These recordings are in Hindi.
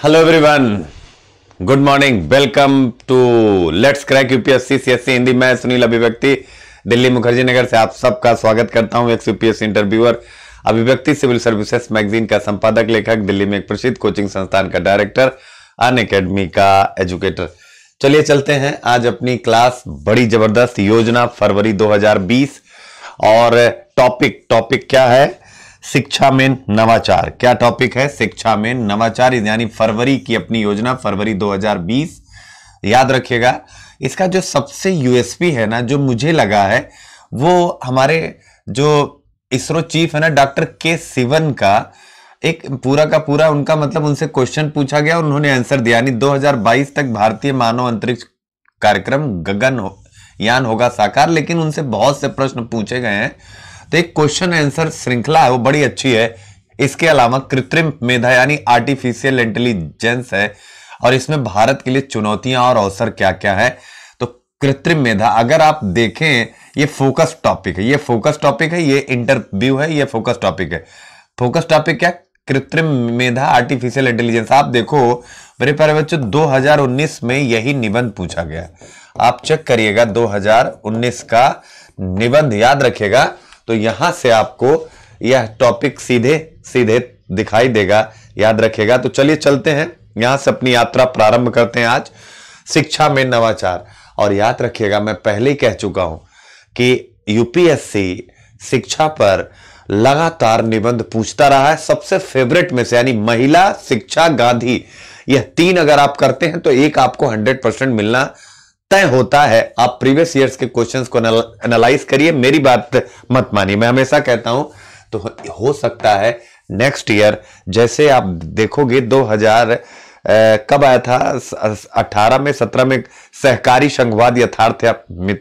Hello everyone. Good morning. Welcome to Let's Crack UPSC CSC Hindi. मैं सुनील अभिव्यक्ति दिल्ली मुखर्जी नगर से आप सबका स्वागत करता हूं. एक्स यूपीएससी इंटरव्यूअर, अभिव्यक्ति सिविल सर्विसेज मैगजीन का संपादक, लेखक, दिल्ली में एक प्रसिद्ध कोचिंग संस्थान का डायरेक्टर, अन अकेडमी का एजुकेटर. चलिए चलते हैं. आज अपनी क्लास बड़ी जबरदस्त योजना फरवरी 2020 और टॉपिक क्या है? शिक्षा में नवाचार. क्या टॉपिक है? शिक्षा में नवाचार. यानी फरवरी की अपनी योजना फरवरी 2020. याद रखिएगा, इसका जो सबसे यूएसपी है ना, जो मुझे लगा है, वो हमारे जो इसरो चीफ है ना डॉक्टर के सिवन का एक पूरा का पूरा उनका मतलब उनसे क्वेश्चन पूछा गया और उन्होंने आंसर दिया. यानी 2022 तक भारतीय मानव अंतरिक्ष कार्यक्रम गगनयान होगा साकार, लेकिन उनसे बहुत से प्रश्न पूछे गए हैं. तो एक क्वेश्चन आंसर श्रृंखला है, वो बड़ी अच्छी है. इसके अलावा कृत्रिम मेधा यानी आर्टिफिशियल इंटेलिजेंस है और इसमें भारत के लिए चुनौतियां और अवसर क्या क्या है. तो कृत्रिम मेधा अगर आप देखें, ये फोकस टॉपिक है, ये फोकस टॉपिक है, ये इंटरव्यू है, ये फोकस टॉपिक है. फोकस टॉपिक क्या? कृत्रिम मेधा आर्टिफिशियल इंटेलिजेंस. आप देखो मेरे प्यारे बच्चों, 2019 में यही निबंध पूछा गया. आप चेक करिएगा 2019 का निबंध, याद रखिएगा. तो यहां से आपको यह टॉपिक सीधे सीधे दिखाई देगा, याद रखेगा. तो चलिए चलते हैं, यहां से अपनी यात्रा प्रारंभ करते हैं आज शिक्षा में नवाचार. और याद रखिएगा, मैं पहले ही कह चुका हूं कि यूपीएससी शिक्षा पर लगातार निबंध पूछता रहा है. सबसे फेवरेट में से यानी महिला, शिक्षा, गांधी, यह तीन अगर आप करते हैं तो एक आपको 100% मिलना तय होता है. आप प्रीवियस ईयर्स के क्वेश्चंस को एनालाइज करिए, मेरी बात मत मानिए, मैं हमेशा कहता हूं. तो हो सकता है नेक्स्ट ईयर, जैसे आप देखोगे 2000 कब आया था, 18 में 17 में सहकारी संघवाद यथार्थ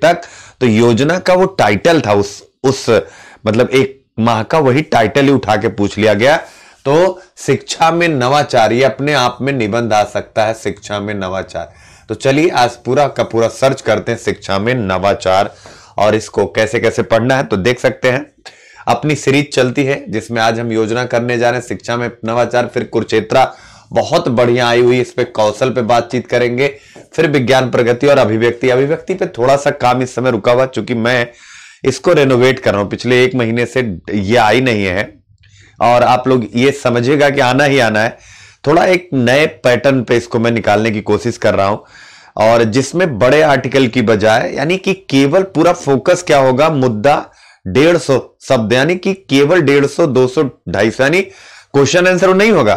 तक, तो योजना का वो टाइटल था, उस मतलब एक माह का वही टाइटल ही उठा के पूछ लिया गया. तो शिक्षा में नवाचार ये अपने आप में निबंध आ सकता है, शिक्षा में नवाचार. तो चलिए आज पूरा का पूरा सर्च करते हैं शिक्षा में नवाचार और इसको कैसे कैसे पढ़ना है. तो देख सकते हैं अपनी सीरीज चलती है जिसमें आज हम योजना करने जा रहे हैं शिक्षा में नवाचार. फिर कुरुक्षेत्रा बहुत बढ़िया आई हुई, इस पे कौशल पे बातचीत करेंगे. फिर विज्ञान प्रगति और अभिव्यक्ति. अभिव्यक्ति पे थोड़ा सा काम इस समय रुका हुआ, चूंकि मैं इसको रेनोवेट कर रहा हूं, पिछले एक महीने से ये आई नहीं है. और आप लोग ये समझिएगा कि आना ही आना है. थोड़ा एक नए पैटर्न पे इसको मैं निकालने की कोशिश कर रहा हूं, और जिसमें बड़े आर्टिकल की बजाय यानी कि केवल पूरा फोकस क्या होगा, मुद्दा 150 शब्द, यानी कि केवल 150 200 250, यानी क्वेश्चन आंसर नहीं होगा,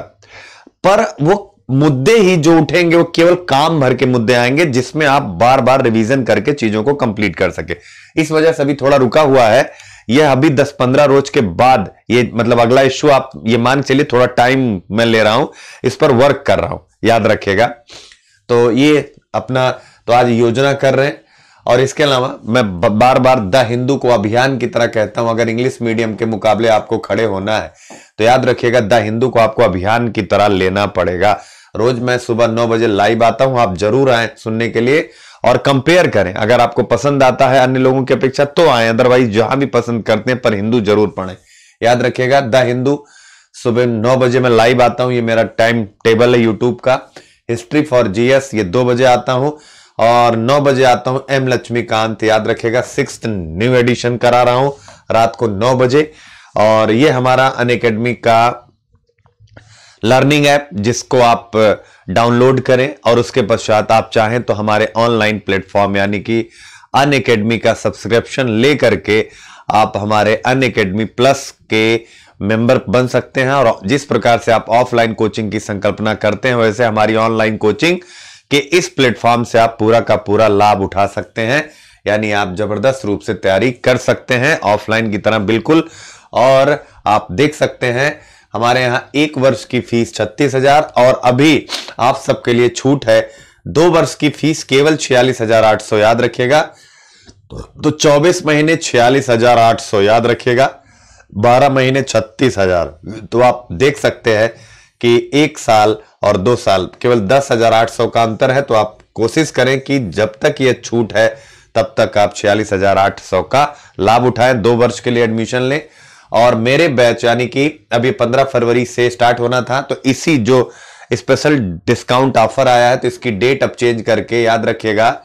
पर वो मुद्दे ही जो उठेंगे वो केवल काम भर के मुद्दे आएंगे, जिसमें आप बार बार रिवीजन करके चीजों को कंप्लीट कर सके. इस वजह से अभी थोड़ा रुका हुआ है. यह अभी 10-15 रोज के बाद ये मतलब अगला इश्यू आप ये मान चलिए, थोड़ा टाइम मैं ले रहा हूं, इस पर वर्क कर रहा हूं, याद रखिएगा. तो ये अपना तो आज योजना कर रहे हैं. और इसके अलावा मैं बार बार द हिंदू को अभियान की तरह कहता हूं. अगर इंग्लिश मीडियम के मुकाबले आपको खड़े होना है तो याद रखिएगा द हिंदू को आपको अभियान की तरह लेना पड़ेगा. रोज मैं सुबह 9 बजे लाइव आता हूं, आप जरूर आए सुनने के लिए और कंपेयर करें. अगर आपको पसंद आता है अन्य लोगों की अपेक्षा तो आए, अदरवाइज जहां भी पसंद करते हैं पर हिंदू जरूर पढ़ें. याद रखिएगा द हिंदू, सुबह 9 बजे मैं लाइव आता हूं, ये मेरा टाइम टेबल है यूट्यूब का. हिस्ट्री फॉर जीएस ये 2 बजे आता हूं, और 9 बजे आता हूं एम लक्ष्मीकांत, याद रखेगा 6th न्यू एडिशन करा रहा हूं रात को 9 बजे. और ये हमारा अनअकैडमी का लर्निंग ऐप, जिसको आप डाउनलोड करें और उसके पश्चात आप चाहें तो हमारे ऑनलाइन प्लेटफॉर्म यानी कि अनअकैडमी का सब्सक्रिप्शन ले करके आप हमारे अनअकैडमी प्लस के मेंबर बन सकते हैं. और जिस प्रकार से आप ऑफलाइन कोचिंग की संकल्पना करते हैं, वैसे हमारी ऑनलाइन कोचिंग के इस प्लेटफॉर्म से आप पूरा का पूरा लाभ उठा सकते हैं. यानी आप जबरदस्त रूप से तैयारी कर सकते हैं ऑफलाइन की तरह, बिल्कुल. और आप देख सकते हैं हमारे यहाँ 1 वर्ष की फीस 36,000 और अभी आप सबके लिए छूट है 2 वर्ष की फीस केवल 46,800, याद रखिएगा. तो 24 महीने 46,800, याद रखिएगा. 12 महीने 36,000. तो आप देख सकते हैं कि 1 साल और 2 साल केवल 10,800 का अंतर है. तो आप कोशिश करें कि जब तक ये छूट है तब तक आप 46,800 का लाभ उठाएं, 2 वर्ष के लिए एडमिशन लें. और मेरे बैच यानी कि अभी 15 फरवरी से स्टार्ट होना था, तो इसी जो स्पेशल डिस्काउंट ऑफर आया है, तो इसकी डेट अब चेंज करके, याद रखिएगा,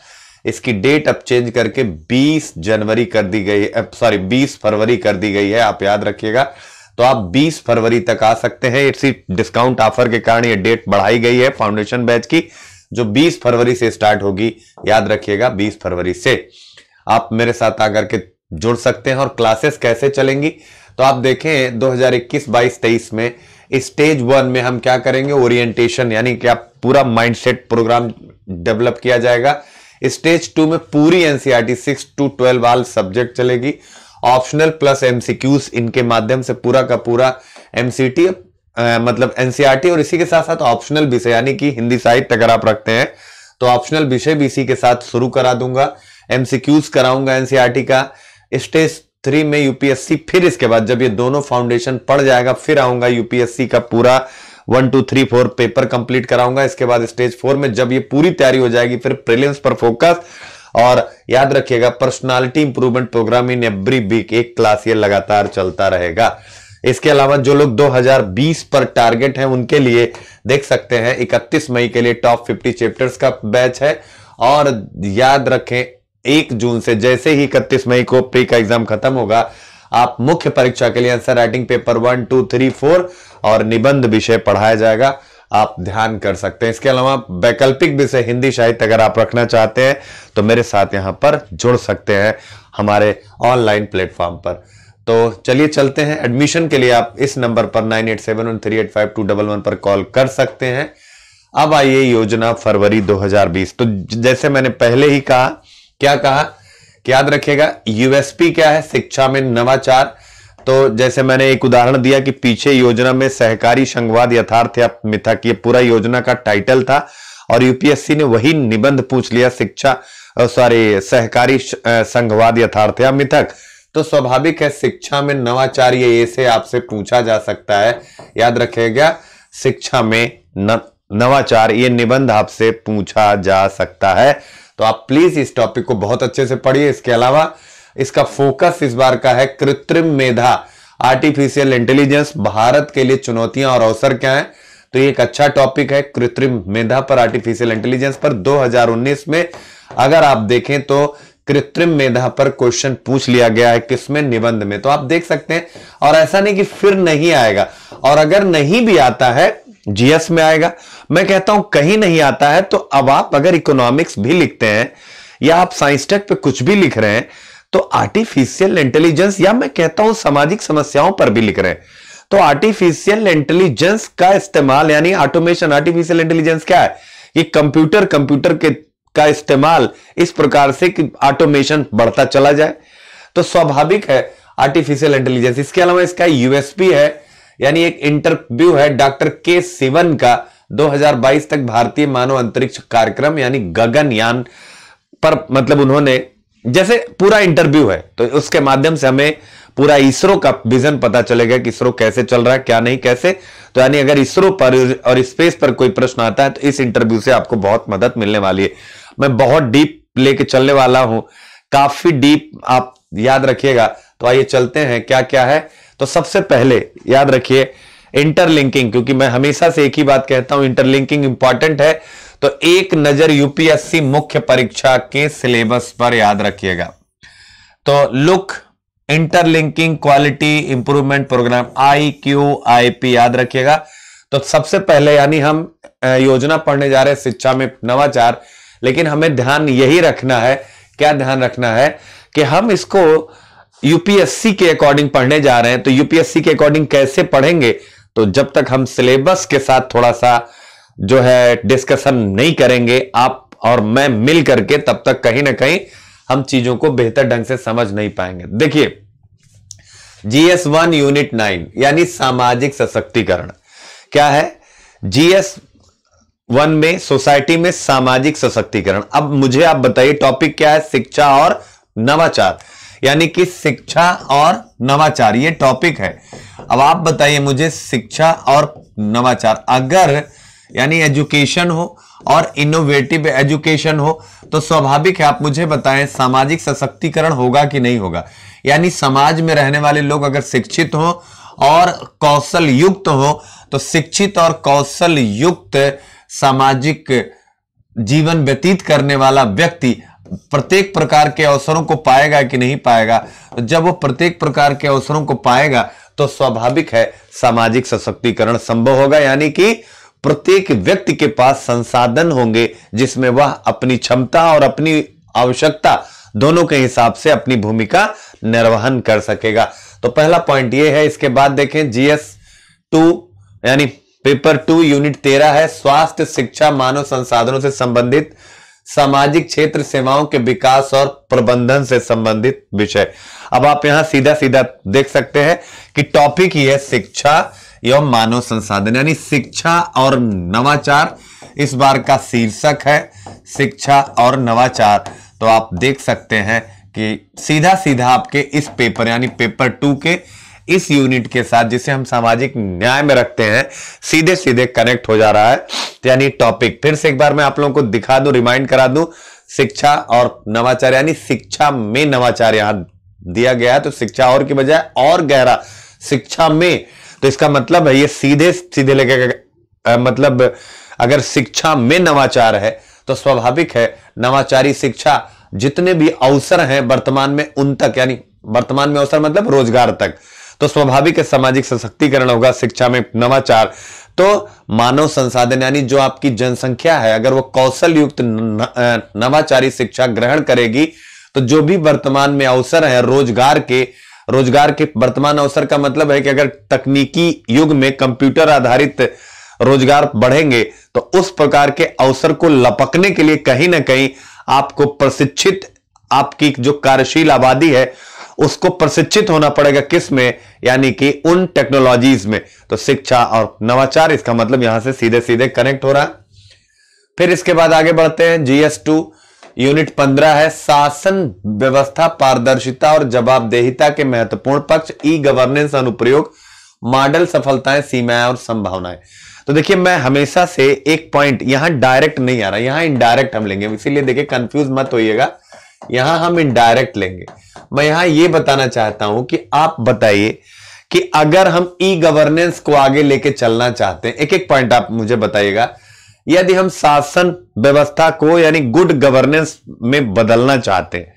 इसकी डेट अब चेंज करके 20 जनवरी कर दी गई है, सॉरी 20 फरवरी कर दी गई है, आप याद रखिएगा। तो आप 20 फरवरी तक आ सकते हैं, इसी डिस्काउंट ऑफर के कारण ये डेट बढ़ाई गई है फाउंडेशन बैच की, जो 20 फरवरी से स्टार्ट होगी, याद रखिएगा 20 फरवरी से आप मेरे साथ आकर के जुड़ सकते हैं। और क्लासेस कैसे चलेंगी, तो आप देखें 2021-22-23 में स्टेज 1 में हम क्या करेंगे, ओरिएंटेशन, यानी कि आप पूरा माइंडसेट प्रोग्राम डेवलप किया जाएगा। स्टेज 2 में पूरी एनसीईआरटी 6 to 12 ऑल सब्जेक्ट चलेगी, ऑप्शनल प्लस एमसीक्यूज, इनके माध्यम से पूरा का पूरा एमसीटी मतलब एनसीईआरटी, और इसी के साथ साथ ऑप्शनल विषय यानी कि हिंदी साहित्य अगर आप रखते हैं तो ऑप्शनल विषय भी इसी के साथ शुरू करा दूंगा, एमसीक्यूज कराऊंगा एनसीईआरटी का। स्टेज 3 में यूपीएससी, फिर इसके बाद जब ये दोनों फाउंडेशन पड़ जाएगा फिर आऊंगा यूपीएससी का पूरा 1 2 3 4 पेपर कंप्लीट कराऊंगा। इसके बाद स्टेज 4 में जब ये पूरी तैयारी हो जाएगी फिर प्रीलिम्स पर फोकस, और याद रखिएगा personality improvement programme in every week, एक क्लास ये लगातार चलता रहेगा। इसके अलावा जो लोग 2020 पर टारगेट हैं उनके लिए देख सकते हैं 31 मई के लिए टॉप 50 चैप्टर्स का बैच है, और याद रखें 1 जून से, जैसे ही 31 मई को प्री का एग्जाम खत्म होगा, आप मुख्य परीक्षा के लिए आंसर राइटिंग पेपर 1 2 3 4 और निबंध विषय पढ़ाया जाएगा, आप ध्यान कर सकते हैं। इसके अलावा वैकल्पिक विषय हिंदी साहित्य अगर आप रखना चाहते हैं तो मेरे साथ यहां पर जुड़ सकते हैं हमारे ऑनलाइन प्लेटफॉर्म पर। तो चलिए चलते हैं, एडमिशन के लिए आप इस नंबर पर 9871385211 पर कॉल कर सकते हैं। अब आइए योजना फरवरी 2020, तो जैसे मैंने पहले ही कहा, क्या कहा कि याद रखिएगा यूएसपी क्या है, शिक्षा में नवाचार। तो जैसे मैंने एक उदाहरण दिया कि पीछे योजना में सहकारी संघवाद यथार्थ या मिथक, ये पूरा योजना का टाइटल था, और यूपीएससी ने वही निबंध पूछ लिया, शिक्षा सॉरी सहकारी संघवाद यथार्थ या मिथक। तो स्वाभाविक है शिक्षा में नवाचार ये ऐसे आपसे पूछा जा सकता है, याद रखिएगा शिक्षा में नवाचार ये निबंध आपसे पूछा जा सकता है। तो आप प्लीज इस टॉपिक को बहुत अच्छे से पढ़िए। इसके अलावा इसका फोकस इस बार का है कृत्रिम मेधा, आर्टिफिशियल इंटेलिजेंस, भारत के लिए चुनौतियां और अवसर क्या है। तो ये एक अच्छा टॉपिक है कृत्रिम मेधा पर, आर्टिफिशियल इंटेलिजेंस पर। 2019 में अगर आप देखें तो कृत्रिम मेधा पर क्वेश्चन पूछ लिया गया है, किसमें, निबंध में। तो आप देख सकते हैं, और ऐसा नहीं कि फिर नहीं आएगा, और अगर नहीं भी आता है जीएस में आएगा। मैं कहता हूं कहीं नहीं आता है तो अब आप अगर इकोनॉमिक्स भी लिखते हैं या आप साइंस टेक पे कुछ भी लिख रहे हैं तो आर्टिफिशियल इंटेलिजेंस, या मैं कहता हूं सामाजिक समस्याओं पर भी लिख रहे हैं, तो आर्टिफिशियल इंटेलिजेंस का इस्तेमाल यानी ऑटोमेशन। आर्टिफिशियल इंटेलिजेंस क्या है, ये कंप्यूटर के का इस्तेमाल इस प्रकार से कि ऑटोमेशन बढ़ता चला जाए, तो स्वाभाविक है आर्टिफिशियल इंटेलिजेंस। इसके अलावा इसका यूएसपी है, यानी एक इंटरव्यू है डॉक्टर के सिवन का 2022 तक भारतीय मानव अंतरिक्ष कार्यक्रम यानी गगनयान पर, मतलब उन्होंने जैसे पूरा इंटरव्यू है, तो उसके माध्यम से हमें पूरा इसरो का विजन पता चलेगा कि इसरो कैसे चल रहा है, क्या नहीं, कैसे। तो यानी अगर इसरो पर और स्पेस पर कोई प्रश्न आता है तो इस इंटरव्यू से आपको बहुत मदद मिलने वाली है। मैं बहुत डीप लेके चलने वाला हूं, काफी डीप, आप याद रखिएगा। तो आइए चलते हैं, क्या क्या है। तो सबसे पहले याद रखिए इंटरलिंकिंग, क्योंकि मैं हमेशा से एक ही बात कहता हूं, इंटरलिंकिंग इंपॉर्टेंट है। तो एक नजर यूपीएससी मुख्य परीक्षा के सिलेबस पर, याद रखिएगा। तो look interlinking quality improvement programme IQIP, याद रखिएगा। तो सबसे पहले यानी हम योजना पढ़ने जा रहे हैं शिक्षा में नवाचार, लेकिन हमें ध्यान यही रखना है, क्या ध्यान रखना है कि हम इसको यूपीएससी के अकॉर्डिंग पढ़ने जा रहे हैं। तो यूपीएससी के अकॉर्डिंग कैसे पढ़ेंगे, तो जब तक हम सिलेबस के साथ थोड़ा सा जो है डिस्कशन नहीं करेंगे आप और मैं मिल करके, तब तक कहीं ना कहीं हम चीजों को बेहतर ढंग से समझ नहीं पाएंगे। देखिए GS1 Unit 9 यानी सामाजिक सशक्तिकरण क्या है, GS 1 में सोसाइटी में सामाजिक सशक्तिकरण। अब मुझे आप बताइए टॉपिक क्या है, शिक्षा और नवाचार, यानी कि शिक्षा और नवाचार ये टॉपिक है। अब आप बताइए मुझे शिक्षा और नवाचार, अगर यानी एजुकेशन हो और इनोवेटिव एजुकेशन हो तो स्वाभाविक है आप मुझे बताएं सामाजिक सशक्तिकरण होगा कि नहीं होगा। यानी समाज में रहने वाले लोग अगर शिक्षित हो और कौशल युक्त हो, तो शिक्षित और कौशल युक्त सामाजिक जीवन व्यतीत करने वाला व्यक्ति प्रत्येक प्रकार के अवसरों को पाएगा कि नहीं पाएगा। तो जब वो प्रत्येक प्रकार के अवसरों को पाएगा तो स्वाभाविक है सामाजिक सशक्तिकरण संभव होगा, यानी कि प्रत्येक व्यक्ति के पास संसाधन होंगे जिसमें वह अपनी क्षमता और अपनी आवश्यकता दोनों के हिसाब से अपनी भूमिका निर्वहन कर सकेगा। तो पहला पॉइंट ये है। इसके बाद देखें GS 2 यानी पेपर 2 यूनिट 13 है, स्वास्थ्य शिक्षा मानव संसाधनों से संबंधित, सामाजिक क्षेत्र सेवाओं के विकास और प्रबंधन से संबंधित विषय। अब आप यहां सीधा सीधा देख सकते हैं कि टॉपिक ही है शिक्षा एवं मानव संसाधन, यानी शिक्षा और नवाचार इस बार का शीर्षक है, शिक्षा और नवाचार। तो आप देख सकते हैं कि सीधा सीधा आपके इस पेपर यानी पेपर 2 के इस यूनिट के साथ, जिसे हम सामाजिक न्याय में रखते हैं, सीधे सीधे कनेक्ट हो जा रहा है। यानी टॉपिक फिर से एक बार मैं आप लोगों को दिखा दूं, रिमाइंड करा दूं, शिक्षा और नवाचार यानी शिक्षा में नवाचार यहाँ दिया गया है, तो शिक्षा और की बजाय और गहरा शिक्षा में। तो इसका मतलब है ये सीधे सीधे लेके मतलब अगर शिक्षा में नवाचार है तो स्वाभाविक है नवाचारी शिक्षा जितने भी अवसर हैं वर्तमान में उन तक, यानी वर्तमान में अवसर मतलब रोजगार तक, तो स्वाभाविक है सामाजिक सशक्तिकरण होगा शिक्षा में नवाचार। तो मानव संसाधन यानी जो आपकी जनसंख्या है अगर वो कौशल युक्त नवाचारी शिक्षा ग्रहण करेगी तो जो भी वर्तमान में अवसर है रोजगार के वर्तमान अवसर का मतलब है कि अगर तकनीकी युग में कंप्यूटर आधारित रोजगार बढ़ेंगे तो उस प्रकार के अवसर को लपकने के लिए कहीं ना कहीं आपको प्रशिक्षित, आपकी जो कार्यशील आबादी है उसको प्रशिक्षित होना पड़ेगा किस में, यानी कि उन टेक्नोलॉजीज में। तो शिक्षा और नवाचार इसका मतलब यहां से सीधे सीधे कनेक्ट हो रहा है। फिर इसके बाद आगे बढ़ते हैं, GS 2 यूनिट 15 है, शासन व्यवस्था पारदर्शिता और जवाबदेहिता के महत्वपूर्ण पक्ष, ई गवर्नेंस अनुप्रयोग, मॉडल सफलताएं, सीमाएं और संभावनाएं। तो देखिए मैं हमेशा से एक पॉइंट यहां डायरेक्ट नहीं आ रहा, यहां इनडायरेक्ट हम लेंगे, इसीलिए देखिए कंफ्यूज मत होइएगा, यहां हम इनडायरेक्ट लेंगे। मैं यहां ये बताना चाहता हूं कि आप बताइए कि अगर हम ई गवर्नेंस को आगे लेके चलना चाहते हैं, एक एक पॉइंट आप मुझे बताइएगा, यदि हम शासन व्यवस्था को यानी गुड गवर्नेंस में बदलना चाहते हैं,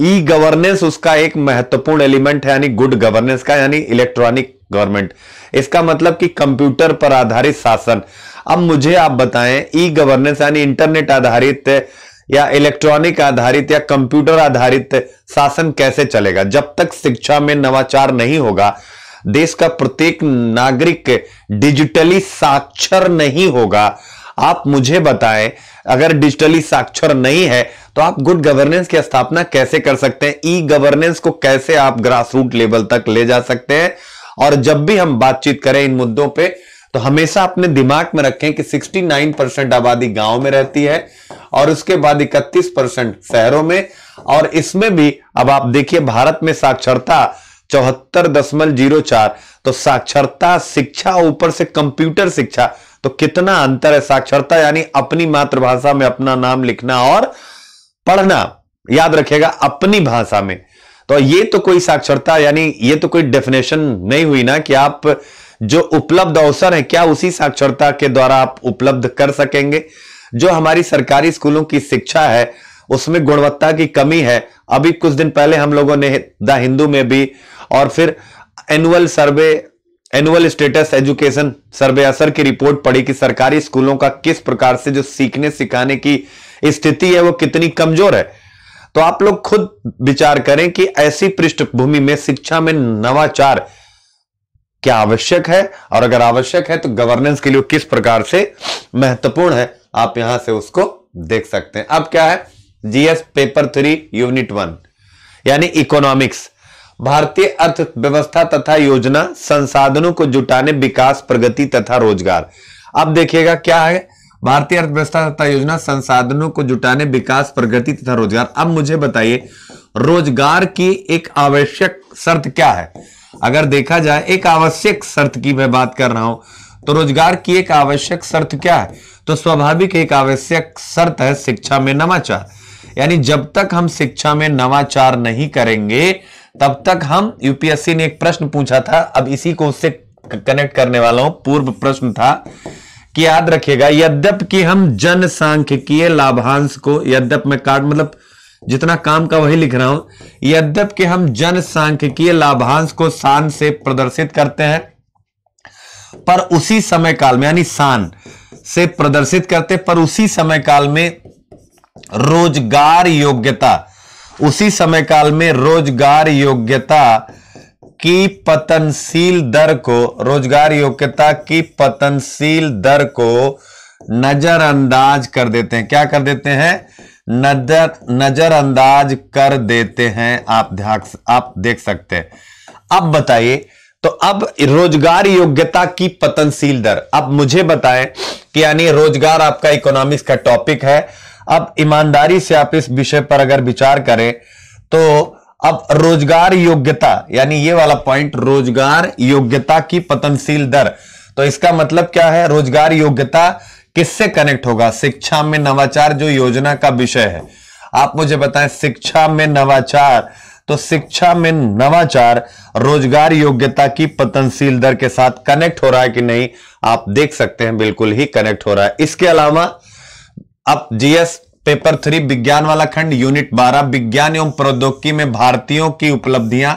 ई गवर्नेंस उसका एक महत्वपूर्ण एलिमेंट है यानी गुड गवर्नेंस का, यानी इलेक्ट्रॉनिक गवर्नमेंट, इसका मतलब कि कंप्यूटर पर आधारित शासन। अब मुझे आप बताएं ई गवर्नेंस यानी इंटरनेट आधारित या इलेक्ट्रॉनिक आधारित या कंप्यूटर आधारित शासन कैसे चलेगा? जब तक शिक्षा में नवाचार नहीं होगा, देश का प्रत्येक नागरिक डिजिटली साक्षर नहीं होगा। आप मुझे बताएं अगर डिजिटली साक्षर नहीं है तो आप गुड गवर्नेंस की स्थापना कैसे कर सकते हैं? ई गवर्नेंस को कैसे आप ग्रासरूट लेवल तक ले जा सकते हैं? और जब भी हम बातचीत करें इन मुद्दों पे तो हमेशा अपने दिमाग में रखें कि 69% आबादी गांव में रहती है और उसके बाद 31% शहरों में, और इसमें भी अब आप देखिए भारत में साक्षरता 74.04, तो साक्षरता शिक्षा ऊपर से कंप्यूटर शिक्षा, तो कितना अंतर है। साक्षरता यानी अपनी मातृभाषा में अपना नाम लिखना और पढ़ना, याद रखिएगा अपनी भाषा में। तो ये तो कोई साक्षरता यानी ये तो कोई डेफिनेशन नहीं हुई ना कि आप जो उपलब्ध अवसर है क्या उसी साक्षरता के द्वारा आप उपलब्ध कर सकेंगे। जो हमारी सरकारी स्कूलों की शिक्षा है उसमें गुणवत्ता की कमी है। अभी कुछ दिन पहले हम लोगों ने द हिंदू में भी और फिर annual survey, annual status education survey असर की रिपोर्ट पड़ी कि सरकारी स्कूलों का किस प्रकार से जो सीखने सिखाने की स्थिति है वो कितनी कमजोर है। तो आप लोग खुद विचार करें कि ऐसी पृष्ठभूमि में शिक्षा में नवाचार क्या आवश्यक है, और अगर आवश्यक है तो गवर्नेंस के लिए किस प्रकार से महत्वपूर्ण है। आप यहां से उसको देख सकते हैं। अब क्या है, GS पेपर 3 यूनिट 1 यानी इकोनॉमिक्स, भारतीय अर्थव्यवस्था तथा योजना, संसाधनों को जुटाने, विकास, प्रगति तथा रोजगार। अब देखिएगा क्या है, भारतीय अर्थव्यवस्था तथा योजना, संसाधनों को जुटाने, विकास, प्रगति तथा रोजगार। अब मुझे बताइए रोजगार की एक आवश्यक शर्त क्या है? अगर देखा जाए एक आवश्यक शर्त की मैं बात कर रहा हूं तो रोजगार की एक आवश्यक शर्त क्या है? तो स्वाभाविक एक आवश्यक शर्त है शिक्षा में नवाचार, यानी जब तक हम शिक्षा में नवाचार नहीं करेंगे तब तक हम यूपीएससी ने एक प्रश्न पूछा था, अब इसी को उससे कनेक्ट करने वाला हूं। पूर्व प्रश्न था कि याद रखिएगा, यद्यप कि हम जनसांख्यिकीय लाभांश को, यद्यप में कार्ड मतलब जितना काम का वही लिख रहा हूं, यद्यप कि हम जनसांख्यिकीय लाभांश को शान से प्रदर्शित करते हैं, पर उसी समय काल में, यानी शान से प्रदर्शित करते पर उसी समय काल में रोजगार योग्यता, उसी समय काल में रोजगार योग्यता की पतनशील दर को, रोजगार योग्यता की पतनशील दर को नजरअंदाज कर देते हैं। क्या कर देते हैं? नजरअंदाज कर देते हैं। आप देख सकते हैं। अब बताइए, तो अब रोजगार योग्यता की पतनशील दर, अब मुझे बताएं कि यानी रोजगार आपका इकोनॉमिक्स का टॉपिक है। अब ईमानदारी से आप इस विषय पर अगर विचार करें तो अब रोजगार योग्यता यानी ये वाला पॉइंट, रोजगार योग्यता की पतनशील दर, तो इसका मतलब क्या है? रोजगार योग्यता किससे कनेक्ट होगा? शिक्षा में नवाचार जो योजना का विषय है। आप मुझे बताएं, शिक्षा में नवाचार, तो शिक्षा में नवाचार रोजगार योग्यता की पतनशील दर के साथ कनेक्ट हो रहा है कि नहीं? आप देख सकते हैं, बिल्कुल ही कनेक्ट हो रहा है। इसके अलावा अब जीएस पेपर 3 विज्ञान वाला खंड, यूनिट 12 विज्ञान एवं प्रौद्योगिकी में भारतीयों की उपलब्धियां,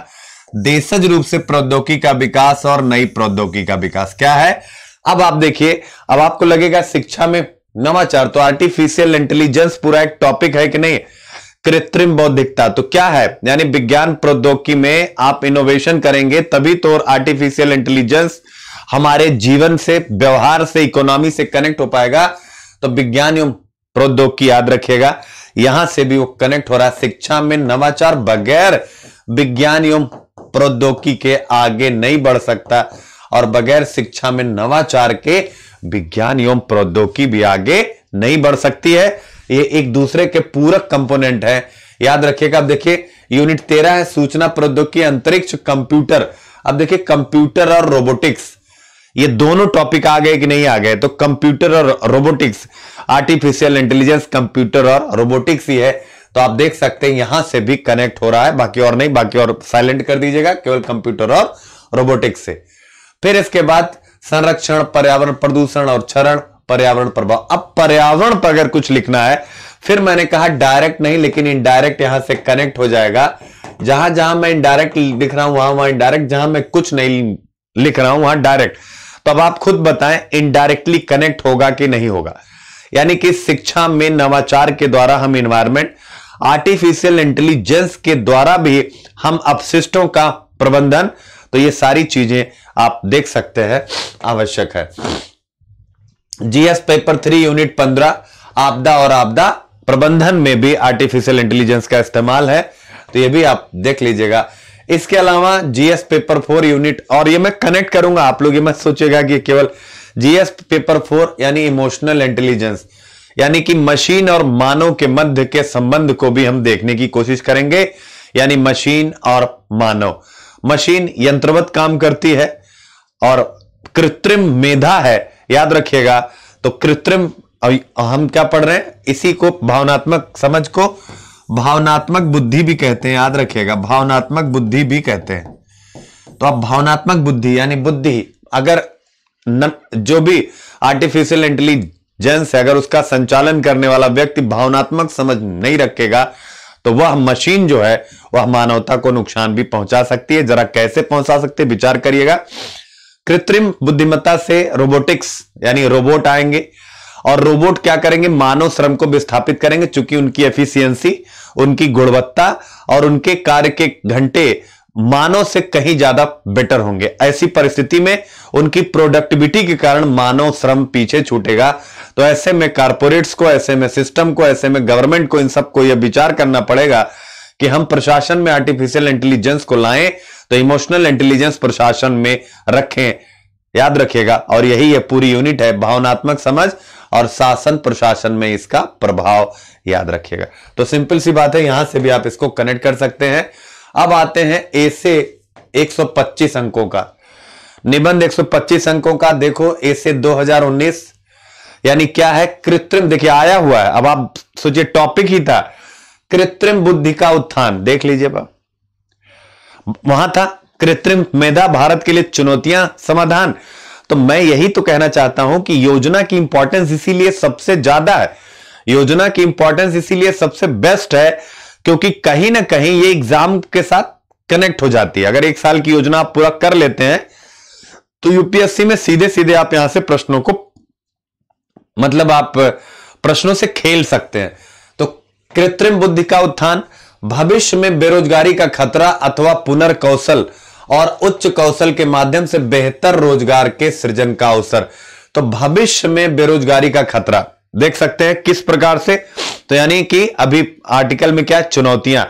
देशज रूप से प्रौद्योगिकी का विकास और नई प्रौद्योगिकी का विकास, क्या है? अब आप देखिए, अब आपको लगेगा शिक्षा में नवाचार, तो आर्टिफिशियल इंटेलिजेंस पूरा एक टॉपिक है कि नहीं? कृत्रिम बौद्धिकता, तो क्या है? यानी विज्ञान प्रौद्योगिकी में आप इनोवेशन करेंगे तभी तो आर्टिफिशियल इंटेलिजेंस हमारे जीवन से, व्यवहार से, इकोनॉमी से कनेक्ट हो पाएगा। तो विज्ञान एवं प्रौद्योगिकी याद रखिएगा, यहां से भी वो कनेक्ट हो रहा है। शिक्षा में नवाचार बगैर विज्ञान एवं प्रौद्योगिकी के आगे नहीं बढ़ सकता, और बगैर शिक्षा में नवाचार के विज्ञान एवं प्रौद्योगिकी भी आगे नहीं बढ़ सकती है। ये एक दूसरे के पूरक कंपोनेंट है, याद रखिएगा। अब देखिए यूनिट 13 है सूचना प्रौद्योगिकी, अंतरिक्ष, कंप्यूटर। अब देखिए कंप्यूटर और रोबोटिक्स, ये दोनों टॉपिक आ गए कि नहीं आ गए? तो कंप्यूटर और रोबोटिक्स, आर्टिफिशियल इंटेलिजेंस, कंप्यूटर और रोबोटिक्स ही है। तो आप देख सकते हैं यहां से भी कनेक्ट हो रहा है, बाकी और नहीं, बाकी और साइलेंट कर दीजिएगा, केवल कंप्यूटर और रोबोटिक्स से। फिर इसके बाद संरक्षण, पर्यावरण प्रदूषण और क्षरण, पर्यावरण प्रभाव। अब पर्यावरण पर अगर कुछ लिखना है, फिर मैंने कहा डायरेक्ट नहीं लेकिन इनडायरेक्ट यहां से कनेक्ट हो जाएगा। जहां जहां मैं इनडायरेक्ट लिख रहा हूं वहां इनडायरेक्ट, जहां मैं कुछ नहीं लिख रहा हूं वहां डायरेक्ट। तो अब आप खुद बताएं इनडायरेक्टली कनेक्ट होगा कि नहीं होगा? यानी कि शिक्षा में नवाचार के द्वारा हम एनवायरमेंट, आर्टिफिशियल इंटेलिजेंस के द्वारा भी हम अपशिष्टों का प्रबंधन, तो ये सारी चीजें आप देख सकते हैं आवश्यक है। जीएस पेपर 3 यूनिट 15 आपदा और आपदा प्रबंधन में भी आर्टिफिशियल इंटेलिजेंस का इस्तेमाल है, तो ये भी आप देख लीजिएगा। इसके अलावा जीएस पेपर 4 यूनिट, और ये मैं कनेक्ट करूंगा, आप लोग ये मत सोचेगा कि केवल जीएस पेपर 4 यानी इमोशनल इंटेलिजेंस, यानी कि मशीन और मानव के मध्य के संबंध को भी हम देखने की कोशिश करेंगे। यानी मशीन और मानव, मशीन यंत्रवत काम करती है और कृत्रिम मेधा है, याद रखिएगा। तो कृत्रिम, हम क्या पढ़ रहे हैं? इसी को भावनात्मक समझ को भावनात्मक बुद्धि भी कहते हैं, याद रखिएगा, भावनात्मक बुद्धि भी कहते हैं। तो अब भावनात्मक बुद्धि यानी बुद्धि, अगर जो भी आर्टिफिशियल इंटेलिजेंस है, अगर उसका संचालन करने वाला व्यक्ति भावनात्मक समझ नहीं रखेगा तो वह मशीन जो है वह मानवता को नुकसान भी पहुंचा सकती है। जरा कैसे पहुंचा सकते विचार करिएगा। कृत्रिम बुद्धिमत्ता से रोबोटिक्स यानी रोबोट आएंगे, और रोबोट क्या करेंगे? मानव श्रम को विस्थापित करेंगे, चूंकि उनकी एफिशिएंसी, उनकी गुणवत्ता और उनके कार्य के घंटे मानव से कहीं ज्यादा बेटर होंगे। ऐसी परिस्थिति में उनकी प्रोडक्टिविटी के कारण मानव श्रम पीछे छूटेगा। तो ऐसे में कॉर्पोरेट्स को, ऐसे में सिस्टम को, ऐसे में गवर्नमेंट को, इन सबको यह विचार करना पड़ेगा कि हम प्रशासन में आर्टिफिशियल इंटेलिजेंस को लाएं, तो इमोशनल इंटेलिजेंस प्रशासन में रखें, याद रखिएगा। और यही यह पूरी यूनिट है, भावनात्मक समझ और शासन प्रशासन में इसका प्रभाव, याद रखिएगा। तो सिंपल सी बात है, यहां से भी आप इसको कनेक्ट कर सकते हैं। अब आते हैं ए से 125 अंकों का निबंध, 125 अंकों का। देखो ए से 2019 यानी क्या है? कृत्रिम, देखिए आया हुआ है। अब आप सोचिए, टॉपिक ही था कृत्रिम बुद्धि का उत्थान, देख लीजिए। वहां था कृत्रिम मेधा, भारत के लिए चुनौतियां समाधान। तो मैं यही तो कहना चाहता हूं कि योजना की इंपॉर्टेंस इसीलिए सबसे ज्यादा है, योजना की इंपॉर्टेंस इसीलिए सबसे बेस्ट है क्योंकि कहीं ना कहीं ये एग्जाम के साथ कनेक्ट हो जाती है। अगर एक साल की योजना आप पूरा कर लेते हैं तो यूपीएससी में सीधे सीधे आप यहां से प्रश्नों को, मतलब आप प्रश्नों से खेल सकते हैं। तो कृत्रिम बुद्धि का उत्थान, भविष्य में बेरोजगारी का खतरा अथवा पुनर्कौशल और उच्च कौशल के माध्यम से बेहतर रोजगार के सृजन का अवसर। तो भविष्य में बेरोजगारी का खतरा देख सकते हैं किस प्रकार से, तो यानी कि अभी आर्टिकल में क्या चुनौतियां,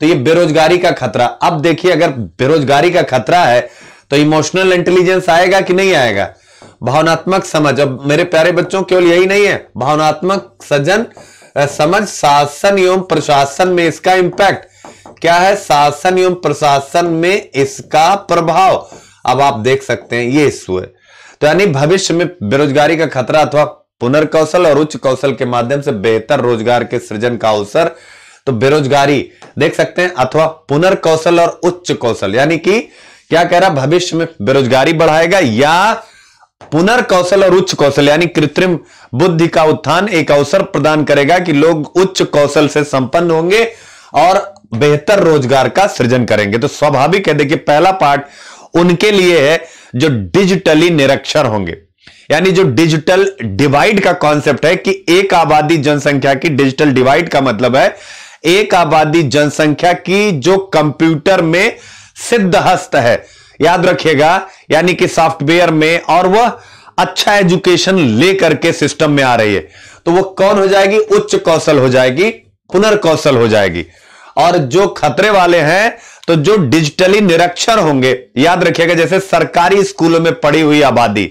तो ये बेरोजगारी का खतरा। अब देखिए अगर बेरोजगारी का खतरा है तो इमोशनल इंटेलिजेंस आएगा कि नहीं आएगा, भावनात्मक समझ। अब मेरे प्यारे बच्चों केवल यही नहीं है, भावनात्मक सजन समझ, शासन एवं प्रशासन में इसका इंपैक्ट क्या है, शासन एवं प्रशासन में इसका प्रभाव, अब आप देख सकते हैं ये इशू है। तो यानी भविष्य में बेरोजगारी का खतरा अथवा पुनर्कौशल और उच्च कौशल के माध्यम से बेहतर रोजगार के सृजन का अवसर। तो बेरोजगारी देख सकते हैं अथवा पुनर्कौशल और उच्च कौशल, यानी कि क्या कह रहा, भविष्य में बेरोजगारी बढ़ाएगा या पुनर्कौशल और उच्च कौशल यानी कृत्रिम बुद्धि का उत्थान एक अवसर प्रदान करेगा कि लोग उच्च कौशल से संपन्न होंगे और बेहतर रोजगार का सृजन करेंगे। तो स्वाभाविक है, देखिए पहला पार्ट उनके लिए है जो डिजिटली निरक्षर होंगे, यानी जो डिजिटल डिवाइड का कॉन्सेप्ट है कि एक आबादी जनसंख्या की, डिजिटल डिवाइड का मतलब है एक आबादी जनसंख्या की जो कंप्यूटर में सिद्धहस्त है, याद रखिएगा, यानी कि सॉफ्टवेयर में, और वह अच्छा एजुकेशन लेकर के सिस्टम में आ रही है। तो वो कौन हो जाएगी, उच्च कौशल हो जाएगी, पुनर्कौशल हो जाएगी। और जो खतरे वाले हैं तो जो डिजिटली निरक्षर होंगे, याद रखिएगा जैसे सरकारी स्कूलों में पढ़ी हुई आबादी,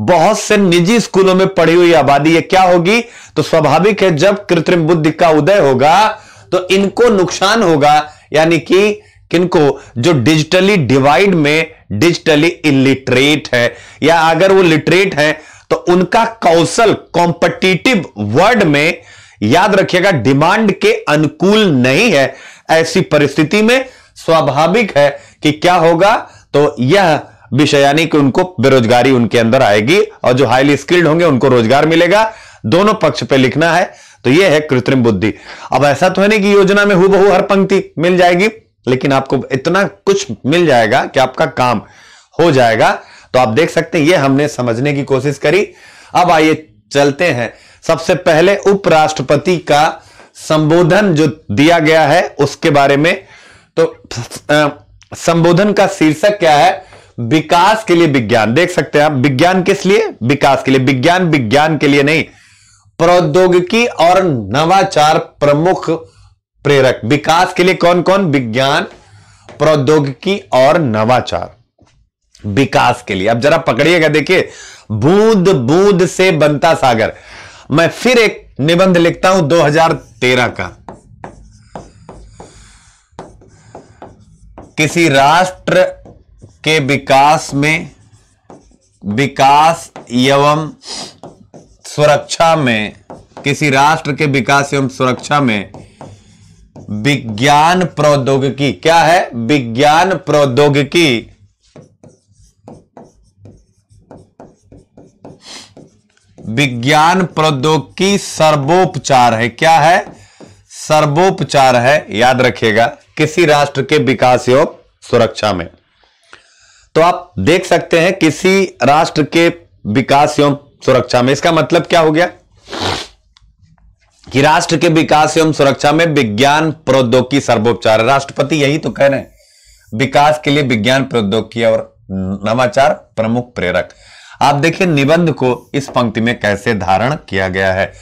बहुत से निजी स्कूलों में पढ़ी हुई आबादी, ये क्या होगी, तो स्वाभाविक है जब कृत्रिम बुद्धि का उदय होगा तो इनको नुकसान होगा, यानी कि किनको, जो डिजिटली डिवाइड में डिजिटली इलिटरेट है, या अगर वो लिटरेट है तो उनका कौशल कॉम्पिटिटिव वर्ल्ड में, याद रखिएगा, डिमांड के अनुकूल नहीं है। ऐसी परिस्थिति में स्वाभाविक है कि क्या होगा, तो यह विषय यानी कि उनको बेरोजगारी उनके अंदर आएगी और जो हाईली स्किल्ड होंगे उनको रोजगार मिलेगा। दोनों पक्ष पे लिखना है, तो यह है कृत्रिम बुद्धि। अब ऐसा तो है नहीं कि योजना में हूबहू हर पंक्ति मिल जाएगी, लेकिन आपको इतना कुछ मिल जाएगा कि आपका काम हो जाएगा। तो आप देख सकते हैं ये हमने समझने की कोशिश करी। अब आइए चलते हैं, सबसे पहले उपराष्ट्रपति का संबोधन जो दिया गया है उसके बारे में। तो संबोधन का शीर्षक क्या है, विकास के लिए विज्ञान। देख सकते हैं आप, विज्ञान किस लिए, विकास के लिए। विज्ञान विज्ञान के लिए नहीं, प्रौद्योगिकी और नवाचार प्रमुख प्रेरक। विकास के लिए कौन कौन, विज्ञान, प्रौद्योगिकी और नवाचार विकास के लिए। अब जरा पकड़िएगा, देखिए, बूंद बूंद से बनता सागर। मैं फिर एक निबंध लिखता हूं 2013 का, किसी राष्ट्र के विकास में, विकास एवं सुरक्षा में, किसी राष्ट्र के विकास एवं सुरक्षा में विज्ञान प्रौद्योगिकी क्या है, विज्ञान प्रौद्योगिकी सर्वोपचार है। क्या है, सर्वोपचार है, याद रखिएगा, किसी राष्ट्र के विकास एवं सुरक्षा में। तो आप देख सकते हैं किसी राष्ट्र के विकास एवं सुरक्षा में, इसका मतलब क्या हो गया कि राष्ट्र के विकास एवं सुरक्षा में विज्ञान प्रौद्योगिकी सर्वोपचार। राष्ट्रपति यही तो कह रहे हैं, विकास के लिए विज्ञान प्रौद्योगिकी और नवाचार प्रमुख प्रेरक। आप देखिए निबंध को इस पंक्ति में कैसे धारण किया गया है।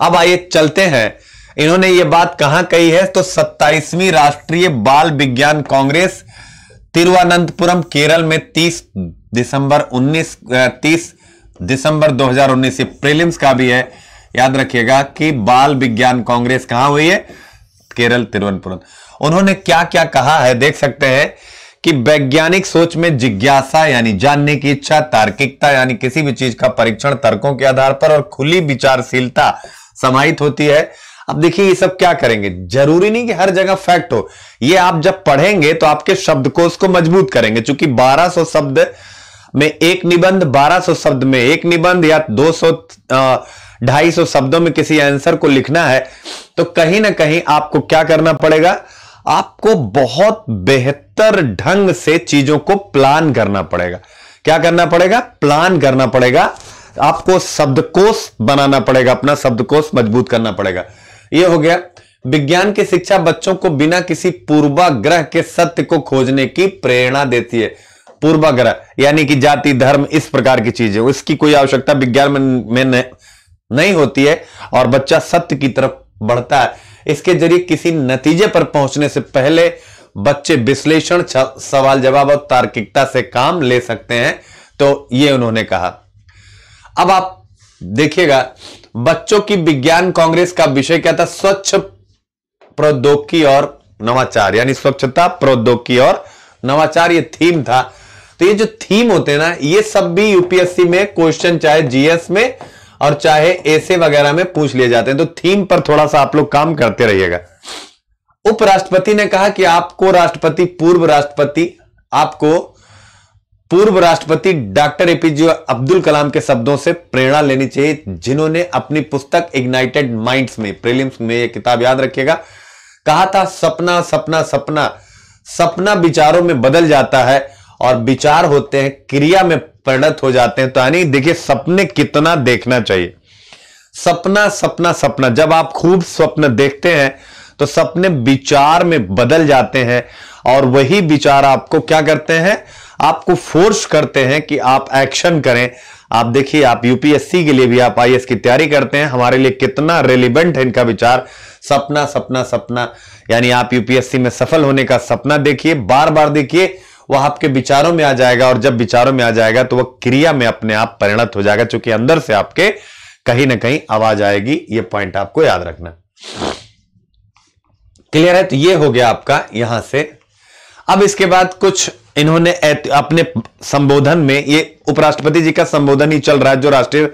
अब आइए चलते हैं, इन्होंने ये बात कहां कही है, तो 27वीं राष्ट्रीय बाल विज्ञान कांग्रेस तिरुवनंतपुरम, केरल में 30 दिसंबर 2019, ये प्रीलिम्स का भी है, याद रखिएगा कि बाल विज्ञान कांग्रेस कहां हुई है, केरल, तिरुवनंतपुरम। उन्होंने क्या क्या कहा है, देख सकते हैं कि वैज्ञानिक सोच में जिज्ञासा यानी जानने की इच्छा, तार्किकता यानी किसी भी चीज का परीक्षण तर्कों के आधार पर, और खुली विचारशीलता समाहित होती है। अब देखिए ये सब क्या करेंगे, जरूरी नहीं कि हर जगह फैक्ट हो, ये आप जब पढ़ेंगे तो आपके शब्दकोश को मजबूत करेंगे, क्योंकि 1200 शब्द में एक निबंध, 1200 शब्द में एक निबंध या 200-250 शब्दों में किसी आंसर को लिखना है तो कहीं ना कहीं आपको क्या करना पड़ेगा, आपको बहुत बेहतर ढंग से चीजों को प्लान करना पड़ेगा। क्या करना पड़ेगा? प्लान करना पड़ेगा, आपको शब्दकोश बनाना पड़ेगा, अपना शब्दकोश मजबूत करना पड़ेगा। यह हो गया विज्ञान की शिक्षा बच्चों को बिना किसी पूर्वाग्रह के सत्य को खोजने की प्रेरणा देती है। पूर्वाग्रह यानी कि जाति, धर्म, इस प्रकार की चीजें, उसकी कोई आवश्यकता विज्ञान में नहीं होती है और बच्चा सत्य की तरफ बढ़ता है। इसके जरिए किसी नतीजे पर पहुंचने से पहले बच्चे विश्लेषण, सवाल जवाब और तार्किकता से काम ले सकते हैं, तो ये उन्होंने कहा। अब आप देखिएगा बच्चों की विज्ञान कांग्रेस का विषय क्या था? स्वच्छ प्रौद्योगिकी और नवाचार, यानी स्वच्छता, प्रौद्योगिकी और नवाचार, ये थीम था। तो ये जो थीम होते हैं ना, ये सब भी यूपीएससी में क्वेश्चन चाहे जीएस में और चाहे ऐसे वगैरह में पूछ लिए जाते हैं, तो थीम पर थोड़ा सा आप लोग काम करते रहिएगा। उपराष्ट्रपति ने कहा कि आपको राष्ट्रपति, पूर्व राष्ट्रपति डॉक्टर एपीजे अब्दुल कलाम के शब्दों से प्रेरणा लेनी चाहिए, जिन्होंने अपनी पुस्तक इग्नाइटेड माइंड्स में, प्रीलिम्स में, ये किताब याद रखिएगा, कहा था सपना सपना सपना सपना विचारों में बदल जाता है और विचार होते हैं क्रिया में परिणत हो जाते हैं। तो यानी देखिए सपने कितना देखना चाहिए, सपना सपना सपना, जब आप खूब स्वप्न देखते हैं तो सपने विचार में बदल जाते हैं और वही विचार आपको क्या करते हैं, आपको फोर्स करते हैं कि आप एक्शन करें। आप देखिए, आप यूपीएससी के लिए भी, आप आईएएस की तैयारी करते हैं, हमारे लिए कितना रेलिवेंट है इनका विचार, सपना सपना सपना, यानी आप यूपीएससी में सफल होने का सपना देखिए, बार बार देखिए, वह आपके विचारों में आ जाएगा और जब विचारों में आ जाएगा तो वह क्रिया में अपने आप परिणत हो जाएगा, क्योंकि अंदर से आपके कहीं ना कहीं आवाज आएगी। यह पॉइंट आपको याद रखना, क्लियर है? तो यह हो गया आपका यहां से। अब इसके बाद कुछ इन्होंने अपने संबोधन में, ये उपराष्ट्रपति जी का संबोधन ही चल रहा है जो राष्ट्रीय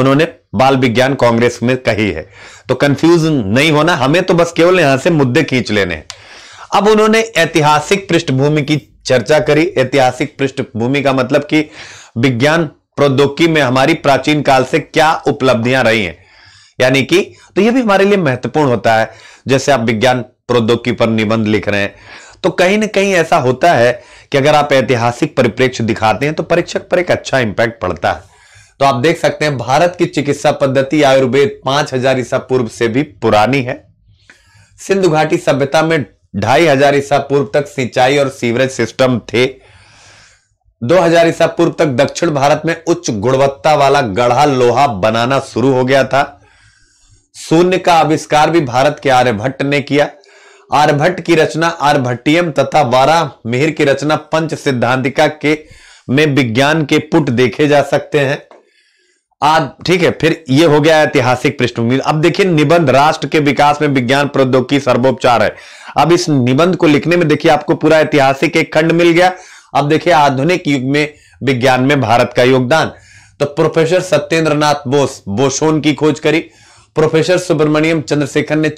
उन्होंने बाल विज्ञान कांग्रेस में कही है, तो कंफ्यूज नहीं होना, हमें तो बस केवल यहां से मुद्दे खींच लेने हैं। अब उन्होंने ऐतिहासिक पृष्ठभूमि की चर्चा करी। ऐतिहासिक पृष्ठभूमि का मतलब कि विज्ञान प्रौद्योगिकी में हमारी प्राचीन काल से क्या उपलब्धियां रही हैं, यानी कि तो यह भी हमारे लिए महत्वपूर्ण होता है। जैसे आप विज्ञान प्रौद्योगिकी पर निबंध लिख रहे हैं तो कहीं ना कहीं ऐसा होता है कि अगर आप ऐतिहासिक परिप्रेक्ष्य दिखाते हैं तो परीक्षक पर एक अच्छा इंपैक्ट पड़ता है। तो आप देख सकते हैं भारत की चिकित्सा पद्धति आयुर्वेद 5000 ईसा पूर्व से भी पुरानी है। सिंधु घाटी सभ्यता में 2500 ईसा पूर्व तक सिंचाई और सीवरेज सिस्टम थे। 2000 ईसा पूर्व तक दक्षिण भारत में उच्च गुणवत्ता वाला गढ़ा लोहा बनाना शुरू हो गया था। शून्य का आविष्कार भी भारत के आर्यभट्ट ने किया। आर्यभट्ट की रचना आर्यभट्टियम तथा वाराह मिहिर की रचना पंच सिद्धांतिका के में विज्ञान के पुट देखे जा सकते हैं। आज ठीक है, फिर यह हो गया ऐतिहासिक पृष्ठभूमि। अब देखिए निबंध, राष्ट्र के विकास में विज्ञान प्रौद्योगिकी सर्वोपचार है। अब इस निबंध को लिखने में देखिए आपको पूरा ऐतिहासिक एक खंड मिल गया। अब देखिए आधुनिक युग में विज्ञान में भारत का योगदान, तो प्रोफेसर सत्येंद्रनाथ बोस, बोसोन की खोज करी। प्रोफेसर सुब्रमण्यम चंद्रशेखर ने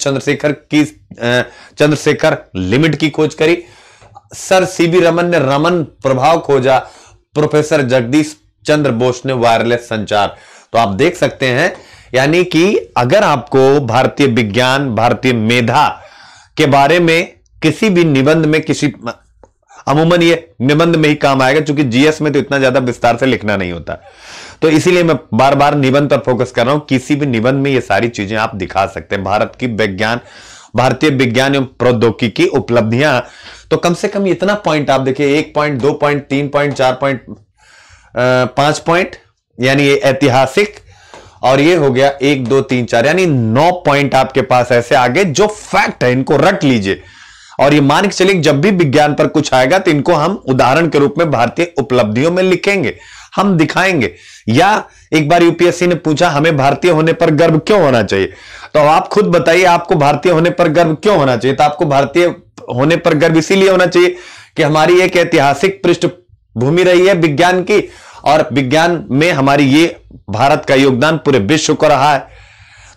चंद्रशेखर लिमिट की खोज करी। सर सीवी रमन ने रमन प्रभाव खोजा। प्रोफेसर जगदीश चंद्र बोस ने वायरलेस संचार। तो आप देख सकते हैं यानी कि अगर आपको भारतीय विज्ञान, भारतीय मेधा के बारे में किसी भी निबंध में, किसी अमूमन ये निबंध में ही काम आएगा, क्योंकि जीएस में तो इतना ज्यादा विस्तार से लिखना नहीं होता, तो इसीलिए मैं बार बार निबंध पर फोकस कर रहा हूं। किसी भी निबंध में ये सारी चीजें आप दिखा सकते हैं, भारत की विज्ञान, भारतीय विज्ञान एवं प्रौद्योगिकी की उपलब्धियां। तो कम से कम इतना पॉइंट आप देखिए, 1 point, 2 point, 3 point, 4 point, 5 point, यानी ये ऐतिहासिक, और ये हो गया 1, 2, 3, 4, यानी 9 पॉइंट आपके पास ऐसे आगे जो फैक्ट है, इनको रट लीजिए और ये मान के चलिए जब भी विज्ञान पर कुछ आएगा तो इनको हम उदाहरण के रूप में भारतीय उपलब्धियों में लिखेंगे, हम दिखाएंगे। या एक बार यूपीएससी ने पूछा हमें भारतीय होने पर गर्व क्यों होना चाहिए, तो आप खुद बताइए आपको भारतीय होने पर गर्व क्यों होना चाहिए। तो आपको भारतीय होने पर गर्व इसीलिए होना चाहिए कि हमारी एक ऐतिहासिक पृष्ठभूमि रही है विज्ञान की, और विज्ञान में हमारी ये भारत का योगदान पूरे विश्व को रहा है।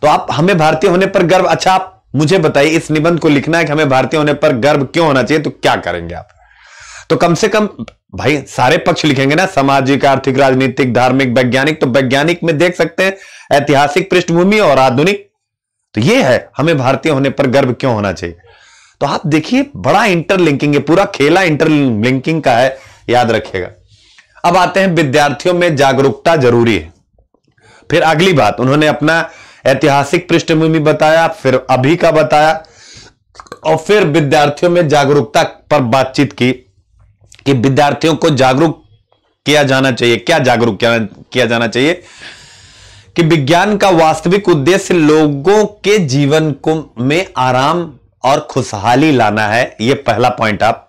तो आप हमें भारतीय होने पर गर्व, अच्छा आप मुझे बताइए इस निबंध को लिखना है कि हमें भारतीय होने पर गर्व क्यों होना चाहिए, तो क्या करेंगे आप? तो कम से कम भाई सारे पक्ष लिखेंगे ना, सामाजिक, आर्थिक, राजनीतिक, धार्मिक, वैज्ञानिक, तो वैज्ञानिक में देख सकते हैं ऐतिहासिक पृष्ठभूमि और आधुनिक। तो यह है हमें भारतीय होने पर गर्व क्यों होना चाहिए। तो आप देखिए बड़ा इंटरलिंकिंग है, पूरा खेला इंटरलिंकिंग का है, याद रखिएगा। अब आते हैं विद्यार्थियों में जागरूकता जरूरी है। फिर अगली बात उन्होंने अपना ऐतिहासिक पृष्ठभूमि बताया, फिर अभी का बताया, और फिर विद्यार्थियों में जागरूकता पर बातचीत की कि विद्यार्थियों को जागरूक किया जाना चाहिए। क्या जागरूक किया जाना चाहिए? कि विज्ञान का वास्तविक उद्देश्य लोगों के जीवन को में आराम और खुशहाली लाना है। यह पहला पॉइंट आप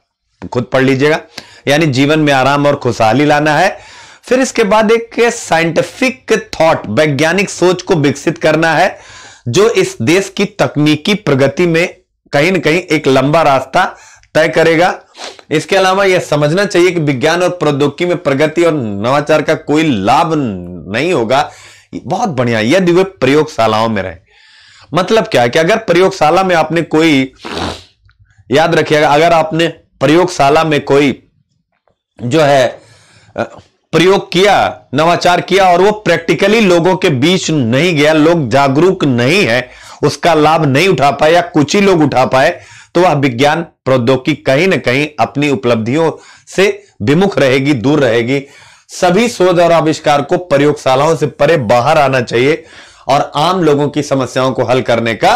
खुद पढ़ लीजिएगा, यानी जीवन में आराम और खुशहाली लाना है। फिर इसके बाद एक साइंटिफिक थॉट, वैज्ञानिक सोच को विकसित करना है, जो इस देश की तकनीकी प्रगति में कहीं ना कहीं एक लंबा रास्ता तय करेगा। इसके अलावा यह समझना चाहिए कि विज्ञान और प्रौद्योगिकी में प्रगति और नवाचार का कोई लाभ नहीं होगा, बहुत बढ़िया, यदि वे प्रयोगशालाओं में रहे। मतलब क्या है कि अगर प्रयोगशाला में आपने कोई, याद रखिएगा, अगर आपने प्रयोगशाला में कोई जो है प्रयोग किया, नवाचार किया और वो प्रैक्टिकली लोगों के बीच नहीं गया, लोग जागरूक नहीं है, उसका लाभ नहीं उठा पाए या कुछ ही लोग उठा पाए, तो वह विज्ञान प्रौद्योगिकी कहीं ना कहीं अपनी उपलब्धियों से विमुख रहेगी, दूर रहेगी। सभी शोध और आविष्कार को प्रयोगशालाओं से परे बाहर आना चाहिए और आम लोगों की समस्याओं को हल करने का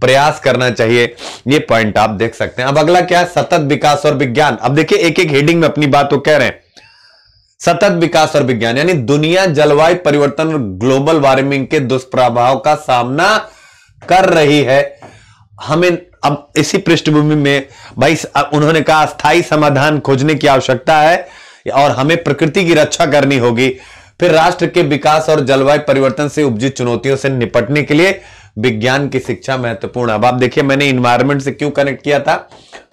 प्रयास करना चाहिए। ये पॉइंट आप देख सकते हैं। अब अगला क्या है? सतत विकास और विज्ञान। अब देखिए एक एक हेडिंग में अपनी बात को कह रहे हैं। सतत विकास और विज्ञान यानी दुनिया जलवायु परिवर्तन और ग्लोबल वार्मिंग के दुष्प्रभाव का सामना कर रही है। हमें अब इसी पृष्ठभूमि में भाई उन्होंने कहा स्थायी समाधान खोजने की आवश्यकता है और हमें प्रकृति की रक्षा करनी होगी। फिर राष्ट्र के विकास और जलवायु परिवर्तन से उपजित चुनौतियों से निपटने के लिए विज्ञान की शिक्षा महत्वपूर्ण। अब आप देखिए मैंने इन्वायरमेंट से क्यों कनेक्ट किया था,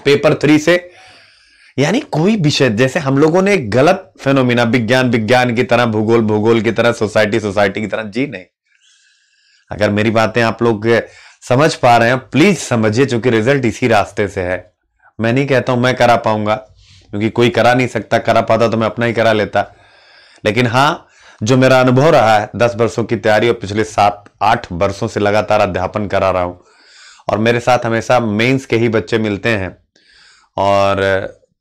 पेपर 3 से। यानी कोई विषय, जैसे हम लोगों ने गलत फेनोमिना विज्ञान विज्ञान की तरह, भूगोल भूगोल की तरह, सोसाइटी सोसाइटी की तरह, जी नहीं। अगर मेरी बातें आप लोग समझ पा रहे हैं प्लीज समझिए, चूंकि रिजल्ट इसी रास्ते से है। मैं नहीं कहता हूं मैं करा पाऊंगा, क्योंकि कोई करा नहीं सकता, करा पाता तो मैं अपना ही करा लेता। लेकिन हां, जो मेरा अनुभव रहा है 10 वर्षों की तैयारी और पिछले 7-8 वर्षों से लगातार अध्यापन करा रहा हूं, और मेरे साथ हमेशा मेंस के ही बच्चे मिलते हैं, और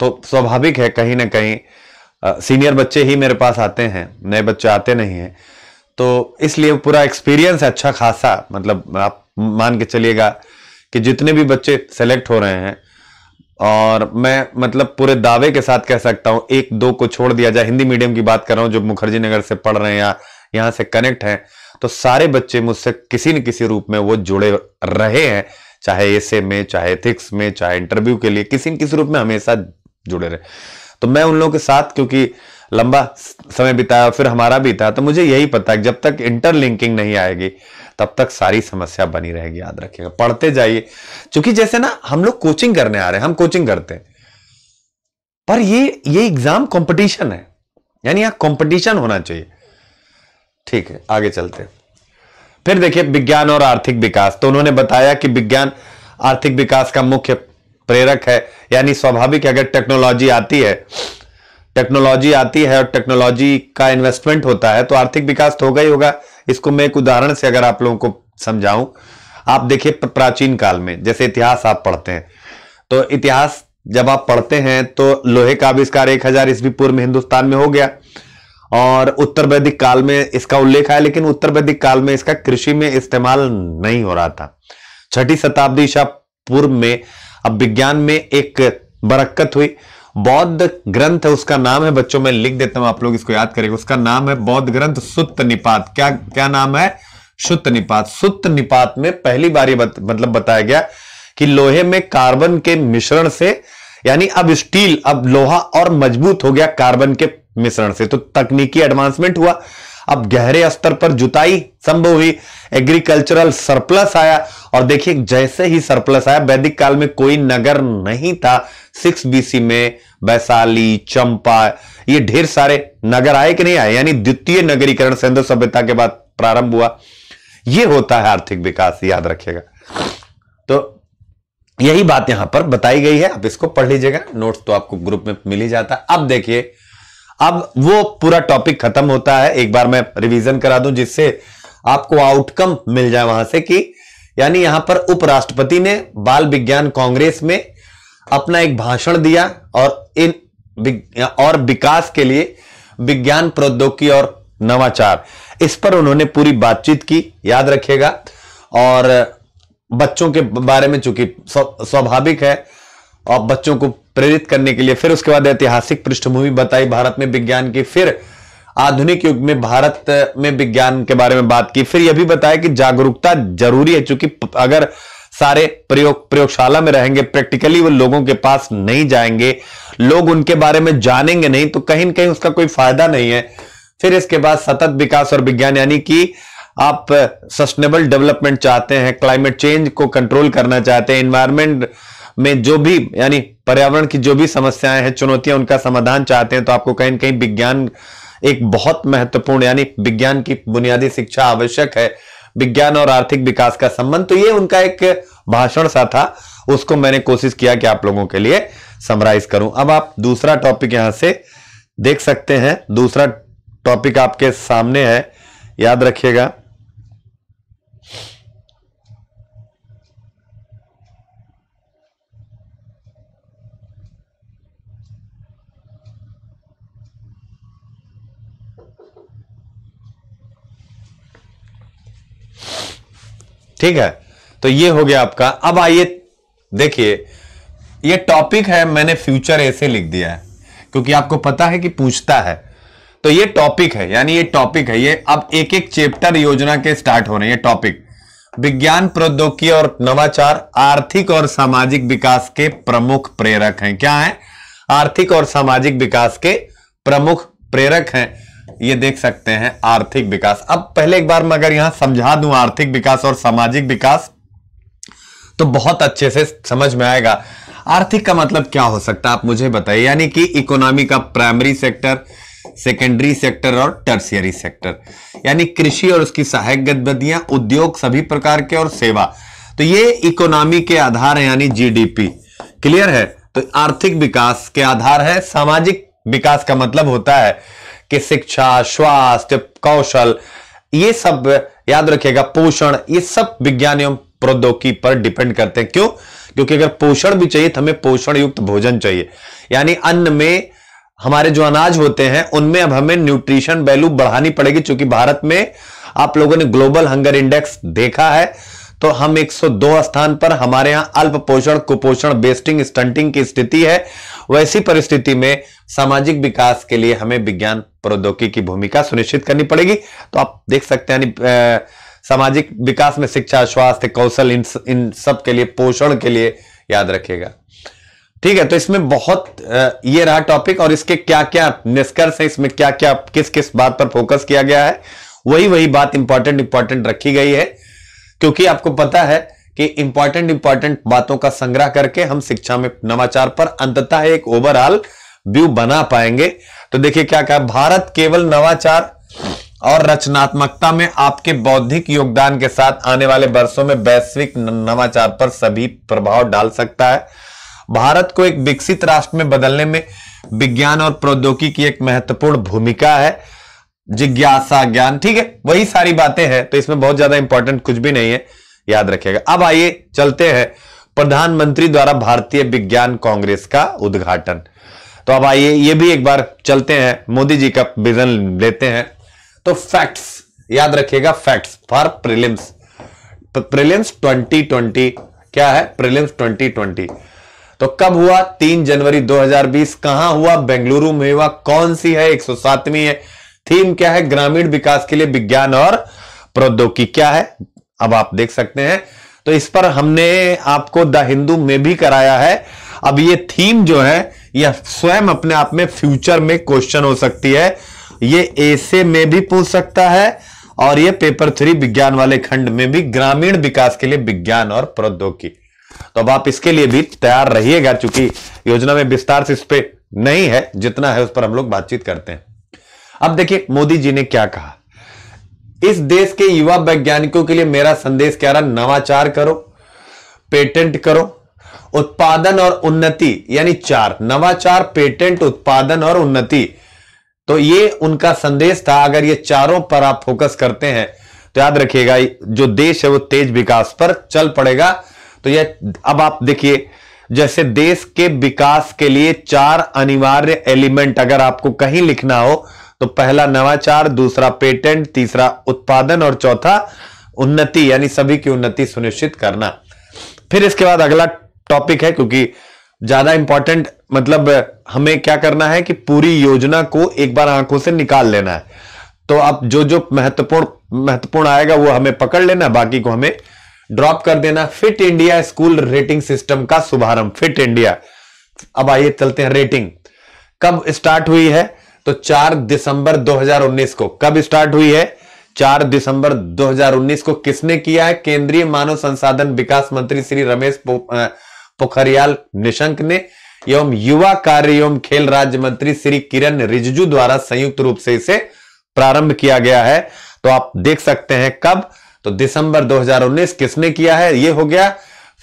तो स्वाभाविक है कहीं ना कहीं सीनियर बच्चे ही मेरे पास आते हैं, नए बच्चे आते नहीं हैं। तो इसलिए पूरा एक्सपीरियंस अच्छा खासा, मतलब आप मान के चलिएगा कि जितने भी बच्चे सेलेक्ट हो रहे हैं, और मैं मतलब पूरे दावे के साथ कह सकता हूं 1-2 को छोड़ दिया जाए, हिंदी मीडियम की बात कर रहा हूं, जो मुखर्जी नगर से पढ़ रहे हैं या यहाँ से कनेक्ट हैं, तो सारे बच्चे मुझसे किसी न किसी रूप में वो जुड़े रहे हैं, चाहे एसे में, चाहे एथिक्स में, चाहे इंटरव्यू के लिए, किसी न किसी रूप में हमेशा जुड़े रहे। तो मैं उन लोगों के साथ क्योंकि लंबा समय बिताया, फिर हमारा भी था, तो मुझे यही पता है जब तक इंटरलिंकिंग नहीं आएगी तब तक सारी समस्या बनी रहेगी। याद रखिएगा, पढ़ते जाइए, क्योंकि जैसे ना हम लोग कोचिंग करने आ रहे हैं, हम कोचिंग करते हैं, पर ये एग्जाम कंपटीशन है, यानी यहां कंपटीशन होना चाहिए। ठीक है, आगे चलते हैं। फिर देखिए विज्ञान और आर्थिक विकास। तो उन्होंने बताया कि विज्ञान आर्थिक विकास का मुख्य प्रेरक है, यानी स्वाभाविक अगर टेक्नोलॉजी आती है और टेक्नोलॉजी का इन्वेस्टमेंट होता है तो आर्थिक विकास तो होगा ही होगा। इसको मैं एक उदाहरण से अगर आप लोगों को समझाऊं, आप देखिए प्राचीन काल में जैसे इतिहास आप पढ़ते हैं, तो इतिहास जब आप पढ़ते हैं तो लोहे का आविष्कार 1000 ईस्वी पूर्व में हिंदुस्तान में हो गया, और उत्तर वैदिक काल में इसका उल्लेख है, लेकिन उत्तर वैदिक काल में इसका कृषि में इस्तेमाल नहीं हो रहा था। 6ठी शताब्दी ईसा पूर्व में अब विज्ञान में एक बरकत हुई। बौद्ध ग्रंथ है, उसका नाम है, बच्चों में लिख देता हूं, आप लोग इसको याद करेंगे, उसका नाम है बौद्ध ग्रंथ सुत्त निपात। क्या नाम है? सुत्त निपात। सुत्त निपात में पहली बार ये मतलब बताया गया कि लोहे में कार्बन के मिश्रण से, यानी अब स्टील, अब लोहा और मजबूत हो गया कार्बन के मिश्रण से, तो तकनीकी एडवांसमेंट हुआ। अब गहरे स्तर पर जुताई संभव हुई, एग्रीकल्चरल सरप्लस आया, और देखिए जैसे ही सरप्लस आया, वैदिक काल में कोई नगर नहीं था, 6 BC में वैशाली, चंपा, ये ढेर सारे नगर आए कि नहीं आए, यानी द्वितीय नगरीकरण सिंधु सभ्यता के बाद प्रारंभ हुआ। ये होता है आर्थिक विकास, याद रखिएगा। तो यही बात यहां पर बताई गई है, आप इसको पढ़ लीजिएगा, नोट्स तो आपको ग्रुप में मिल ही जाता है। अब देखिए, अब वो पूरा टॉपिक खत्म होता है, एक बार मैं रिवीजन करा दूं जिससे आपको आउटकम मिल जाए वहां से, कि यानी यहां पर उपराष्ट्रपति ने बाल विज्ञान कांग्रेस में अपना एक भाषण दिया और विकास के लिए विज्ञान, प्रौद्योगिकी और नवाचार, इस पर उन्होंने पूरी बातचीत की, याद रखिएगा। और बच्चों के बारे में चूंकि स्वाभाविक है, और बच्चों को प्रेरित करने के लिए, फिर उसके बाद ऐतिहासिक पृष्ठभूमि बताई भारत में विज्ञान की, फिर आधुनिक युग में भारत में विज्ञान के बारे में बात की, फिर यह भी बताया कि जागरूकता जरूरी है, क्योंकि अगर सारे प्रयोगशाला में रहेंगे, प्रैक्टिकली वो लोगों के पास नहीं जाएंगे, लोग उनके बारे में जानेंगे नहीं, तो कहीं ना कहीं उसका कोई फायदा नहीं है। फिर इसके बाद सतत विकास और विज्ञान, यानी कि आप सस्टेनेबल डेवलपमेंट चाहते हैं, क्लाइमेट चेंज को कंट्रोल करना चाहते हैं, एनवायरमेंट में जो भी, यानी पर्यावरण की जो भी समस्याएं हैं, चुनौतियां, उनका समाधान चाहते हैं, तो आपको कहीं ना कहीं विज्ञान एक बहुत महत्वपूर्ण, यानी विज्ञान की बुनियादी शिक्षा आवश्यक है, विज्ञान और आर्थिक विकास का संबंध। तो ये उनका एक भाषण सा था, उसको मैंने कोशिश किया कि आप लोगों के लिए समराइज करूं। अब आप दूसरा टॉपिक यहां से देख सकते हैं, दूसरा टॉपिक आपके सामने है, याद रखिएगा। ठीक है, तो ये हो गया आपका। अब आइए देखिए, ये टॉपिक है, मैंने फ्यूचर ऐसे लिख दिया है क्योंकि आपको पता है कि पूछता है, तो ये टॉपिक है, यानी ये टॉपिक है, ये अब एक एक चैप्टर योजना के स्टार्ट हो रहे हैं। टॉपिक विज्ञान, प्रौद्योगिकी और नवाचार आर्थिक और सामाजिक विकास के प्रमुख प्रेरक हैं। क्या है? आर्थिक और सामाजिक विकास के प्रमुख प्रेरक हैं, ये देख सकते हैं आर्थिक विकास। अब पहले एक बार मैं अगर यहां समझा दूं आर्थिक विकास और सामाजिक विकास, तो बहुत अच्छे से समझ में आएगा। आर्थिक का मतलब क्या हो सकता है, आप मुझे बताइए, यानी कि इकोनॉमी का प्राइमरी सेक्टर, सेकेंडरी सेक्टर और टर्शियरी सेक्टर, यानी कृषि और उसकी सहायक गतिविधियां, उद्योग सभी प्रकार के और सेवा, तो ये इकोनॉमी के आधार है, यानी जीडीपी। क्लियर है? तो आर्थिक विकास के आधार है। सामाजिक विकास का मतलब होता है कि शिक्षा, स्वास्थ्य, कौशल, ये सब याद रखिएगा, पोषण, ये सब विज्ञान एवं प्रौद्योगिकी पर डिपेंड करते हैं। क्यों? क्योंकि अगर पोषण भी चाहिए तो हमें पोषण युक्त भोजन चाहिए, यानी अन्न में हमारे जो अनाज होते हैं उनमें अब हमें न्यूट्रिशन वैल्यू बढ़ानी पड़ेगी, क्योंकि भारत में आप लोगों ने ग्लोबल हंगर इंडेक्स देखा है, तो हम 102 स्थान पर, हमारे यहाँ अल्प पोषण, कुपोषण, वेस्टिंग, स्टंटिंग की स्थिति है। वैसी परिस्थिति में सामाजिक विकास के लिए हमें विज्ञान, प्रौद्योगिकी की भूमिका सुनिश्चित करनी पड़ेगी। तो आप देख सकते हैं, यानी सामाजिक विकास में शिक्षा, स्वास्थ्य, कौशल, इन सब के लिए, पोषण के लिए, याद रखिएगा। ठीक है, तो इसमें बहुत ये रहा टॉपिक, और इसके क्या क्या निष्कर्ष है, इसमें क्या क्या, किस किस बात पर फोकस किया गया है, वही बात इंपॉर्टेंट रखी गई है, क्योंकि आपको पता है कि इंपॉर्टेंट बातों का संग्रह करके हम शिक्षा में नवाचार पर अंततः एक ओवरऑल व्यू बना पाएंगे। तो देखिए क्या कहा, भारत केवल नवाचार और रचनात्मकता में आपके बौद्धिक योगदान के साथ आने वाले वर्षों में वैश्विक नवाचार पर सभी प्रभाव डाल सकता है। भारत को एक विकसित राष्ट्र में बदलने में विज्ञान और प्रौद्योगिकी की एक महत्वपूर्ण भूमिका है। जिज्ञासा, ज्ञान, ठीक है, वही सारी बातें हैं, तो इसमें बहुत ज्यादा इंपॉर्टेंट कुछ भी नहीं है, याद रखिएगा। अब आइए चलते हैं प्रधानमंत्री द्वारा भारतीय विज्ञान कांग्रेस का उद्घाटन। तो अब आइए ये भी एक बार चलते हैं, मोदी जी का विजन लेते हैं। तो फैक्ट्स याद रखिएगा, फैक्ट्स फॉर प्रीलिम्स, प्रीलिम्स 2020 क्या है, प्रीलिम्स 2020 तो कब हुआ, 3 जनवरी 2020, कहां हुआ, बेंगलुरु में हुआ, कौन सी है, 107वीं है, थीम क्या है, ग्रामीण विकास के लिए विज्ञान और प्रौद्योगिकी, क्या है, अब आप देख सकते हैं। तो इस पर हमने आपको द हिंदू में भी कराया है। अब ये थीम जो है यह स्वयं अपने आप में फ्यूचर में क्वेश्चन हो सकती है, ये एसे में भी पूछ सकता है, और ये पेपर 3 विज्ञान वाले खंड में भी, ग्रामीण विकास के लिए विज्ञान और प्रौद्योगिकी। तो अब आप इसके लिए भी तैयार रहिएगा, चूंकि योजना में विस्तार से इस पर नहीं है, जितना है उस पर हम लोग बातचीत करते हैं। अब देखिए मोदी जी ने क्या कहा, इस देश के युवा वैज्ञानिकों के लिए मेरा संदेश क्या रहा? नवाचार करो, पेटेंट करो, उत्पादन और उन्नति, यानी चार, नवाचार, पेटेंट, उत्पादन और उन्नति। तो ये उनका संदेश था। अगर ये चारों पर आप फोकस करते हैं तो याद रखिएगा जो देश है वो तेज विकास पर चल पड़ेगा। तो ये अब आप देखिए, जैसे देश के विकास के लिए चार अनिवार्य एलिमेंट अगर आपको कहीं लिखना हो तो पहला नवाचार, दूसरा पेटेंट, तीसरा उत्पादन और चौथा उन्नति, यानी सभी की उन्नति सुनिश्चित करना। फिर इसके बाद अगला टॉपिक है, क्योंकि ज्यादा इंपॉर्टेंट, मतलब हमें क्या करना है कि पूरी योजना को एक बार आंखों से निकाल लेना है। तो आप जो जो महत्वपूर्ण आएगा वो हमें पकड़ लेना, बाकी को हमें ड्रॉप कर देना। Fit India school rating system का शुभारंभ, फिट इंडिया। अब आइए चलते हैं, रेटिंग कब स्टार्ट हुई है? तो 4 दिसंबर 2019 को। कब स्टार्ट हुई है? 4 दिसंबर 2019 को। किसने किया है? केंद्रीय मानव संसाधन विकास मंत्री श्री रमेश पोखरियाल निशंक ने एवं युवा कार्य एवं खेल राज्य मंत्री श्री किरण रिजिजू द्वारा संयुक्त रूप से इसे प्रारंभ किया गया है। तो आप देख सकते हैं कब, तो दिसंबर 2019 किसने किया है? यह हो गया।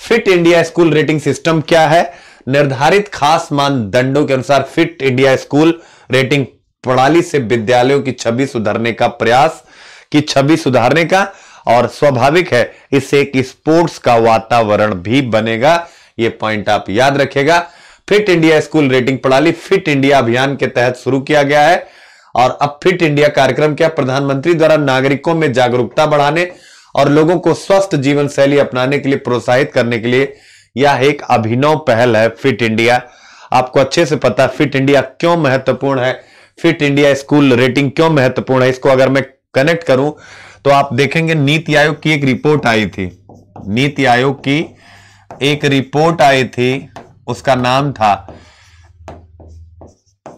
Fit India school rating system क्या है? निर्धारित खास मानदंडों के अनुसार फिट इंडिया स्कूल रेटिंग प्रणाली से विद्यालयों की छवि सुधारने का प्रयास, की छवि सुधारने का, और स्वाभाविक है इससे एक स्पोर्ट्स का वातावरण भी बनेगा। यह पॉइंट आप याद रखेगा। फिट इंडिया स्कूल रेटिंग प्रणाली फिट इंडिया अभियान के तहत शुरू किया गया है। और अब फिट इंडिया कार्यक्रम क्या? प्रधानमंत्री द्वारा नागरिकों में जागरूकता बढ़ाने और लोगों को स्वस्थ जीवन शैली अपनाने के लिए प्रोत्साहित करने के लिए यह एक अभिनव पहल है फिट इंडिया। आपको अच्छे से पता फिट इंडिया क्यों महत्वपूर्ण है, फिट इंडिया स्कूल रेटिंग क्यों महत्वपूर्ण है। इसको अगर मैं कनेक्ट करूं तो आप देखेंगे नीति आयोग की एक रिपोर्ट आई थी, नीति आयोग की एक रिपोर्ट आई थी, उसका नाम था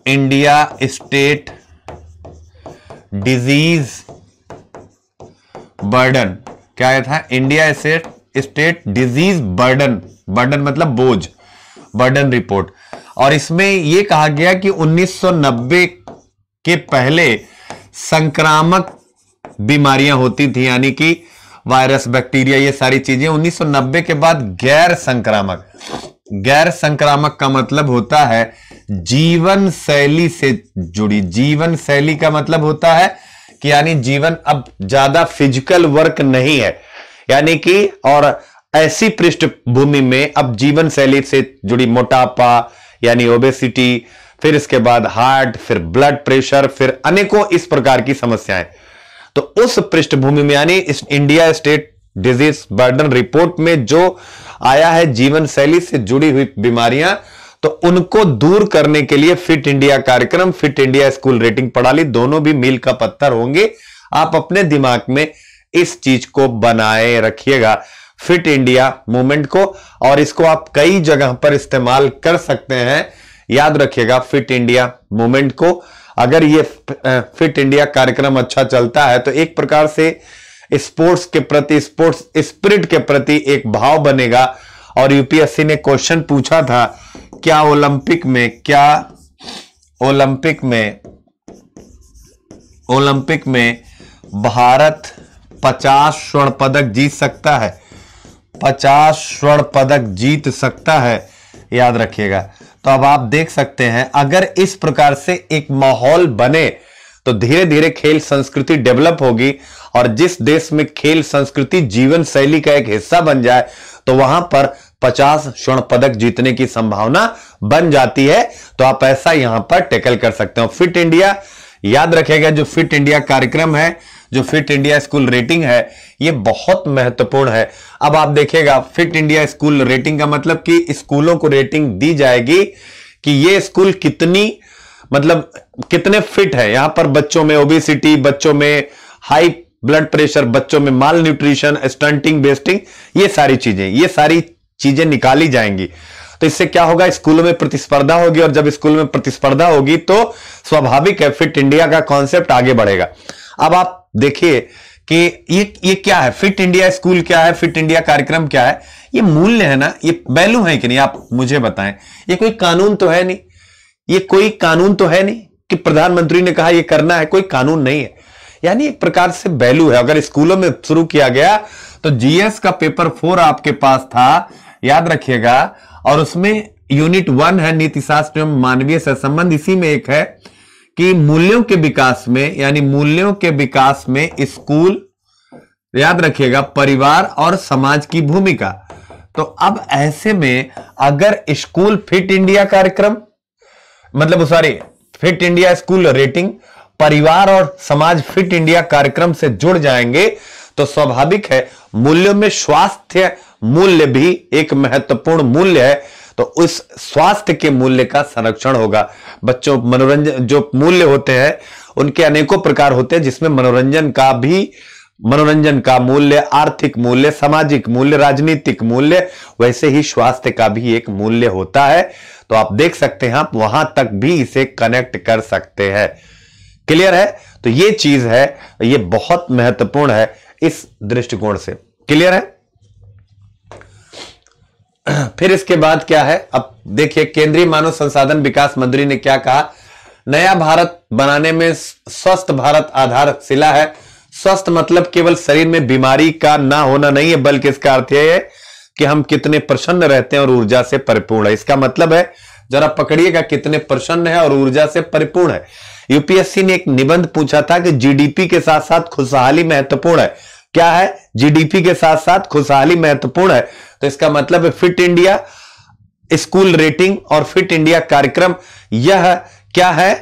इंडिया स्टेट डिजीज बर्डन। क्या था? India state disease burden, burden मतलब बोझ, बर्डन रिपोर्ट। और इसमें यह कहा गया कि 1990 के पहले संक्रामक बीमारियां होती थी, यानी कि वायरस, बैक्टीरिया, ये सारी चीजें। 1990 के बाद गैर संक्रामक, गैर संक्रामक का मतलब होता है जीवन शैली से जुड़ी, जीवन शैली का मतलब होता है कि यानी जीवन अब ज्यादा फिजिकल वर्क नहीं है, यानी कि और ऐसी पृष्ठभूमि में अब जीवन शैली से जुड़ी मोटापा यानी ओबेसिटी, फिर इसके बाद हार्ट, फिर ब्लड प्रेशर, फिर अनेकों इस प्रकार की समस्याएं। तो उस पृष्ठभूमि में यानी इस India state disease burden report में जो आया है जीवन शैली से जुड़ी हुई बीमारियां, तो उनको दूर करने के लिए फिट इंडिया कार्यक्रम, फिट इंडिया स्कूल रेटिंग प्रणाली दोनों भी मील का पत्थर होंगे। आप अपने दिमाग में इस चीज को बनाए रखिएगा, फिट इंडिया मूवमेंट को, और इसको आप कई जगह पर इस्तेमाल कर सकते हैं। याद रखिएगा फिट इंडिया मूवमेंट को। अगर ये फिट इंडिया कार्यक्रम अच्छा चलता है तो एक प्रकार से स्पोर्ट्स के प्रति, स्पोर्ट्स स्पिरिट के प्रति एक भाव बनेगा। और यूपीएससी ने क्वेश्चन पूछा था क्या ओलंपिक में भारत 50 स्वर्ण पदक जीत सकता है, 50 स्वर्ण पदक जीत सकता है, याद रखिएगा। तो अब आप देख सकते हैं अगर इस प्रकार से एक माहौल बने तो धीरे धीरे खेल संस्कृति डेवलप होगी। और जिस देश में खेल संस्कृति जीवन शैली का एक हिस्सा बन जाए तो वहां पर 50 स्वर्ण पदक जीतने की संभावना बन जाती है। तो आप ऐसा यहां पर टैकल कर सकते हो। फिट इंडिया याद रखेगा, जो फिट इंडिया कार्यक्रम है, जो फिट इंडिया स्कूल रेटिंग है, ये बहुत महत्वपूर्ण है। अब आप देखिएगा फिट इंडिया स्कूल रेटिंग का मतलब कि स्कूलों को रेटिंग दी जाएगी कि ये स्कूल कितनी, मतलब कितने फिट है। यहां पर बच्चों में ओबेसिटी, बच्चों में हाई ब्लड प्रेशर, बच्चों में माल न्यूट्रिशन, स्टंटिंग, वेस्टिंग, ये सारी चीजें निकाली जाएंगी। तो इससे क्या होगा? स्कूलों में प्रतिस्पर्धा होगी, और जब स्कूल में प्रतिस्पर्धा होगी तो स्वाभाविक है फिट इंडिया का कॉन्सेप्ट आगे बढ़ेगा। अब आप देखिए कि ये क्या है, फिट इंडिया स्कूल क्या है, फिट इंडिया कार्यक्रम क्या है। ये मूल्य है ना, ये वैल्यू है कि नहीं, आप मुझे बताएं। ये कोई कानून तो है नहीं, ये कोई कानून तो है नहीं कि प्रधानमंत्री ने कहा ये करना है, कोई कानून नहीं है। यानी एक प्रकार से वैल्यू है। अगर स्कूलों में शुरू किया गया तो जीएस का पेपर 4 आपके पास था, याद रखिएगा, और उसमें यूनिट 1 है नीतिशास्त्र एवं मानवीय सहसंबंध। इसी में एक है कि मूल्यों के विकास में, यानी मूल्यों के विकास में स्कूल, याद रखिएगा, परिवार और समाज की भूमिका। तो अब ऐसे में अगर स्कूल फिट इंडिया कार्यक्रम, मतलब sorry fit India school rating, परिवार और समाज फिट इंडिया कार्यक्रम से जुड़ जाएंगे तो स्वाभाविक है मूल्यों में स्वास्थ्य मूल्य भी एक महत्वपूर्ण मूल्य है, तो उस स्वास्थ्य के मूल्य का संरक्षण होगा। बच्चों मनोरंजन जो मूल्य होते हैं उनके अनेकों प्रकार होते हैं, जिसमें मनोरंजन का मूल्य, आर्थिक मूल्य, सामाजिक मूल्य, राजनीतिक मूल्य, वैसे ही स्वास्थ्य का भी एक मूल्य होता है। तो आप देख सकते हैं, आप वहां तक भी इसे कनेक्ट कर सकते हैं। क्लियर है? तो ये चीज है, ये बहुत महत्वपूर्ण है इस दृष्टिकोण से। क्लियर है? फिर इसके बाद क्या है, अब देखिए केंद्रीय मानव संसाधन विकास मंत्री ने क्या कहा, नया भारत बनाने में स्वस्थ भारत आधारशिला है। स्वस्थ मतलब केवल शरीर में बीमारी का ना होना नहीं है, बल्कि इसका अर्थ यह है कि हम कितने प्रसन्न रहते हैं और ऊर्जा से परिपूर्ण है। इसका मतलब है, जरा पकड़िएगा, कितने प्रसन्न है और ऊर्जा से परिपूर्ण है। यूपीएससी ने एक निबंध पूछा था कि जीडीपी के साथ साथ खुशहाली महत्वपूर्ण है। क्या है? जीडीपी के साथ साथ खुशहाली महत्वपूर्ण है। तो इसका मतलब है फिट इंडिया स्कूल रेटिंग और फिट इंडिया कार्यक्रम, यह क्या है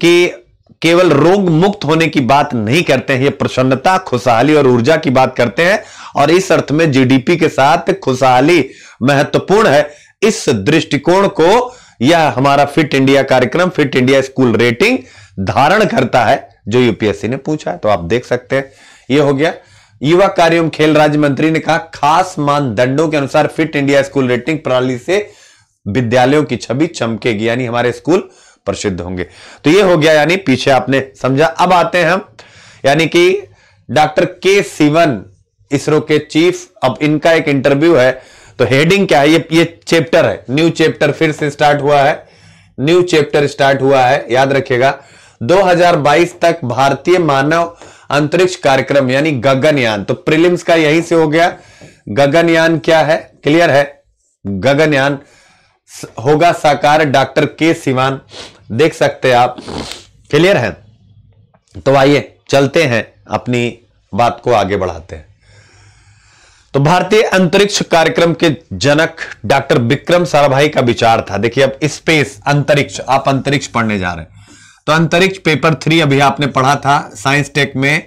कि केवल रोग मुक्त होने की बात नहीं करते हैं, ये प्रसन्नता, खुशहाली और ऊर्जा की बात करते हैं, और इस अर्थ में जीडीपी के साथ खुशहाली महत्वपूर्ण है। इस दृष्टिकोण को यह हमारा फिट इंडिया कार्यक्रम, फिट इंडिया स्कूल रेटिंग धारण करता है, जो यूपीएससी ने पूछा है। तो आप देख सकते हैं, यह हो गया। युवा कार्य एवं खेल राज्य मंत्री ने कहा, खास मानदंडों के अनुसार फिट इंडिया स्कूल रेटिंग प्रणाली से विद्यालयों की छवि चमकेगी, यानी हमारे स्कूल प्रसिद्ध होंगे। तो ये हो गया, यानी पीछे आपने समझा। अब आते हैं हम, यानी कि डॉक्टर के सिवन, इसरो के चीफ, अब इनका एक इंटरव्यू है। तो हेडिंग क्या है, ये चैप्टर है, न्यू चैप्टर फिर से स्टार्ट हुआ है, न्यू चैप्टर स्टार्ट हुआ है, याद रखिएगा। 2022 तक भारतीय मानव अंतरिक्ष कार्यक्रम, यानी गगनयान। तो प्रीलिम्स का यहीं से हो गया, गगनयान क्या है, क्लियर है, गगनयान होगा साकार डॉक्टर के सिवान, देख सकते हैं आप, क्लियर है। तो आइए चलते हैं, अपनी बात को आगे बढ़ाते हैं। तो भारतीय अंतरिक्ष कार्यक्रम के जनक डॉक्टर विक्रम साराभाई का विचार था। देखिए, अब स्पेस, अंतरिक्ष, आप अंतरिक्ष पढ़ने जा रहे हैं, तो अंतरिक्ष पेपर 3 अभी आपने पढ़ा था साइंस टेक में,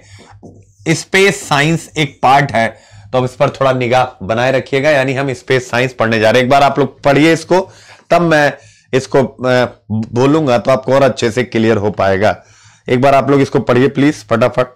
स्पेस साइंस एक पार्ट है, तो अब इस पर थोड़ा निगाह बनाए रखिएगा, यानी हम स्पेस साइंस पढ़ने जा रहे हैं। एक बार आप लोग पढ़िए इसको, तब मैं इसको बोलूंगा तो आपको और अच्छे से क्लियर हो पाएगा। एक बार आप लोग इसको पढ़िए प्लीज, फटाफट।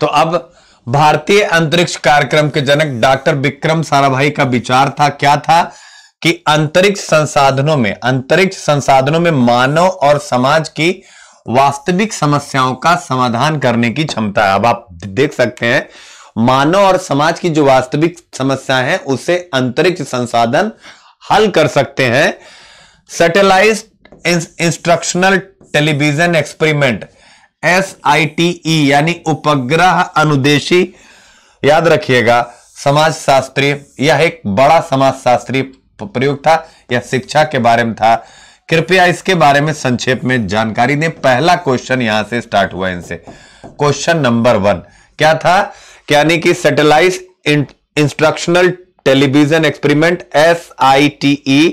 तो अब भारतीय अंतरिक्ष कार्यक्रम के जनक डॉक्टर विक्रम साराभाई का विचार था, क्या था कि अंतरिक्ष संसाधनों में मानव और समाज की वास्तविक समस्याओं का समाधान करने की क्षमता है। अब आप देख सकते हैं, मानव और समाज की जो वास्तविक समस्या है उसे अंतरिक्ष संसाधन हल कर सकते हैं। Satellite instructional television experiment, SITE, यानी उपग्रह अनुदेशी, याद रखिएगा, समाजशास्त्री, यह एक बड़ा समाजशास्त्री प्रयोग था, यह शिक्षा के बारे में था। कृपया इसके बारे में संक्षेप में जानकारी दें। पहला क्वेश्चन यहां से स्टार्ट हुआ, इनसे क्वेश्चन नंबर 1 क्या था, यानी कि satellite instructional television experiment SITE,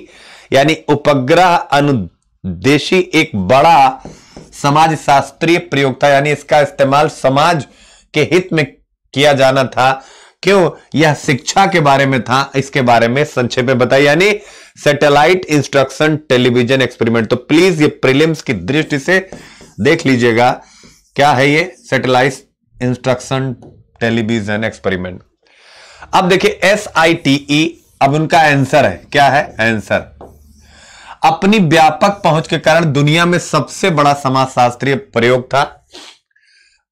यानी उपग्रह अनुदेशी, एक बड़ा समाज शास्त्रीय प्रयोग था, यानी इसका इस्तेमाल समाज के हित में किया जाना था। क्यों? यह शिक्षा के बारे में था। इसके बारे में संक्षेप में बताइए, यानी सैटेलाइट इंस्ट्रक्शन टेलीविजन एक्सपेरिमेंट। तो प्लीज ये प्रीलिम्स की दृष्टि से देख लीजिएगा, क्या है ये सैटेलाइट इंस्ट्रक्शन टेलीविजन एक्सपेरिमेंट। अब देखिए SITE, अब उनका आंसर है, क्या है आंसर? अपनी व्यापक पहुंच के कारण दुनिया में सबसे बड़ा समाजशास्त्रीय प्रयोग था।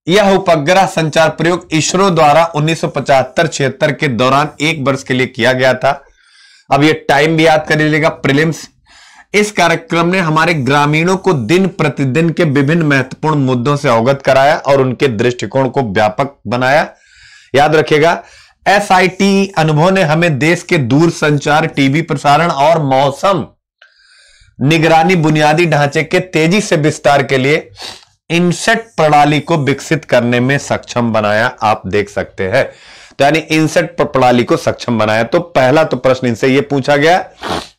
यह उपग्रह संचार प्रयोग इसरो द्वारा 1975-76 के दौरान एक वर्ष के लिए किया गया था। अब यह टाइम भी याद कर लीजिएगा, प्रीलिम्स। इस कार्यक्रम ने हमारे ग्रामीणों को दिन प्रतिदिन के विभिन्न महत्वपूर्ण मुद्दों से अवगत कराया और उनके दृष्टिकोण को व्यापक बनाया। याद रखिएगा, SITE अनुभव ने हमें देश के दूरसंचार, टीवी प्रसारण और मौसम निगरानी, बुनियादी ढांचे के तेजी से विस्तार के लिए इनसेट प्रणाली को विकसित करने में सक्षम बनाया। आप देख सकते हैं, तो यानी इनसेट प्रणाली को सक्षम बनाया। तो पहला तो प्रश्न इनसे ये पूछा गया,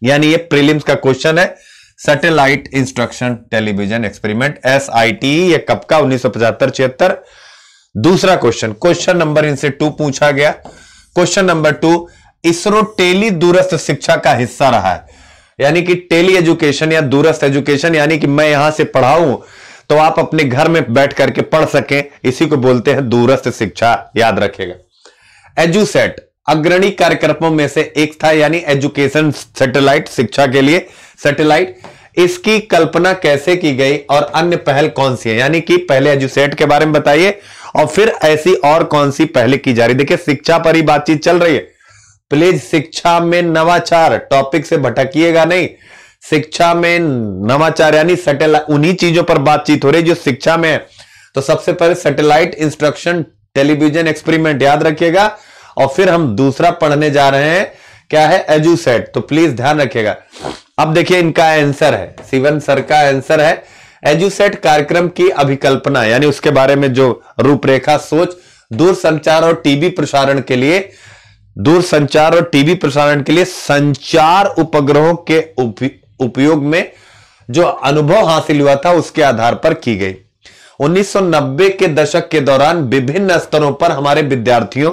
यानी ये प्रीलिम्स का क्वेश्चन है, satellite instruction television experiment SITE ये कब का? 1975-76। दूसरा क्वेश्चन, क्वेश्चन नंबर इनसे 2 पूछा गया। क्वेश्चन नंबर 2, इसरो टेली दूरस्थ शिक्षा का हिस्सा रहा है, यानी कि टेली एजुकेशन या दूरस्थ एजुकेशन, यानी कि मैं यहां से पढ़ाऊं तो आप अपने घर में बैठ करके पढ़ सकें, इसी को बोलते हैं दूरस्थ शिक्षा। याद रखेगा। एडुसेट अग्रणी कार्यक्रमों में से एक था, यानी एजुकेशन सैटेलाइट शिक्षा के लिए सैटेलाइट। इसकी कल्पना कैसे की गई और अन्य पहल कौन सी है? यानी कि पहले एडुसेट के बारे में बताइए और फिर ऐसी और कौन सी पहले की जा रही। देखिए शिक्षा पर ही बातचीत चल रही है, प्लीज शिक्षा में नवाचार टॉपिक से भटकिएगा नहीं। शिक्षा में नवाचार यानी सैटेलाइट, उन्हीं चीजों पर बातचीत हो रही जो शिक्षा में है। तो सबसे पहले सैटेलाइट इंस्ट्रक्शन टेलीविजन एक्सपेरिमेंट याद रखिएगा, और फिर हम दूसरा पढ़ने जा रहे हैं, क्या है? एडुसेट। तो प्लीज ध्यान रखिएगा। अब देखिए इनका आंसर है, सिवन सर का आंसर है, एडुसेट कार्यक्रम की अभिकल्पना, यानी उसके बारे में जो रूपरेखा सोच, दूरसंचार और टीवी प्रसारण के लिए संचार उपग्रहों के उपयोग में जो अनुभव हासिल हुआ था उसके आधार पर की गई। 1990 के दशक के दौरान विभिन्न स्तरों पर हमारे विद्यार्थियों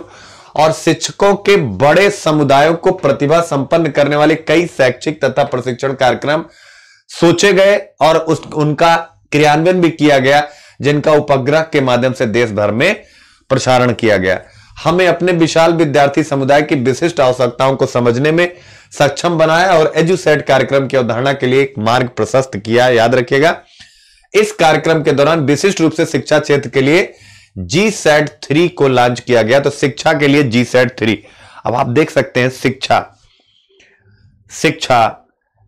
और शिक्षकों के बड़े समुदायों को प्रतिभा संपन्न करने वाले कई शैक्षिक तथा प्रशिक्षण कार्यक्रम सोचे गए और उनका क्रियान्वयन भी किया गया, जिनका उपग्रह के माध्यम से देश भर में प्रसारण किया गया। हमें अपने विशाल विद्यार्थी समुदाय की विशिष्ट आवश्यकताओं को समझने में सक्षम बनाया और एडुसेट कार्यक्रम की अवधारणा के लिए एक मार्ग प्रशस्त किया। याद रखिएगा, इस कार्यक्रम के दौरान विशिष्ट रूप से शिक्षा क्षेत्र के लिए GSAT-3 को लॉन्च किया गया। तो शिक्षा के लिए GSAT-3। अब आप देख सकते हैं शिक्षा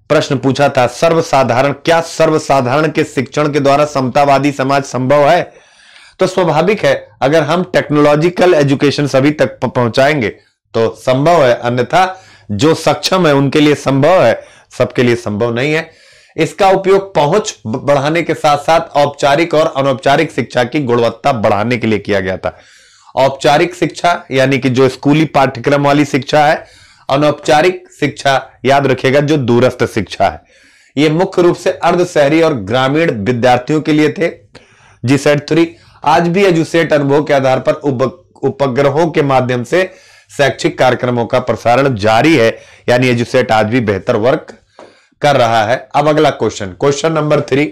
प्रश्न पूछा था, सर्वसाधारण, क्या सर्वसाधारण के शिक्षण के द्वारा समतावादी समाज संभव है? तो स्वाभाविक है, अगर हम टेक्नोलॉजिकल एजुकेशन सभी तक पहुंचाएंगे तो संभव है, अन्यथा जो सक्षम है उनके लिए संभव है, सबके लिए संभव नहीं है। इसका उपयोग पहुंच बढ़ाने के साथ साथ औपचारिक और अनौपचारिक शिक्षा की गुणवत्ता बढ़ाने के लिए किया गया था। औपचारिक शिक्षा यानी कि जो स्कूली पाठ्यक्रम वाली शिक्षा है, अनौपचारिक शिक्षा याद रखेगा जो दूरस्थ शिक्षा है। ये मुख्य रूप से अर्ध शहरी और ग्रामीण विद्यार्थियों के लिए थे GSAT-3। आज भी एडुसेट अनुभव के आधार पर उपग्रहों के माध्यम से शैक्षिक कार्यक्रमों का प्रसारण जारी है, यानी एडुसेट आज भी बेहतर वर्क कर रहा है। अब अगला क्वेश्चन, क्वेश्चन नंबर 3,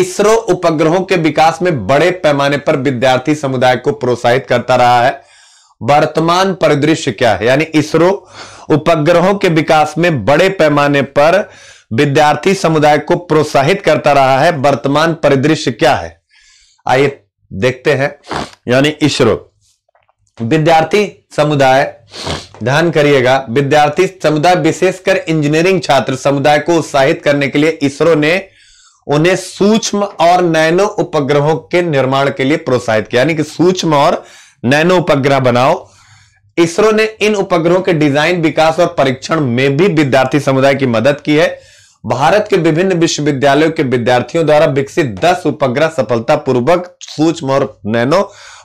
इसरो उपग्रहों के विकास में बड़े पैमाने पर विद्यार्थी समुदाय को प्रोत्साहित करता रहा है, वर्तमान परिदृश्य क्या है? यानी इसरो उपग्रहों के विकास में बड़े पैमाने पर विद्यार्थी समुदाय को प्रोत्साहित करता रहा है, वर्तमान परिदृश्य क्या है? आइए देखते हैं। यानी इसरो विद्यार्थी समुदाय, ध्यान करिएगा, विद्यार्थी समुदाय विशेषकर इंजीनियरिंग छात्र समुदाय को उत्साहित करने के लिए इसरो ने उन्हें सूक्ष्म और नैनो उपग्रहों के निर्माण के लिए प्रोत्साहित किया, यानी कि सूक्ष्म और नैनो उपग्रह बनाओ। इसरो ने इन उपग्रहों के डिजाइन, विकास और परीक्षण में भी विद्यार्थी समुदाय की मदद की है। भारत के विभिन्न विश्वविद्यालयों के विद्यार्थियों द्वारा विकसित 10 उपग्रह सफलतापूर्वक सूक्ष्म और नैनो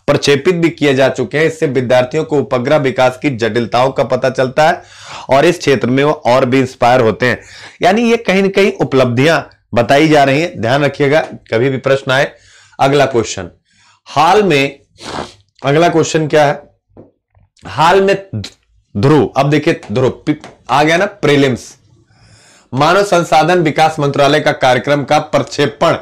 प्रक्षेपित भी किए जा चुके हैं। इससे विद्यार्थियों को उपग्रह विकास की जटिलताओं का पता चलता है और इस क्षेत्र में वो और भी इंस्पायर होते हैं। यानी ये कहीं न कहीं उपलब्धियां बताई जा रही हैं, ध्यान रखिएगा, कभी भी प्रश्न आए। अगला क्वेश्चन, हाल में। अगला क्वेश्चन क्या है, हाल में ध्रुव, अब देखिए ध्रुव आ गया ना प्रीलिम्स, मानव संसाधन विकास मंत्रालय का कार्यक्रम का प्रक्षेपण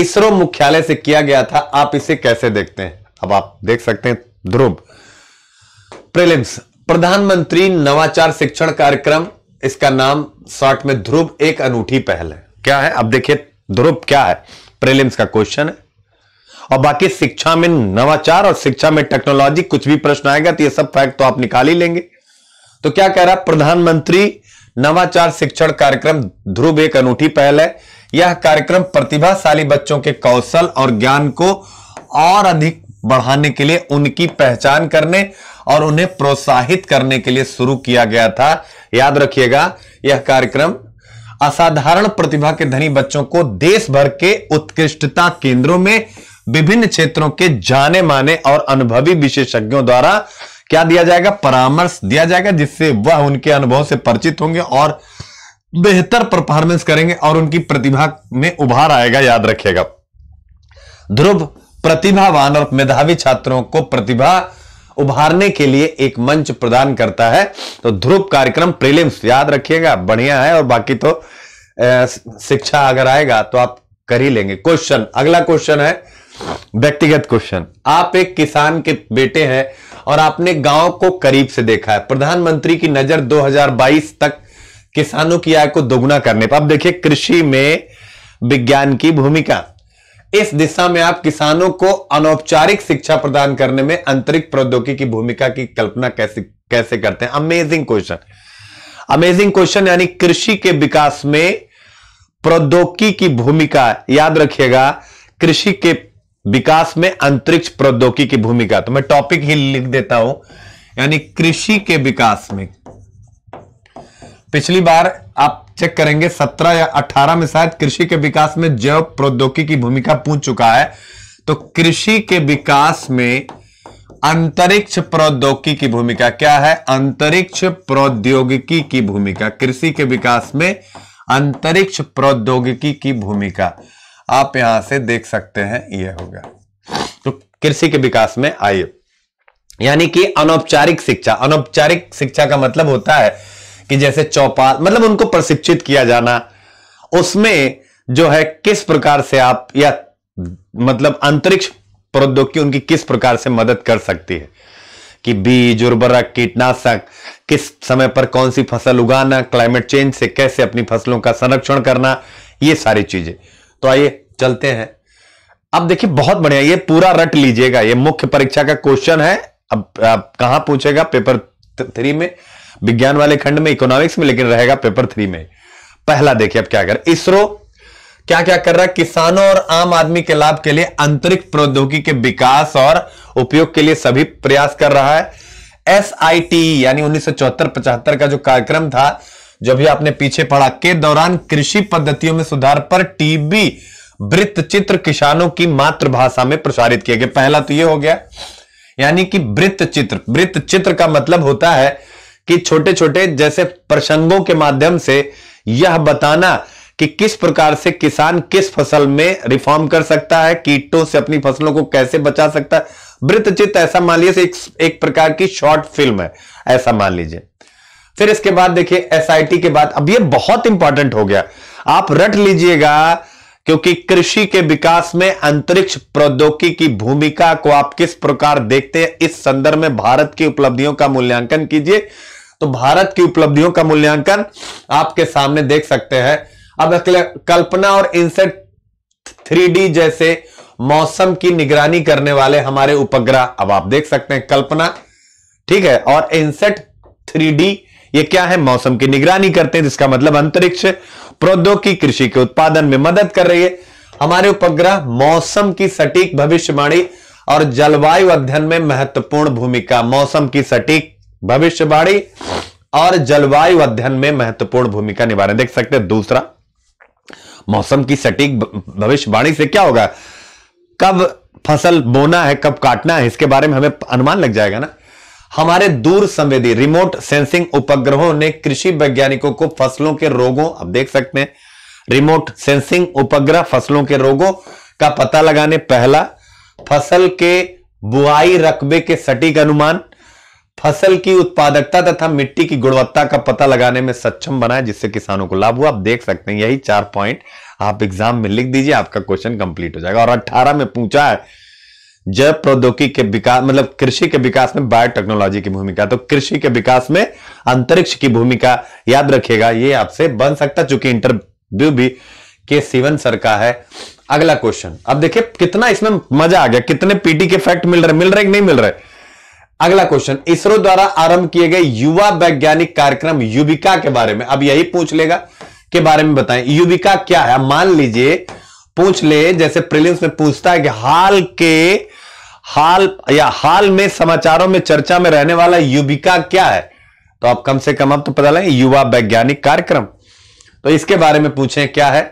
इसरो मुख्यालय से किया गया था, आप इसे कैसे देखते हैं। अब आप देख सकते हैं ध्रुव प्रीलिम्स, प्रधानमंत्री नवाचार शिक्षण कार्यक्रम, इसका नाम शॉर्ट में ध्रुव एक अनूठी पहल है। क्या है, अब देखिए ध्रुव क्या है, प्रीलिम्स का क्वेश्चन है। और बाकी शिक्षा में नवाचार और शिक्षा में टेक्नोलॉजी कुछ भी प्रश्न आएगा तो ये सब फैक्ट तो आप निकाल ही लेंगे। तो क्या कह रहा है, प्रधानमंत्री नवाचार शिक्षण कार्यक्रम ध्रुव एक अनूठी पहल है। यह कार्यक्रम प्रतिभाशाली बच्चों के कौशल और ज्ञान को और अधिक बढ़ाने के लिए, उनकी पहचान करने और उन्हें प्रोत्साहित करने के लिए शुरू किया गया था। याद रखिएगा, यह कार्यक्रम असाधारण प्रतिभा के धनी बच्चों को देश भर के उत्कृष्टता केंद्रों में विभिन्न क्षेत्रों के जाने माने और अनुभवी विशेषज्ञों द्वारा क्या दिया जाएगा, परामर्श दिया जाएगा, जिससे वह उनके अनुभव से परिचित होंगे और बेहतर परफॉर्मेंस करेंगे और उनकी प्रतिभा में उभार आएगा। याद रखिएगा, ध्रुव प्रतिभावान और मेधावी छात्रों को प्रतिभा उभारने के लिए एक मंच प्रदान करता है। तो ध्रुव कार्यक्रम प्रीलिम्स याद रखिएगा, बढ़िया है। और बाकी तो शिक्षा अगर आएगा तो आप कर ही लेंगे। क्वेश्चन, अगला क्वेश्चन है व्यक्तिगत क्वेश्चन। आप एक किसान के बेटे हैं और आपने गांव को करीब से देखा है। प्रधानमंत्री की नजर 2022 तक किसानों की आय को दोगुना करने पर। अब देखिए कृषि में विज्ञान की भूमिका, इस दिशा में आप किसानों को अनौपचारिक शिक्षा प्रदान करने में अंतरिक्ष प्रौद्योगिकी की भूमिका की कल्पना कैसे करते हैं। अमेजिंग क्वेश्चन, अमेजिंग क्वेश्चन, यानी कृषि के विकास में प्रौद्योगिकी की भूमिका। याद रखिएगा, कृषि के विकास में अंतरिक्ष प्रौद्योगिकी की भूमिका। तो मैं टॉपिक ही लिख देता हूं, यानी कृषि के विकास में। पिछली बार आप चेक करेंगे 17 या 18 में शायद कृषि के विकास में जैव प्रौद्योगिकी की भूमिका पूछ चुका है। तो कृषि के विकास में अंतरिक्ष प्रौद्योगिकी की भूमिका क्या है, अंतरिक्ष प्रौद्योगिकी की भूमिका, कृषि के विकास में अंतरिक्ष प्रौद्योगिकी की भूमिका, आप यहां से देख सकते हैं, यह होगा। तो कृषि के विकास में आइए, यानी कि अनौपचारिक शिक्षा। अनौपचारिक शिक्षा का मतलब होता है कि जैसे चौपाल, मतलब उनको प्रशिक्षित किया जाना, उसमें जो है किस प्रकार से आप, या मतलब अंतरिक्ष प्रौद्योगिकी उनकी किस प्रकार से मदद कर सकती है, कि बीज, उर्वरक, कीटनाशक, किस समय पर कौन सी फसल उगाना, क्लाइमेट चेंज से कैसे अपनी फसलों का संरक्षण करना, ये सारी चीजें। तो आइए चलते हैं। अब देखिए बहुत बढ़िया, ये पूरा रट लीजिएगा, ये मुख्य परीक्षा का क्वेश्चन है। अब आप कहां पूछेगा, पेपर 3 में, विज्ञान वाले खंड में, इकोनॉमिक्स में, लेकिन रहेगा पेपर 3 में। पहला देखिए, अब क्या कर इसरो क्या क्या कर रहा है, किसानों और आम आदमी के लाभ के लिए अंतरिक्ष प्रौद्योगिकी के विकास और उपयोग के लिए सभी प्रयास कर रहा है। SITE यानी 1974-75 का जो कार्यक्रम था, जो भी आपने पीछे पढ़ा, के दौरान कृषि पद्धतियों में सुधार पर टीवी वृत्तचित्र किसानों की मातृभाषा में प्रसारित किए गए। पहला तो ये हो गया, यानी कि वृत्तचित्र। वृत्तचित्र का मतलब होता है कि छोटे छोटे जैसे प्रसंगों के माध्यम से यह बताना कि किस प्रकार से किसान किस फसल में रिफॉर्म कर सकता है, कीटों से अपनी फसलों को कैसे बचा सकता है। वृत्तचित्र ऐसा मान लीजिए एक प्रकार की शॉर्ट फिल्म है, ऐसा मान लीजिए। फिर इसके बाद देखिए SIT के बाद, अब ये बहुत इंपॉर्टेंट हो गया, आप रट लीजिएगा, क्योंकि कृषि के विकास में अंतरिक्ष प्रौद्योगिकी की भूमिका को आप किस प्रकार देखते हैं। इस संदर्भ में भारत की उपलब्धियों का मूल्यांकन कीजिए। तो भारत की उपलब्धियों का मूल्यांकन आपके सामने देख सकते हैं। अब कल्पना और INSAT-3D जैसे मौसम की निगरानी करने वाले हमारे उपग्रह, अब आप देख सकते हैं कल्पना, ठीक है, और INSAT-3D, ये क्या है, मौसम की निगरानी करते हैं, जिसका मतलब अंतरिक्ष प्रौद्योगिकी कृषि के उत्पादन में मदद कर रही है। हमारे उपग्रह मौसम की सटीक भविष्यवाणी और जलवायु अध्ययन में महत्वपूर्ण भूमिका, मौसम की सटीक भविष्यवाणी और जलवायु अध्ययन में महत्वपूर्ण भूमिका निभा रहे हैं, देख सकते हैं। दूसरा, मौसम की सटीक भविष्यवाणी से क्या होगा, कब फसल बोना है, कब काटना है, इसके बारे में हमें अनुमान लग जाएगा ना। हमारे दूर संवेदी रिमोट सेंसिंग उपग्रहों ने कृषि वैज्ञानिकों को फसलों के रोगों, अब देख सकते हैं रिमोट सेंसिंग उपग्रह फसलों के रोगों का पता लगाने, पहला फसल के बुआई रकबे के सटीक अनुमान, फसल की उत्पादकता तथा मिट्टी की गुणवत्ता का पता लगाने में सक्षम बनाए, जिससे किसानों को लाभ हुआ। आप देख सकते हैं यही 4 पॉइंट आप एग्जाम में लिख दीजिए, आपका क्वेश्चन कंप्लीट हो जाएगा। और 18 में पूछा है जैव प्रौद्योगिकी के विकास मतलब कृषि के विकास में बायोटेक्नोलॉजी की भूमिका, तो कृषि के विकास में अंतरिक्ष की भूमिका याद रखेगा, ये आपसे बन सकता चूंकि इंटरव्यू भी के सिवन सर का है। अगला क्वेश्चन अब देखिए कितना इसमें मजा आ गया, कितने पीटी के फैक्ट मिल रहे कि नहीं मिल रहे। अगला क्वेश्चन इसरो द्वारा आरंभ किए गए युवा वैज्ञानिक कार्यक्रम युविका के बारे में, अब यही पूछ लेगा के बारे में बताएं युविका क्या है। मान लीजिए पूछ ले जैसे प्रीलिम्स में पूछता है कि हाल में समाचारों में चर्चा में रहने वाला युविका क्या है, तो आप कम से कम आप तो पता लगे युवा वैज्ञानिक कार्यक्रम, तो इसके बारे में पूछें क्या है।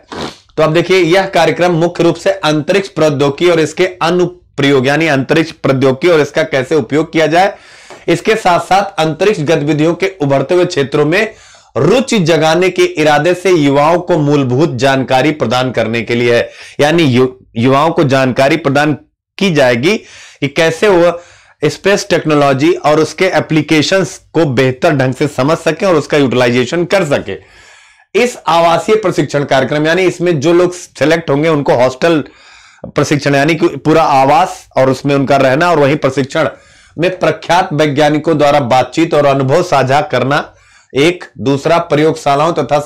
तो अब देखिए यह कार्यक्रम मुख्य रूप से अंतरिक्ष प्रौद्योगिकी और इसके अनुप्रयोग यानी अंतरिक्ष प्रौद्योगिकी और इसका कैसे उपयोग किया जाए, इसके साथ साथ अंतरिक्ष गतिविधियों के उभरते हुए क्षेत्रों में रुचि जगाने के इरादे से युवाओं को मूलभूत जानकारी प्रदान करने के लिए है, यानी युवाओं को जानकारी प्रदान की जाएगी कि कैसे वह स्पेस टेक्नोलॉजी और उसके एप्लीकेशंस को बेहतर ढंग से समझ सके और उसका यूटिलाइजेशन कर सके। इस आवासीय प्रशिक्षण कार्यक्रम यानी इसमें जो लोग सेलेक्ट होंगे उनको हॉस्टल प्रशिक्षण यानी कि पूरा आवास और उसमें उनका रहना और वहीं प्रशिक्षण में प्रख्यात वैज्ञानिकों द्वारा बातचीत और अनुभव साझा करना, एक दूसरा प्रयोगशालाओं तथा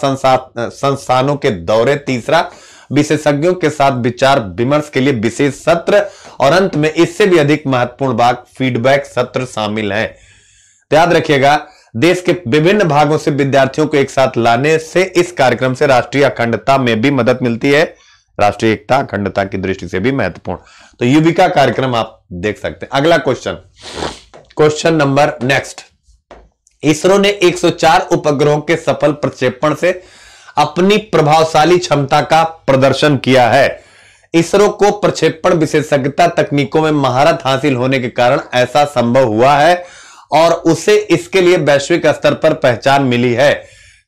संस्थानों के दौरे, तीसरा विशेषज्ञों के साथ विचार विमर्श के लिए विशेष सत्र और अंत में इससे भी अधिक महत्वपूर्ण भाग फीडबैक सत्र शामिल है। याद रखिएगा देश के विभिन्न भागों से विद्यार्थियों को एक साथ लाने से इस कार्यक्रम से राष्ट्रीय अखंडता में भी मदद मिलती है, राष्ट्रीय एकता अखंडता की दृष्टि से भी महत्वपूर्ण, तो युविका कार्यक्रम आप देख सकते हैं। अगला question, question number next, ISRO ने 104 उपग्रहों के सफल प्रक्षेपण से अपनी प्रभावशाली क्षमता का प्रदर्शन किया है। इसरो को प्रक्षेपण विशेषज्ञता तकनीकों में महारत हासिल होने के कारण ऐसा संभव हुआ है और उसे इसके लिए वैश्विक स्तर पर पहचान मिली है।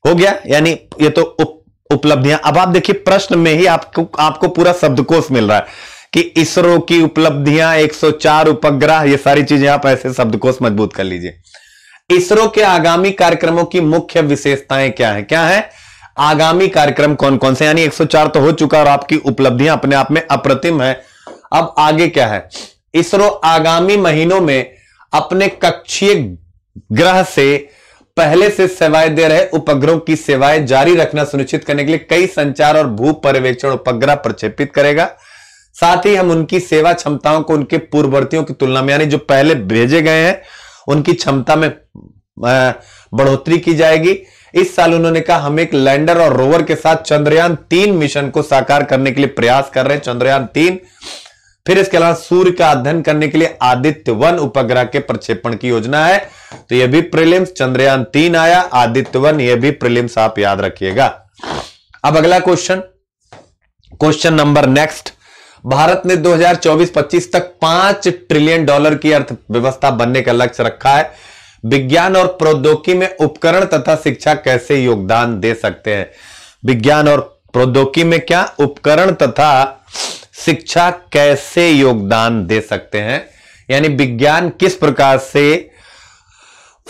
हो गया यानी ये तो उपलब्धियां। अब आप देखिए प्रश्न में ही आपको पूरा शब्दकोश मिल रहा है कि इसरो की उपलब्धियां 104 उपग्रह, ये सारी चीजें आप ऐसे शब्दकोश मजबूत कर लीजिए। इसरो के आगामी कार्यक्रमों की मुख्य विशेषताएं क्या है, क्या है आगामी कार्यक्रम कौन कौन से, यानी 104 तो हो चुका और आपकी उपलब्धियां अपने आप में अप्रतिम है। अब आगे क्या है, इसरो आगामी महीनों में अपने कक्षीय ग्रह से पहले से सेवाएं दे रहे उपग्रहों की सेवाएं जारी रखना सुनिश्चित करने के लिए कई संचार और भू पर्यवेक्षण उपग्रह प्रक्षेपित करेगा। साथ ही हम उनकी सेवा क्षमताओं को उनके पूर्ववर्तियों की तुलना में यानी जो पहले भेजे गए हैं उनकी क्षमता में बढ़ोतरी की जाएगी। इस साल उन्होंने कहा हम एक लैंडर और रोवर के साथ चंद्रयान-3 मिशन को साकार करने के लिए प्रयास कर रहे हैं, चंद्रयान-3। फिर इसके अलावा सूर्य का अध्ययन करने के लिए आदित्य-1 उपग्रह के प्रक्षेपण की योजना है, तो यह भी प्रीलिम्स। चंद्रयान-3 आया, आदित्य-1 यह भी प्रीलिम्स, आप याद रखिएगा। अब अगला question, question number next, Bharat ने 2024-25 तक $5 ट्रिलियन की अर्थव्यवस्था बनने का लक्ष्य रखा है। विज्ञान और प्रौद्योगिकी में उपकरण तथा शिक्षा कैसे योगदान दे सकते हैं, विज्ञान और प्रौद्योगिकी में क्या उपकरण तथा शिक्षा कैसे योगदान दे सकते हैं, यानी विज्ञान किस प्रकार से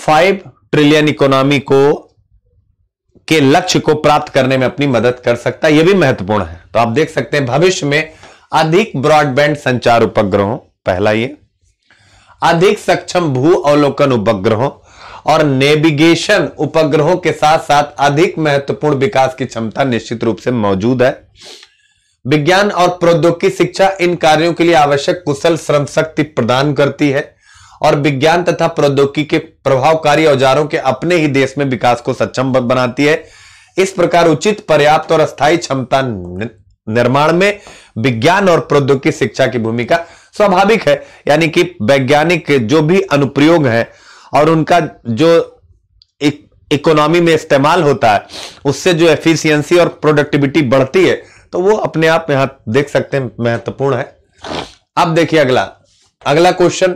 5 ट्रिलियन इकोनॉमी को के लक्ष्य को प्राप्त करने में अपनी मदद कर सकता है, यह भी महत्वपूर्ण है। तो आप देख सकते हैं भविष्य में अधिक ब्रॉडबैंड संचार उपग्रहों, पहला ये, अधिक सक्षम भू अवलोकन उपग्रहों और नेविगेशन उपग्रहों के साथ साथ अधिक महत्वपूर्ण विकास की क्षमता निश्चित रूप से मौजूद है। विज्ञान और प्रौद्योगिकी शिक्षा इन कार्यों के लिए आवश्यक कुशल श्रम शक्ति प्रदान करती है और विज्ञान तथा प्रौद्योगिकी के प्रभावकारी औजारों के अपने ही देश में विकास को सक्षम बनाती है। इस प्रकार उचित, पर्याप्त और स्थायी क्षमता निर्माण में विज्ञान और प्रौद्योगिकी शिक्षा की भूमिका स्वाभाविक है, यानी कि वैज्ञानिक जो भी अनुप्रयोग है और उनका जो इकोनॉमी में इस्तेमाल होता है उससे जो एफिशिएंसी और प्रोडक्टिविटी बढ़ती है तो वो अपने आप में यहां देख सकते हैं महत्वपूर्ण है। अब देखिए अगला क्वेश्चन,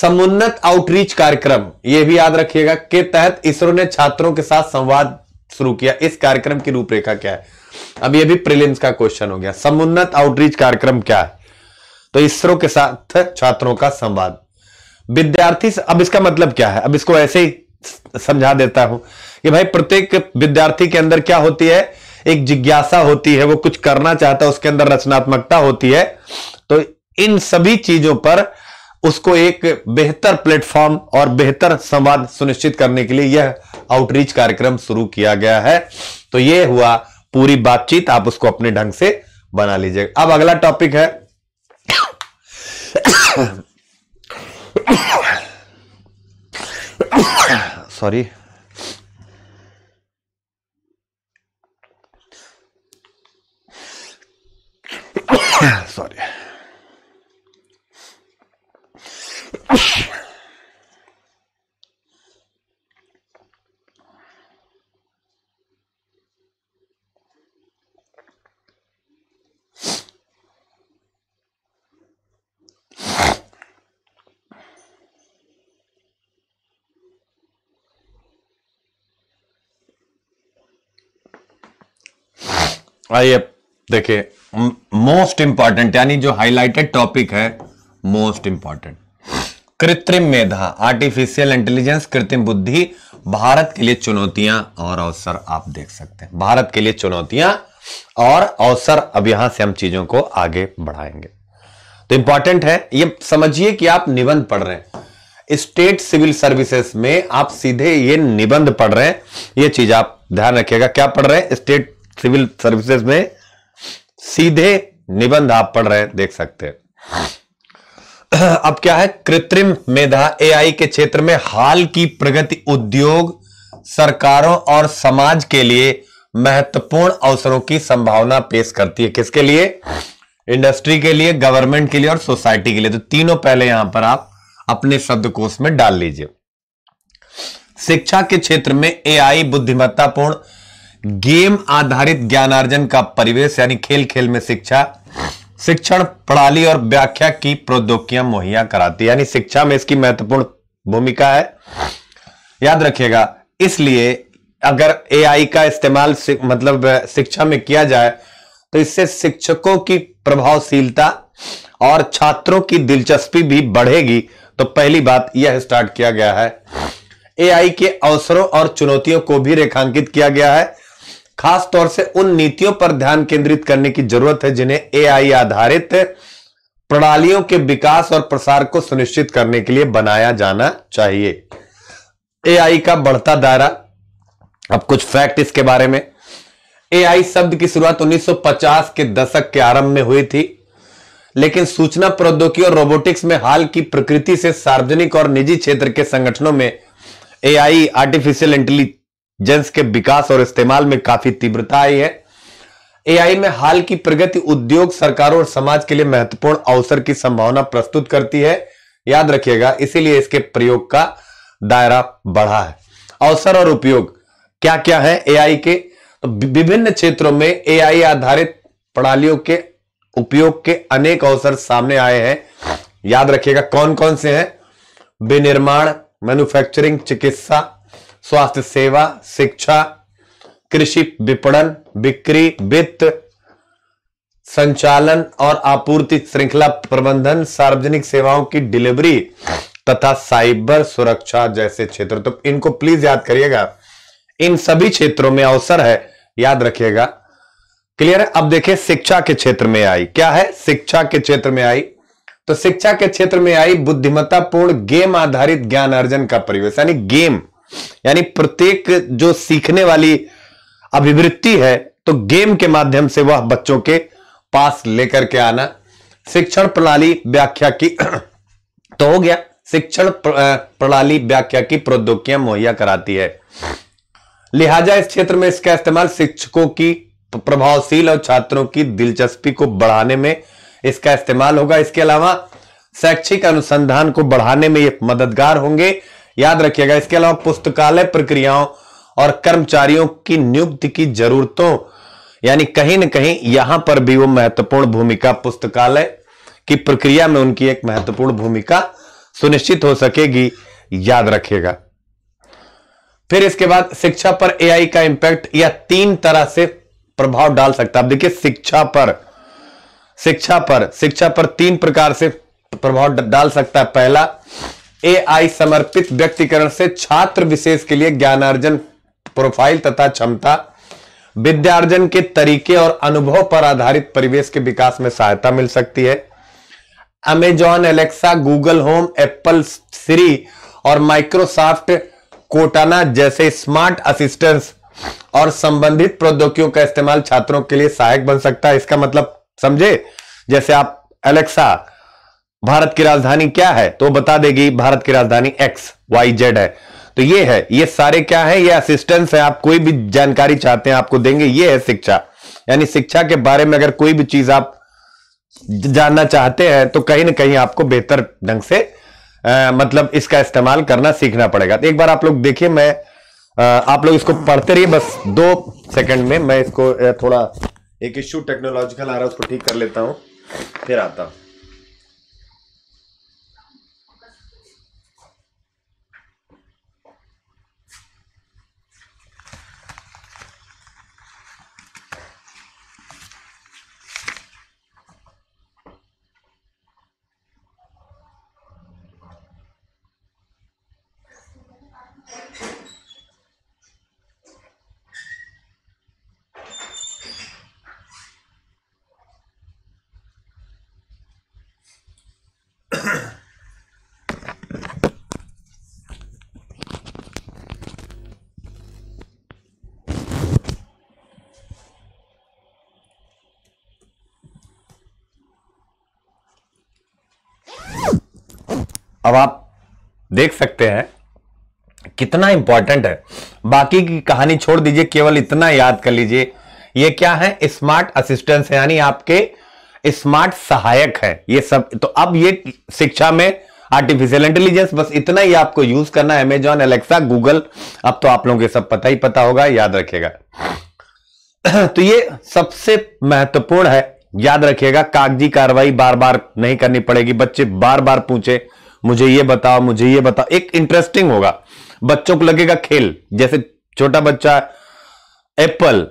समुन्नत आउटरीच कार्यक्रम, ये भी याद रखिएगा, के तहत इसरो ने छात्रों के साथ संवाद शुरू किया। इस कार्यक्रम की रूपरेखा क्या है, अब यह भी प्रीलिम्स का क्वेश्चन हो गया। समुन्नत आउटरीच कार्यक्रम क्या है, तो इसरो के साथ छात्रों का संवाद। विद्यार्थी, अब इसका मतलब क्या है, अब इसको ऐसे ही समझा देता हूं कि भाई प्रत्येक विद्यार्थी के अंदर क्या होती है, एक जिज्ञासा होती है, वो कुछ करना चाहता है, उसके अंदर रचनात्मकता होती है। तो इन सभी चीजों पर उसको एक बेहतर प्लेटफॉर्म और बेहतर संवाद सुनिश्चित करने के लिए यह आउटरीच कार्यक्रम शुरू किया गया है। तो यह हुआ पूरी बातचीत, आप उसको अपने ढंग से बना लीजिएगा। अब अगला टॉपिक है सॉरी, आइए देखिए, मोस्ट इंपॉर्टेंट यानी जो हाईलाइटेड टॉपिक है, मोस्ट इंपॉर्टेंट कृत्रिम मेधा, आर्टिफिशियल इंटेलिजेंस, कृत्रिम बुद्धि, भारत के लिए चुनौतियां और अवसर। आप देख सकते हैं भारत के लिए चुनौतियां और अवसर। अब यहां से हम चीजों को आगे बढ़ाएंगे। तो इंपॉर्टेंट है ये, समझिए कि आप निबंध पढ़ रहे हैं, स्टेट सिविल सर्विसेज में आप सीधे ये निबंध पढ़ रहे हैं। ये चीज आप ध्यान रखिएगा, क्या पढ़ रहे हैं, स्टेट सिविल सर्विसेज में सीधे निबंध आप पढ़ रहे हैं, देख सकते हैं। अब क्या है, कृत्रिम मेधा एआई के क्षेत्र में हाल की प्रगति उद्योग, सरकारों और समाज के लिए महत्वपूर्ण अवसरों की संभावना पेश करती है। किसके लिए, इंडस्ट्री के लिए, गवर्नमेंट के लिए और सोसाइटी के लिए। तो तीनों पहले यहां पर आप अपने शब्दकोश में डाल लीजिए। शिक्षा के क्षेत्र में एआई बुद्धिमत्तापूर्ण गेम आधारित ज्ञानार्जन का परिवेश, यानी खेल खेल में शिक्षा, शिक्षण प्रणाली और व्याख्या की प्रौद्योगिकियां मुहैया कराती है, यानी शिक्षा में इसकी महत्वपूर्ण भूमिका है। याद रखिएगा, इसलिए अगर एआई का इस्तेमाल मतलब शिक्षा में किया जाए तो इससे शिक्षकों की प्रभावशीलता और छात्रों की दिलचस्पी भी बढ़ेगी। तो पहली बात यह स्टार्ट किया गया है। एआई के अवसरों और चुनौतियों को भी रेखांकित किया गया है। खास तौर से उन नीतियों पर ध्यान केंद्रित करने की जरूरत है जिन्हें एआई आधारित प्रणालियों के विकास और प्रसार को सुनिश्चित करने के लिए बनाया जाना चाहिए। एआई का बढ़ता दायरा, अब कुछ फैक्ट इसके बारे में। एआई शब्द की शुरुआत 1950 के दशक के आरंभ में हुई थी, लेकिन सूचना प्रौद्योगिकी और रोबोटिक्स में हाल की प्रकृति से सार्वजनिक और निजी क्षेत्र के संगठनों में एआई आर्टिफिशियल इंटेलिजेंस के विकास और इस्तेमाल में काफी तीव्रता आई है। एआई में हाल की प्रगति उद्योग, सरकारों और समाज के लिए महत्वपूर्ण अवसर की संभावना प्रस्तुत करती है। याद रखिएगा, इसीलिए इसके प्रयोग का दायरा बढ़ा है। अवसर और उपयोग क्या क्या है एआई के, तो विभिन्न क्षेत्रों में एआई आधारित प्रणालियों के उपयोग के अनेक अवसर सामने आए हैं। याद रखिएगा कौन कौन से हैं, विनिर्माण, मैन्युफैक्चरिंग, चिकित्सा, स्वास्थ्य सेवा, शिक्षा, कृषि, विपणन, बिक्री, वित्त, संचालन और आपूर्ति श्रृंखला प्रबंधन, सार्वजनिक सेवाओं की डिलीवरी तथा साइबर सुरक्षा जैसे क्षेत्र। तो इनको प्लीज याद करिएगा, इन सभी क्षेत्रों में अवसर है, याद रखिएगा। क्लियर है। अब देखिए शिक्षा के क्षेत्र में आई क्या है, शिक्षा के क्षेत्र में आई तो शिक्षा के क्षेत्र में आई बुद्धिमत्तापूर्ण गेम आधारित ज्ञान अर्जन का परिवेश, यानी गेम, यानी प्रत्येक जो सीखने वाली अभिवृत्ति है तो गेम के माध्यम से वह बच्चों के पास लेकर के आना। शिक्षण प्रणाली व्याख्या की तो हो गया, शिक्षण प्रणाली व्याख्या की प्रौद्योगिकियां मुहैया कराती है, लिहाजा इस क्षेत्र में इसका इस्तेमाल शिक्षकों की प्रभावशील और छात्रों की दिलचस्पी को बढ़ाने में इसका इस्तेमाल होगा। इसके अलावा शैक्षिक अनुसंधान को बढ़ाने में ये मददगार होंगे, याद रखिएगा। इसके अलावा पुस्तकालय प्रक्रियाओं और कर्मचारियों की नियुक्ति की जरूरतों, यानी कहीं ना कहीं यहां पर भी वो महत्वपूर्ण भूमिका, पुस्तकालय की प्रक्रिया में उनकी एक महत्वपूर्ण भूमिका सुनिश्चित हो सकेगी, याद रखिएगा। फिर इसके बाद शिक्षा पर एआई का इंपैक्ट, या तीन तरह से प्रभाव डाल सकता है। अब देखिए शिक्षा पर, शिक्षा पर तीन प्रकार से प्रभाव डाल सकता है। पहला, एआई समर्पित व्यक्तिकरण से छात्र विशेष के लिए ज्ञानार्जन प्रोफाइल तथा क्षमता, विद्यार्जन के तरीके और अनुभव पर आधारित परिवेश के विकास में सहायता मिल सकती है। Amazon, Alexa, Google home, Apple Siri और माइक्रोसॉफ्ट कोटाना जैसे स्मार्ट असिस्टेंट्स और संबंधित प्रौद्योगिकियों का इस्तेमाल छात्रों के लिए सहायक बन सकता है। इसका मतलब समझे, जैसे आप एलेक्सा भारत की राजधानी क्या है तो बता देगी भारत की राजधानी XYZ है। तो ये है, ये सारे क्या है, ये असिस्टेंस है। आप कोई भी जानकारी चाहते हैं आपको देंगे। ये है शिक्षा, यानी शिक्षा के बारे में अगर कोई भी चीज आप जानना चाहते हैं तो कहीं ना कहीं आपको बेहतर ढंग से मतलब इसका इस्तेमाल करना सीखना पड़ेगा। तो एक बार आप लोग देखिए, मैं आप लोग इसको पढ़ते रहिए। बस 2 सेकंड में मैं इसको थोड़ा एक इश्यू टेक्नोलॉजिकल आ रहा है उसको ठीक कर लेता हूं, फिर आता हूं। अब आप देख सकते हैं कितना इंपॉर्टेंट है। बाकी की कहानी छोड़ दीजिए, केवल इतना याद कर लीजिए, ये क्या है, स्मार्ट असिस्टेंस है, यानी आपके स्मार्ट सहायक है ये सब। तो अब ये शिक्षा में आर्टिफिशियल इंटेलिजेंस, बस इतना ही आपको यूज करना है। अमेजॉन, एलेक्सा, गूगल, अब तो आप लोगों के सब पता ही पता होगा, याद रखिएगा। तो ये सबसे महत्वपूर्ण है, याद रखिएगा। कागजी कार्रवाई बार बार नहीं करनी पड़ेगी। बच्चे बार बार पूछे मुझे ये बताओ, मुझे ये बताओ, एक इंटरेस्टिंग होगा, बच्चों को लगेगा खेल। जैसे छोटा बच्चा एप्पल,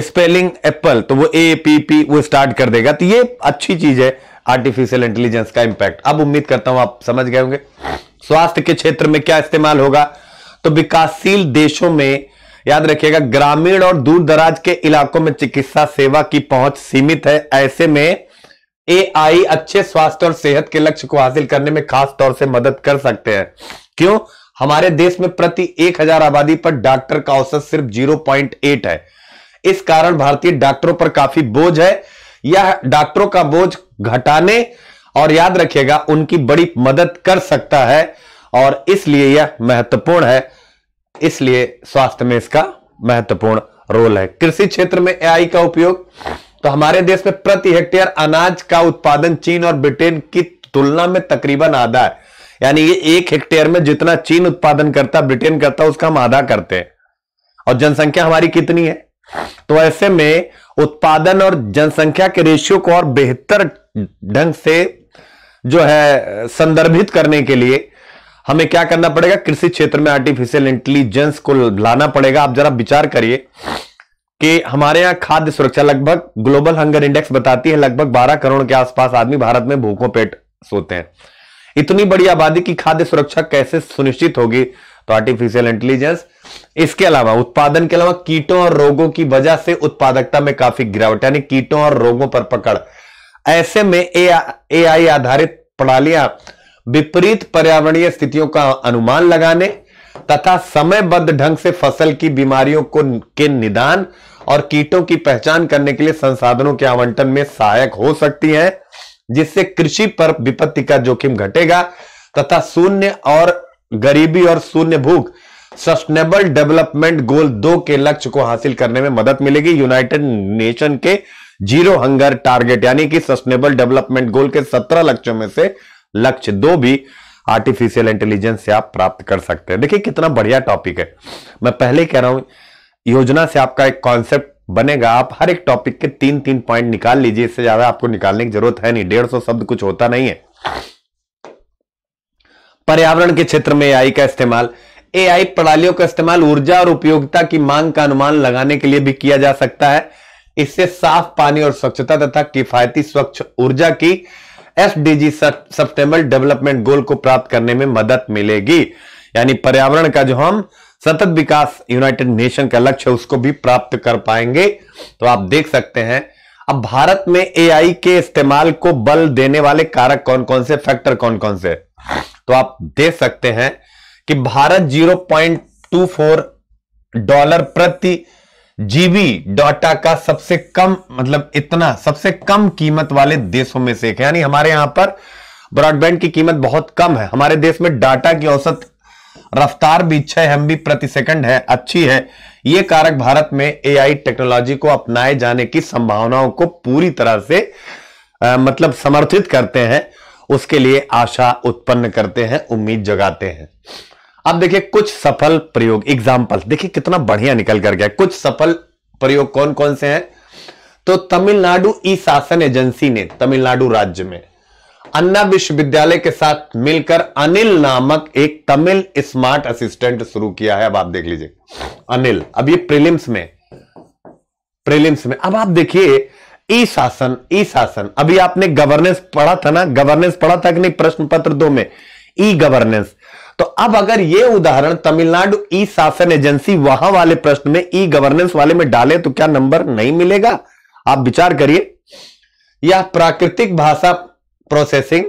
स्पेलिंग एप्पल, तो वो APP वो स्टार्ट कर देगा। तो ये अच्छी चीज है आर्टिफिशियल इंटेलिजेंस का इम्पैक्ट। अब उम्मीद करता हूं आप समझ गए होंगे। स्वास्थ्य के क्षेत्र में क्या इस्तेमाल होगा, तो विकासशील देशों में याद रखिएगा ग्रामीण और दूर दराज के इलाकों में चिकित्सा सेवा की पहुंच सीमित है। ऐसे में AI अच्छे स्वास्थ्य और सेहत के लक्ष्य को हासिल करने में खास तौर से मदद कर सकते हैं। क्यों, हमारे देश में प्रति 1000 आबादी पर डॉक्टर का औसत सिर्फ 0.8 है। इस कारण भारतीय डॉक्टरों पर काफी बोझ है। यह डॉक्टरों का बोझ घटाने और याद रखिएगा उनकी बड़ी मदद कर सकता है, और इसलिए यह महत्वपूर्ण है। इसलिए स्वास्थ्य में इसका महत्वपूर्ण रोल है। कृषि क्षेत्र में AI का उपयोग, तो हमारे देश में प्रति हेक्टेयर अनाज का उत्पादन चीन और ब्रिटेन की तुलना में तकरीबन आधा है। यानी ये 1 हेक्टेयर में जितना चीन उत्पादन करता, ब्रिटेन करता, उसका हम आधा करते हैं। और जनसंख्या हमारी कितनी है, तो ऐसे में उत्पादन और जनसंख्या के रेशियो को और बेहतर ढंग से जो है संदर्भित करने के लिए हमें क्या करना पड़ेगा, कृषि क्षेत्र में आर्टिफिशियल इंटेलिजेंस को लाना पड़ेगा। आप जरा विचार करिए कि हमारे यहाँ खाद्य सुरक्षा, लगभग ग्लोबल हंगर इंडेक्स बताती है लगभग 12 करोड़ के आसपास आदमी भारत में भूखों पेट सोते हैं। इतनी बड़ी आबादी की खाद्य सुरक्षा कैसे सुनिश्चित होगी, तो आर्टिफिशियल इंटेलिजेंस। इसके अलावा उत्पादन के अलावा कीटों और रोगों की वजह से उत्पादकता में काफी गिरावट, यानी कीटों और रोगों पर पकड़। ऐसे में AI आधारित प्रणालियां विपरीत पर्यावरणीय स्थितियों का अनुमान लगाने तथा समयबद्ध ढंग से फसल की बीमारियों के निदान और कीटों की पहचान करने के लिए संसाधनों के आवंटन में सहायक हो सकती हैं, जिससे कृषि पर विपत्ति का जोखिम घटेगा तथा शून्य और गरीबी और शून्य भूख सस्टेनेबल डेवलपमेंट गोल 2 के लक्ष्य को हासिल करने में मदद मिलेगी। यूनाइटेड नेशन के 0 हंगर टारगेट, यानी कि सस्टेनेबल डेवलपमेंट गोल के 17 लक्ष्यों में से लक्ष्य 2 भी आर्टिफिशियल इंटेलिजेंस से आप प्राप्त कर सकते हैं। देखिए कितना बढ़िया टॉपिक है। मैं पहले कह रहा हूं, योजना से आपका एक कॉन्सेप्ट बनेगा। आप हर एक टॉपिक के 3-3 पॉइंट निकाल लीजिए, इससे ज्यादा आपको निकालने की जरूरत है नहीं। 150 शब्द कुछ होता नहीं है। पर्यावरण के क्षेत्र में AI का इस्तेमाल, AI प्रणालियों का इस्तेमाल ऊर्जा और उपयोगिता की मांग का अनुमान लगाने के लिए भी किया जा सकता है। इससे साफ पानी और स्वच्छता तथा किफायती स्वच्छ ऊर्जा की एसडीजी सस्टेनेबल डेवलपमेंट गोल को प्राप्त करने में मदद मिलेगी। यानी पर्यावरण का जो हम सतत विकास यूनाइटेड नेशन का लक्ष्य उसको भी प्राप्त कर पाएंगे। तो आप देख सकते हैं अब भारत में एआई के इस्तेमाल को बल देने वाले कारक कौन कौन से, फैक्टर कौन कौन से। तो आप देख सकते हैं कि भारत $0.24 प्रति जीबी डाटा का सबसे कम, मतलब इतना सबसे कम कीमत वाले देशों में से एक है। यानी हमारे यहां पर ब्रॉडबैंड की कीमत बहुत कम है। हमारे देश में डाटा की औसत रफ्तार भी 6 MB प्रति सेकंड है, अच्छी है। यह कारक भारत में एआई टेक्नोलॉजी को अपनाए जाने की संभावनाओं को पूरी तरह से मतलब समर्थित करते हैं, उसके लिए आशा उत्पन्न करते हैं, उम्मीद जगाते हैं। अब देखिए कुछ सफल प्रयोग एग्जाम्पल, देखिए कितना बढ़िया निकल कर गया। कुछ सफल प्रयोग कौन कौन से हैं? तो तमिलनाडु ई शासन एजेंसी ने तमिलनाडु राज्य में अन्ना विश्वविद्यालय के साथ मिलकर अनिल नामक एक तमिल स्मार्ट असिस्टेंट शुरू किया है। अब आप देख लीजिए अनिल, अब ये प्रीलिम्स में अब आप देखिए ई शासन, अभी आपने गवर्नेंस पढ़ा था ना, गवर्नेंस पढ़ा था कि नहीं प्रश्न पत्र 2 में, ई गवर्नेंस। तो अब अगर ये उदाहरण तमिलनाडु ई शासन एजेंसी वहां वाले प्रश्न में ई गवर्नेंस वाले में डाले तो क्या नंबर नहीं मिलेगा? आप विचार करिए। यह प्राकृतिक भाषा processing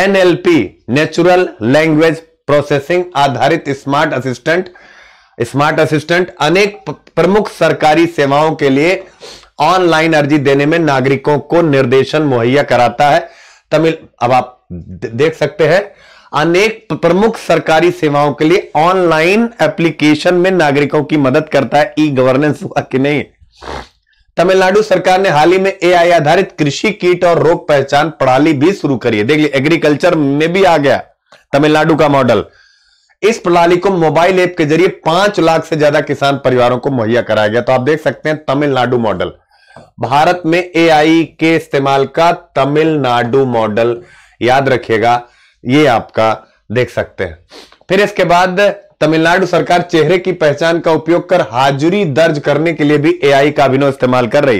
NLP natural language processing आधारित स्मार्ट असिस्टेंट अनेक प्रमुख सरकारी सेवाओं के लिए ऑनलाइन अर्जी देने में नागरिकों को निर्देशन मुहैया कराता है। अब आप देख सकते हैं अनेक प्रमुख सरकारी सेवाओं के लिए ऑनलाइन एप्लीकेशन में नागरिकों की मदद करता है। ई गवर्नेंस हुआ कि नहीं? तमिलनाडु सरकार ने हाल ही में एआई आधारित कृषि कीट और रोग पहचान प्रणाली भी शुरू करी है। देख लीजिए एग्रीकल्चर में भी आ गया तमिलनाडु का मॉडल। इस प्रणाली को मोबाइल ऐप के जरिए 5 लाख से ज्यादा किसान परिवारों को मुहैया कराया गया। तो आप देख सकते हैं तमिलनाडु मॉडल, भारत में एआई के इस्तेमाल का तमिलनाडु मॉडल, याद रखिएगा ये आपका देख सकते हैं। फिर इसके बाद तमिलनाडु सरकार चेहरे की पहचान का उपयोग कर हाजिरी दर्ज करने के लिए भी एआई का अभिनव इस्तेमाल कर रही,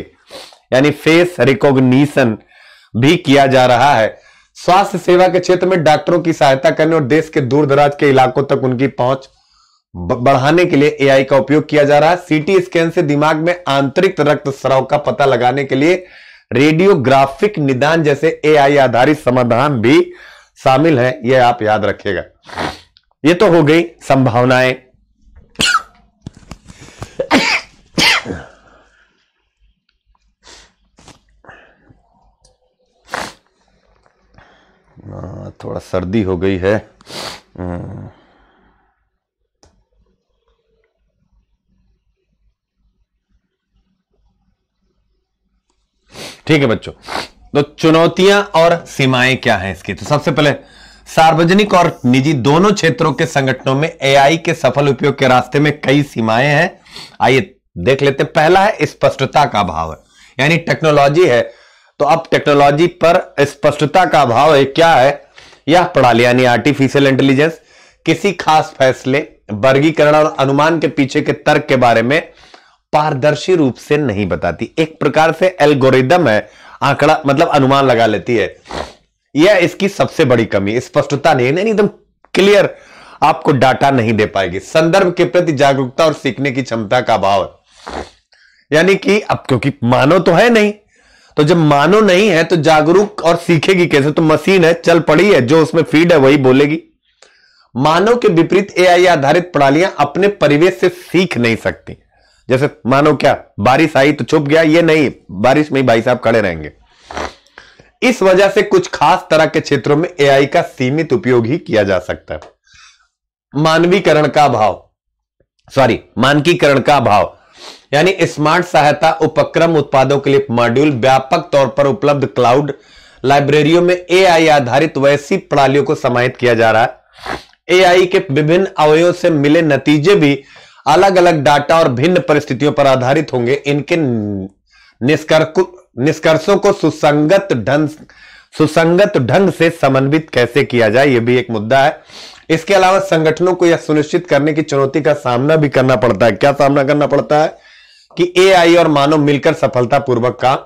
यानी फेस रिकॉग्निशन भी किया जा रहा है। स्वास्थ्य सेवा के क्षेत्र में डॉक्टरों की सहायता करने और देश के दूर दराज के इलाकों तक उनकी पहुंच बढ़ाने के लिए एआई का उपयोग किया जा रहा है। सीटी स्कैन से दिमाग में आंतरिक रक्त स्राव का पता लगाने के लिए रेडियोग्राफिक निदान जैसे एआई आधारित समाधान भी शामिल है, यह आप याद रखिएगा। ये तो हो गई संभावनाएं। थोड़ा सर्दी हो गई है। ठीक है बच्चों, तो चुनौतियां और सीमाएं क्या हैं इसकी? तो सबसे पहले सार्वजनिक और निजी दोनों क्षेत्रों के संगठनों में एआई के सफल उपयोग के रास्ते में कई सीमाएं हैं। आइए देख लेते हैं। पहला है स्पष्टता का अभाव, यानी टेक्नोलॉजी है तो अब टेक्नोलॉजी पर स्पष्टता का अभाव है। क्या है यह प्रणाली? यानी आर्टिफिशियल इंटेलिजेंस किसी खास फैसले, वर्गीकरण और अनुमान के पीछे के तर्क के बारे में पारदर्शी रूप से नहीं बताती। एक प्रकार से एल्गोरिदम है, आंकड़ा मतलब अनुमान लगा लेती है। यह इसकी सबसे बड़ी कमी, स्पष्टता नहीं, एकदम क्लियर आपको डाटा नहीं दे पाएगी। संदर्भ के प्रति जागरूकता और सीखने की क्षमता का अभाव, यानी कि अब क्योंकि मानव तो है नहीं, तो जब मानव नहीं है तो जागरूक और सीखेगी कैसे? तो मशीन है, चल पड़ी है, जो उसमें फीड है वही बोलेगी। मानव के विपरीत एआई आधारित प्रणालियां अपने परिवेश से सीख नहीं सकती। जैसे मानो क्या, बारिश आई तो छुप गया, ये नहीं, बारिश में ही भाई साहब खड़े रहेंगे। इस वजह से कुछ खास तरह के क्षेत्रों में एआई का सीमित उपयोग ही किया जा सकता है। मानकीकरण का अभाव, यानी स्मार्ट सहायता उपक्रम उत्पादों के लिए मॉड्यूल व्यापक तौर पर उपलब्ध क्लाउड लाइब्रेरियों में एआई आधारित वैसी प्रणालियों को समाहित किया जा रहा है। एआई के विभिन्न अवयवों से मिले नतीजे भी अलग अलग डाटा और भिन्न परिस्थितियों पर आधारित होंगे। इनके निष्कर्षों को सुसंगत ढंग से समन्वित कैसे किया जाए, यह भी एक मुद्दा है। इसके अलावा संगठनों को यह सुनिश्चित करने की चुनौती का सामना भी करना पड़ता है। क्या सामना करना पड़ता है कि एआई और मानव मिलकर सफलतापूर्वक काम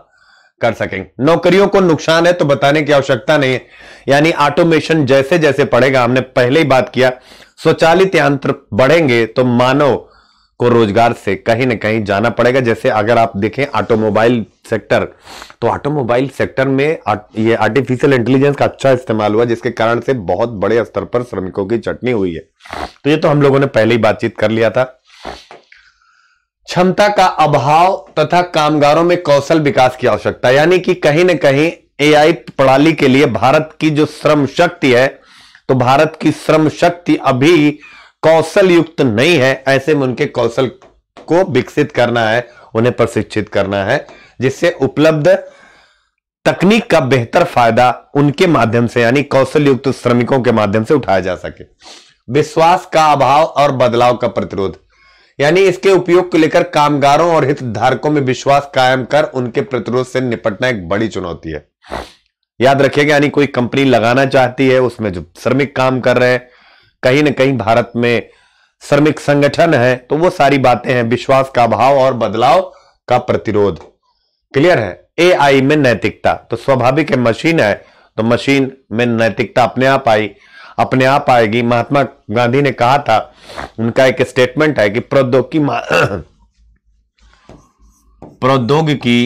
कर सकेंगे। नौकरियों को नुकसान है तो बताने की आवश्यकता नहीं है, यानी ऑटोमेशन जैसे जैसे बढ़ेगा, हमने पहले ही बात किया, स्वचालित यंत्र बढ़ेंगे तो मानव को रोजगार से कहीं ना कहीं जाना पड़ेगा। जैसे अगर आप देखें ऑटोमोबाइल सेक्टर, तो ऑटोमोबाइल सेक्टर में ये आर्टिफिशियल इंटेलिजेंस का अच्छा इस्तेमाल हुआ, जिसके कारण से बहुत बड़े स्तर पर श्रमिकों की छटनी हुई है। तो ये तो हम लोगों ने पहले ही बातचीत कर लिया था। क्षमता का अभाव तथा कामगारों में कौशल विकास की आवश्यकता, यानी कि कहीं ना कहीं एआई प्रणाली के लिए भारत की जो श्रम शक्ति है, तो भारत की श्रम शक्ति अभी कौशल युक्त नहीं है। ऐसे में उनके कौशल को विकसित करना है, उन्हें प्रशिक्षित करना है, जिससे उपलब्ध तकनीक का बेहतर फायदा उनके माध्यम से, यानी कौशल युक्त श्रमिकों के माध्यम से उठाया जा सके। विश्वास का अभाव और बदलाव का प्रतिरोध, यानी इसके उपयोग को लेकर कामगारों और हितधारकों में विश्वास कायम कर उनके प्रतिरोध से निपटना एक बड़ी चुनौती है। याद रखिएगा, यानी कोई कंपनी लगाना चाहती है, उसमें जो श्रमिक काम कर रहे हैं, कहीं ना कहीं भारत में श्रमिक संगठन है, तो वो सारी बातें हैं। विश्वास का अभाव और बदलाव का प्रतिरोध क्लियर है। एआई में नैतिकता, तो स्वाभाविक है, मशीन है तो मशीन में नैतिकता अपने आप आएगी। महात्मा गांधी ने कहा था, उनका एक स्टेटमेंट है कि प्रौद्योगिकी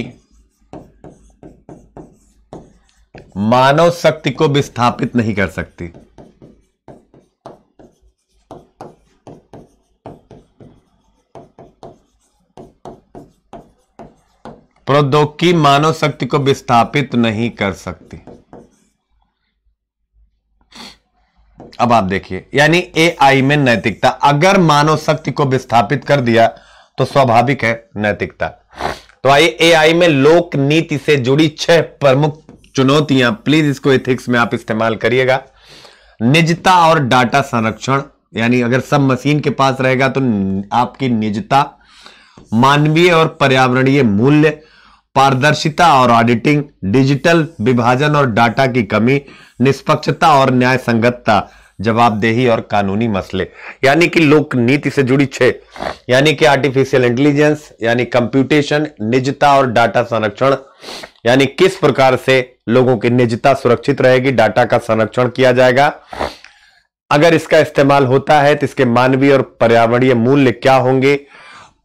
मानव शक्ति को विस्थापित नहीं कर सकती। प्रौद्योगिकी मानव शक्ति को विस्थापित नहीं कर सकती। अब आप देखिए, यानी एआई में नैतिकता, अगर मानव शक्ति को विस्थापित कर दिया तो स्वाभाविक है नैतिकता। तो आइए, एआई में लोक नीति से जुड़ी 6 प्रमुख चुनौतियां, प्लीज इसको एथिक्स में आप इस्तेमाल करिएगा। निजता और डाटा संरक्षण, यानी अगर सब मशीन के पास रहेगा तो आपकी निजता, मानवीय और पर्यावरणीय मूल्य, पारदर्शिता और ऑडिटिंग, डिजिटल विभाजन और डाटा की कमी, निष्पक्षता और न्याय संगतता, जवाबदेही और कानूनी मसले, यानी कि लोक नीति से जुड़ी 6, यानी कि आर्टिफिशियल इंटेलिजेंस, यानी कंप्यूटेशन, निजता और डाटा संरक्षण, यानी किस प्रकार से लोगों की निजता सुरक्षित रहेगी, डाटा का संरक्षण किया जाएगा। अगर इसका इस्तेमाल होता है तो इसके मानवीय और पर्यावरणीय मूल्य क्या होंगे,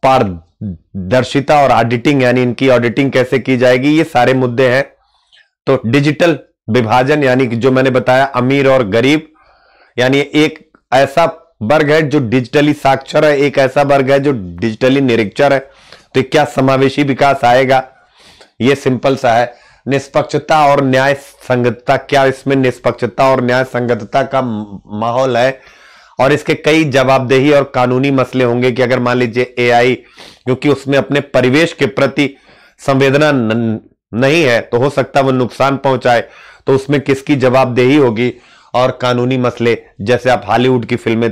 पारदर्शिता और ऑडिटिंग, यानी इनकी ऑडिटिंग कैसे की जाएगी, ये सारे मुद्दे हैं। तो डिजिटल विभाजन, यानी कि जो मैंने बताया अमीर और गरीब, यानी एक ऐसा वर्ग है जो डिजिटली साक्षर है, एक ऐसा वर्ग है जो डिजिटली निरक्षर है, तो क्या समावेशी विकास आएगा, ये सिंपल सा है। निष्पक्षता और न्याय संगतता, क्या इसमें निष्पक्षता और न्याय संगतता का माहौल है, और इसके कई जवाबदेही और कानूनी मसले होंगे कि अगर मान लीजिए एआई, क्योंकि उसमें अपने परिवेश के प्रति संवेदना नहीं है, तो हो सकता है वो नुकसान पहुंचाए, तो उसमें किसकी जवाबदेही होगी। और कानूनी मसले, जैसे आप हॉलीवुड की फिल्में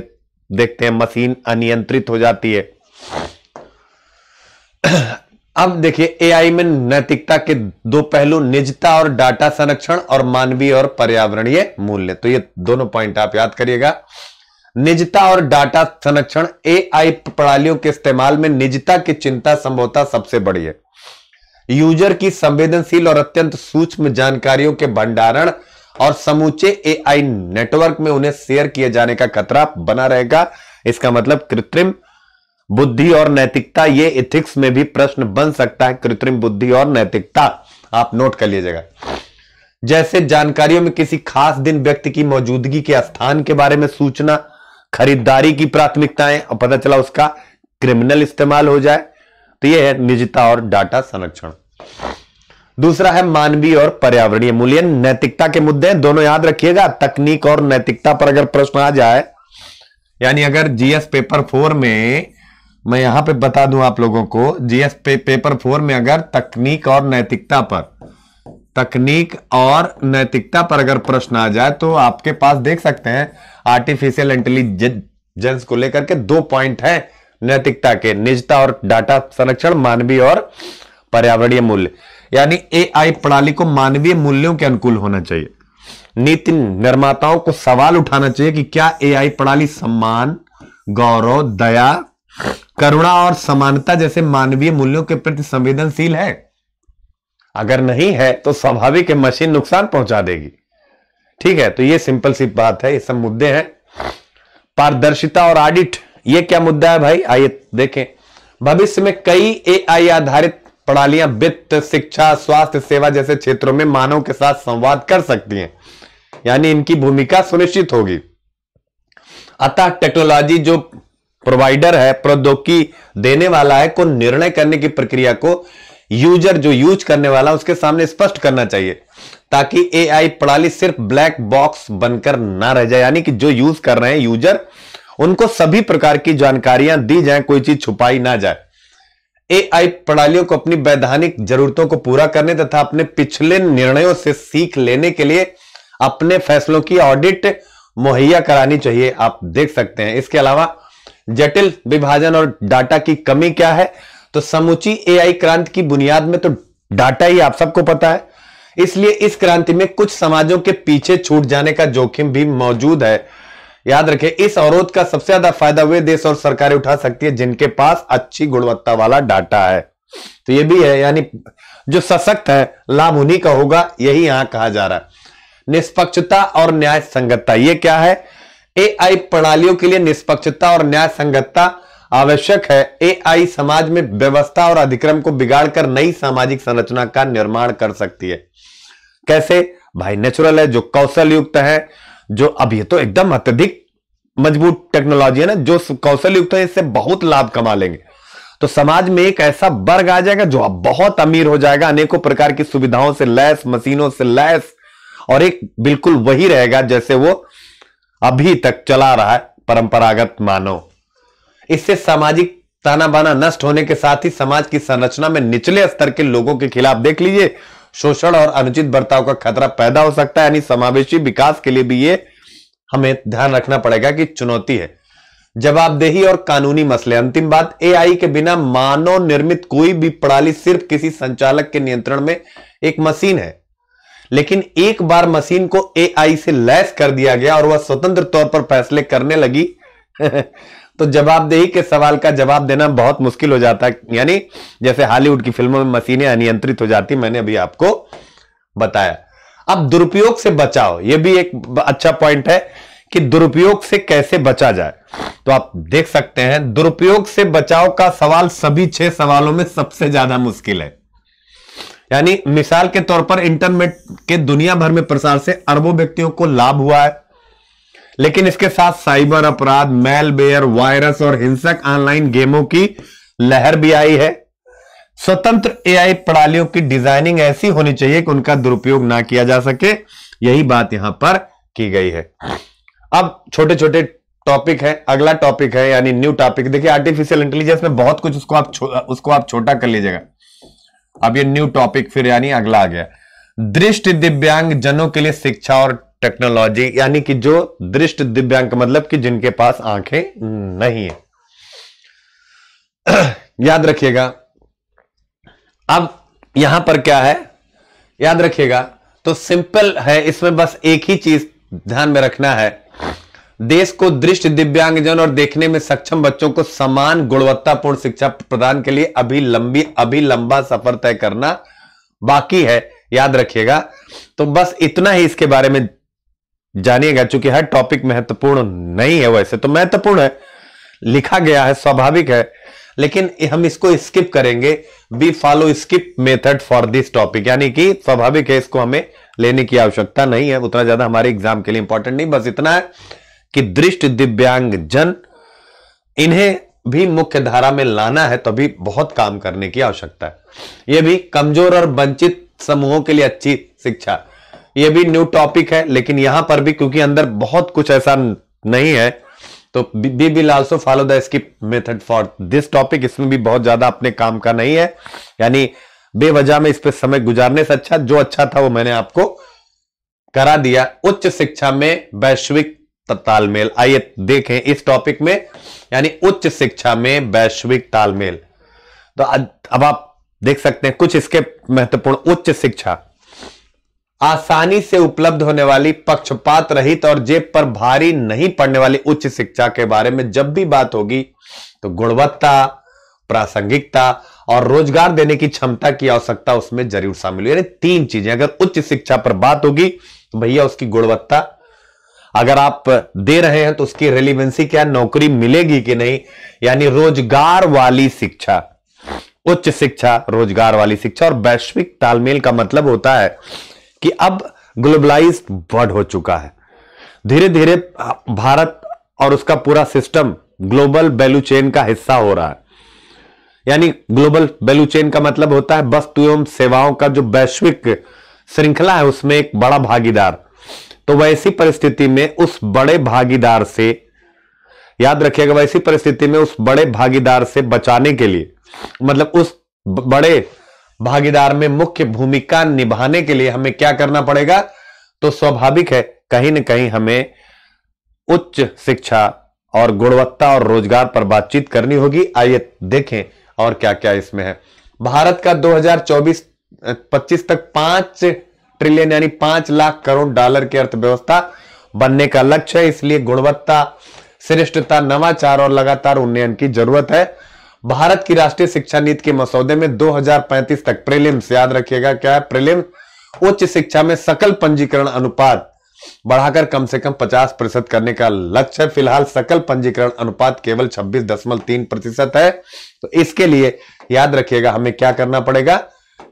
देखते हैं, मशीन अनियंत्रित हो जाती है। अब देखिए, एआई में नैतिकता के 2 पहलू, निजता और डाटा संरक्षण, और मानवीय और पर्यावरणीय मूल्य, तो ये दोनों पॉइंट आप याद करिएगा। निजता और डाटा संरक्षण, एआई प्रणालियों के इस्तेमाल में निजता की चिंता संभवतः सबसे बड़ी है। यूजर की संवेदनशील और अत्यंत सूक्ष्म जानकारियों के भंडारण और समूचे एआई नेटवर्क में उन्हें शेयर किए जाने का खतरा बना रहेगा। इसका मतलब कृत्रिम बुद्धि और नैतिकता, ये एथिक्स में भी प्रश्न बन सकता है। कृत्रिम बुद्धि और नैतिकता आप नोट कर लीजिएगा, जैसे जानकारियों में किसी खास दिन व्यक्ति की मौजूदगी के स्थान के बारे में सूचना, खरीदारी की प्राथमिकताएं, और पता चला उसका क्रिमिनल इस्तेमाल हो जाए, तो यह है निजता और डाटा संरक्षण। दूसरा है मानवीय और पर्यावरणीय मूल्य, नैतिकता के मुद्दे हैं, दोनों याद रखिएगा। तकनीक और नैतिकता पर अगर प्रश्न आ जाए, यानी अगर जीएस पेपर 4 में, मैं यहां पे बता दूं आप लोगों को, जीएस पेपर 4 में अगर तकनीक और नैतिकता पर अगर प्रश्न आ जाए, तो आपके पास देख सकते हैं आर्टिफिशियल इंटेलिजेंस को लेकर के 2 पॉइंट हैं नैतिकता के, निजता और डाटा संरक्षण, मानवीय और पर्यावरणीय मूल्य, यानी एआई प्रणाली को मानवीय मूल्यों के अनुकूल होना चाहिए। नीति निर्माताओं को सवाल उठाना चाहिए कि क्या एआई प्रणाली सम्मान, गौरव, दया, करुणा और समानता जैसे मानवीय मूल्यों के प्रति संवेदनशील है? अगर नहीं है तो स्वाभाविक है मशीन नुकसान पहुंचा देगी। ठीक है, तो ये सिंपल सी बात है, ये सब मुद्दे हैं। पारदर्शिता और ऑडिट, ये क्या मुद्दा है भाई, आइए देखें। भविष्य में कई एआई आधारित प्रणालियां वित्त, शिक्षा, स्वास्थ्य सेवा जैसे क्षेत्रों में मानव के साथ संवाद कर सकती हैं, यानी इनकी भूमिका सुनिश्चित होगी। अतः टेक्नोलॉजी जो प्रोवाइडर है, प्रौद्योगिकी देने वाला है, को निर्णय करने की प्रक्रिया को यूजर जो यूज करने वाला उसके सामने स्पष्ट करना चाहिए, ताकि एआई प्रणाली सिर्फ ब्लैक बॉक्स बनकर ना रह जाए। यानी कि जो यूज कर रहे हैं यूजर, उनको सभी प्रकार की जानकारियां दी जाए, कोई चीज छुपाई ना जाए। एआई प्रणालियों को अपनी वैधानिक जरूरतों को पूरा करने तथा अपने पिछले निर्णयों से सीख लेने के लिए अपने फैसलों की ऑडिट मुहैया करानी चाहिए, आप देख सकते हैं। इसके अलावा जटिल विभाजन और डाटा की कमी क्या है, तो समूची एआई क्रांति की बुनियाद में तो डाटा ही आप सबको पता है, इसलिए इस क्रांति में कुछ समाजों के पीछे छूट जाने का जोखिम भी मौजूद है। याद रखें, इस अवरोध का सबसे ज्यादा फायदा वे देश और सरकारें उठा सकती है जिनके पास अच्छी गुणवत्ता वाला डाटा है। तो ये भी है, यानी जो सशक्त है लाभ उन्हीं का होगा, यही यहां कहा जा रहा है। निष्पक्षता और न्याय संगतता, ये क्या है? एआई प्रणालियों के लिए निष्पक्षता और न्याय संगतता आवश्यक है। एआई समाज में व्यवस्था और अधिक्रम को बिगाड़कर नई सामाजिक संरचना का निर्माण कर सकती है। कैसे भाई? नेचुरल है, जो कौशल युक्त है, जो अब ये तो एकदम अत्यधिक मजबूत टेक्नोलॉजी है ना, जो कौशल युक्त है इससे बहुत लाभ कमा लेंगे। तो समाज में एक ऐसा वर्ग आ जाएगा जो अब बहुत अमीर हो जाएगा, अनेकों प्रकार की सुविधाओं से लैस, मशीनों से लैस, और एक बिल्कुल वही रहेगा जैसे वो अभी तक चला रहा है परंपरागत मानव। इससे सामाजिक ताना बाना नष्ट होने के साथ ही समाज की संरचना में निचले स्तर के लोगों के खिलाफ, देख लीजिए, शोषण और अनुचित बर्ताव का खतरा पैदा हो सकता है। यानी समावेशी विकास के लिए भी ये हमें ध्यान रखना पड़ेगा कि चुनौती है। जवाबदेही और कानूनी मसले, अंतिम बात। एआई के बिना मानव निर्मित कोई भी प्रणाली सिर्फ किसी संचालक के नियंत्रण में एक मशीन है, लेकिन एक बार मशीन को एआई से लैस कर दिया गया और वह स्वतंत्र तौर पर फैसले करने लगी तो जवाबदेही के सवाल का जवाब देना बहुत मुश्किल हो जाता है। यानी जैसे हॉलीवुड की फिल्मों में मशीनें अनियंत्रित हो जाती, मैंने अभी आपको बताया। अब दुरुपयोग से बचाओ, यह भी एक अच्छा पॉइंट है कि दुरुपयोग से कैसे बचा जाए। तो आप देख सकते हैं, दुरुपयोग से बचाव का सवाल सभी 6 सवालों में सबसे ज्यादा मुश्किल है। यानी मिसाल के तौर पर इंटरनेट के दुनिया भर में प्रसार से अरबों व्यक्तियों को लाभ हुआ है, लेकिन इसके साथ साइबर अपराध, मैलवेयर, वायरस और हिंसक ऑनलाइन गेमों की लहर भी आई है। स्वतंत्र एआई प्रणालियों की डिजाइनिंग ऐसी होनी चाहिए कि उनका दुरुपयोग ना किया जा सके, यही बात यहां पर की गई है। अब छोटे छोटे टॉपिक है, अगला टॉपिक है यानी न्यू टॉपिक। देखिए आर्टिफिशियल इंटेलिजेंस में बहुत कुछ, उसको आप छोटा कर लीजिएगा। अब ये न्यू टॉपिक फिर यानी अगला आ गया। दृष्टि दिव्यांग जनों के लिए शिक्षा और टेक्नोलॉजी, यानी कि जो दृष्टि दिव्यांग का मतलब कि जिनके पास आंखें नहीं है, याद रखिएगा। अब यहां पर क्या है, याद रखिएगा, तो सिंपल है, इसमें बस एक ही चीज ध्यान में रखना है। देश को दृष्टि दिव्यांगजन और देखने में सक्षम बच्चों को समान गुणवत्तापूर्ण शिक्षा प्रदान के लिए अभी लंबा सफर तय करना बाकी है, याद रखिएगा। तो बस इतना ही इसके बारे में जानिएगा, क्योंकि हर टॉपिक महत्वपूर्ण नहीं है। वैसे तो महत्वपूर्ण है, लिखा गया है, स्वाभाविक है, लेकिन हम इसको स्किप करेंगे। We follow skip method for this topic, यानी कि स्वाभाविक है, इसको हमें लेने की आवश्यकता नहीं है, उतना ज्यादा हमारे एग्जाम के लिए इंपॉर्टेंट नहीं। बस इतना है कि दृष्टि दिव्यांग जन, इन्हें भी मुख्य धारा में लाना है, तो भी बहुत काम करने की आवश्यकता है। यह भी कमजोर और वंचित समूहों के लिए अच्छी शिक्षा, यह भी न्यू टॉपिक है, लेकिन यहां पर भी क्योंकि अंदर बहुत कुछ ऐसा नहीं है, तो we will also follow the skip method for this topic. इसमें भी बहुत ज्यादा अपने काम का नहीं है, यानी बेवजह में इस पर समय गुजारने से अच्छा जो अच्छा था वो मैंने आपको करा दिया। उच्च शिक्षा में वैश्विक तालमेल, आइए देखें इस टॉपिक में, यानी उच्च शिक्षा में वैश्विक तालमेल। तो अब आप देख सकते हैं कुछ इसके महत्वपूर्ण। उच्च शिक्षा आसानी से उपलब्ध होने वाली, पक्षपात रहित और जेब पर भारी नहीं पड़ने वाली उच्च शिक्षा के बारे में जब भी बात होगी तो गुणवत्ता, प्रासंगिकता और रोजगार देने की क्षमता की आवश्यकता उसमें जरूर शामिल है। यानी तीन चीजें, अगर उच्च शिक्षा पर बात होगी तो भैया उसकी गुणवत्ता, अगर आप दे रहे हैं तो उसकी रेलिवेंसी क्या, नौकरी मिलेगी कि नहीं, यानी रोजगार वाली शिक्षा, उच्च शिक्षा रोजगार वाली शिक्षा। और वैश्विक तालमेल का मतलब होता है कि अब ग्लोबलाइज्ड वर्ल्ड हो चुका है, धीरे धीरे भारत और उसका पूरा सिस्टम ग्लोबल वैल्यू चेन का हिस्सा हो रहा है। यानी ग्लोबल वैल्यू चेन का मतलब होता है वस्तु एवं सेवाओं का जो वैश्विक श्रृंखला है उसमें एक बड़ा भागीदार। तो वैसी परिस्थिति में उस बड़े भागीदार से, याद रखिएगा, वैसी परिस्थिति में उस बड़े भागीदार से बचाने के लिए, मतलब उस बड़े भागीदार में मुख्य भूमिका निभाने के लिए हमें क्या करना पड़ेगा। तो स्वाभाविक है कहीं ना कहीं हमें उच्च शिक्षा और गुणवत्ता और रोजगार पर बातचीत करनी होगी। आइए देखें और क्या क्या इसमें है। भारत का 2024-25 तक 5 ट्रिलियन यानी 5 लाख करोड़ डॉलर की अर्थव्यवस्था बनने का लक्ष्य है। इसलिए गुणवत्ता, श्रेष्ठता, नवाचार और लगातार उन्नयन की जरूरत है। भारत की राष्ट्रीय शिक्षा नीति के मसौदे में 2035 तक प्रीलिम्स, याद रखिएगा क्या है प्रीलिम्स, उच्च शिक्षा में सकल पंजीकरण अनुपात बढ़ाकर कम से कम 50% करने का लक्ष्य है। फिलहाल सकल पंजीकरण अनुपात केवल 26.3% है। तो इसके लिए याद रखिएगा हमें क्या करना पड़ेगा,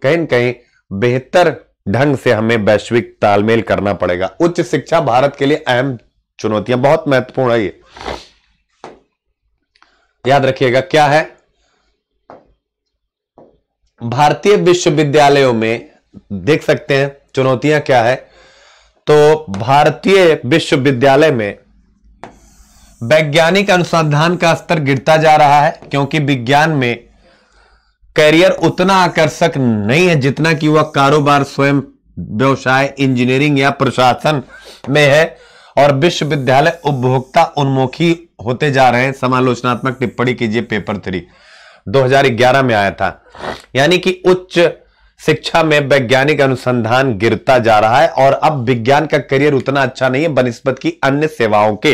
कहीं न कहीं बेहतर ढंग से हमें वैश्विक तालमेल करना पड़ेगा। उच्च शिक्षा भारत के लिए अहम चुनौतियां, बहुत महत्वपूर्ण है ये, याद रखिएगा क्या है। भारतीय विश्वविद्यालयों में देख सकते हैं चुनौतियां क्या है। तो भारतीय विश्वविद्यालय में वैज्ञानिक अनुसंधान का स्तर गिरता जा रहा है, क्योंकि विज्ञान में कैरियर उतना आकर्षक नहीं है जितना कि वह कारोबार, स्वयं व्यवसाय, इंजीनियरिंग या प्रशासन में है। और विश्वविद्यालय उपभोक्ता उन्मुखी होते जा रहे हैं। समालोचनात्मक टिप्पणी कीजिए, पेपर 3 2011 में आया था। यानी कि उच्च शिक्षा में वैज्ञानिक अनुसंधान गिरता जा रहा है और अब विज्ञान का करियर उतना अच्छा नहीं है बनिस्बत की अन्य सेवाओं के।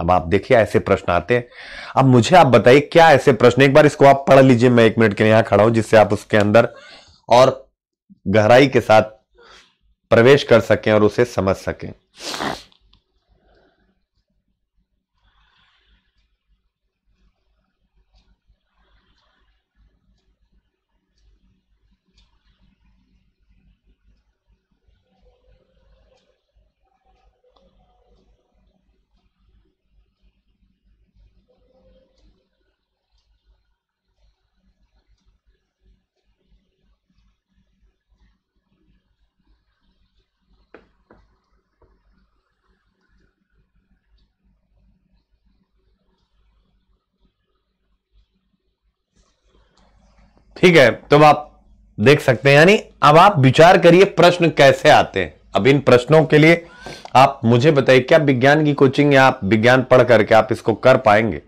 अब आप देखिए ऐसे प्रश्न आते हैं। अब मुझे आप बताइए क्या ऐसे प्रश्न, एक बार इसको आप पढ़ लीजिए, मैं 1 मिनट के लिए यहां खड़ा हूं, जिससे आप उसके अंदर और गहराई के साथ प्रवेश कर सकें और उसे समझ सकें। ठीक है, तो आप देख सकते हैं। यानी अब आप विचार करिए प्रश्न कैसे आते हैं। अब इन प्रश्नों के लिए आप मुझे बताइए क्या विज्ञान की कोचिंग या आप विज्ञान पढ़ करके आप इसको कर पाएंगे।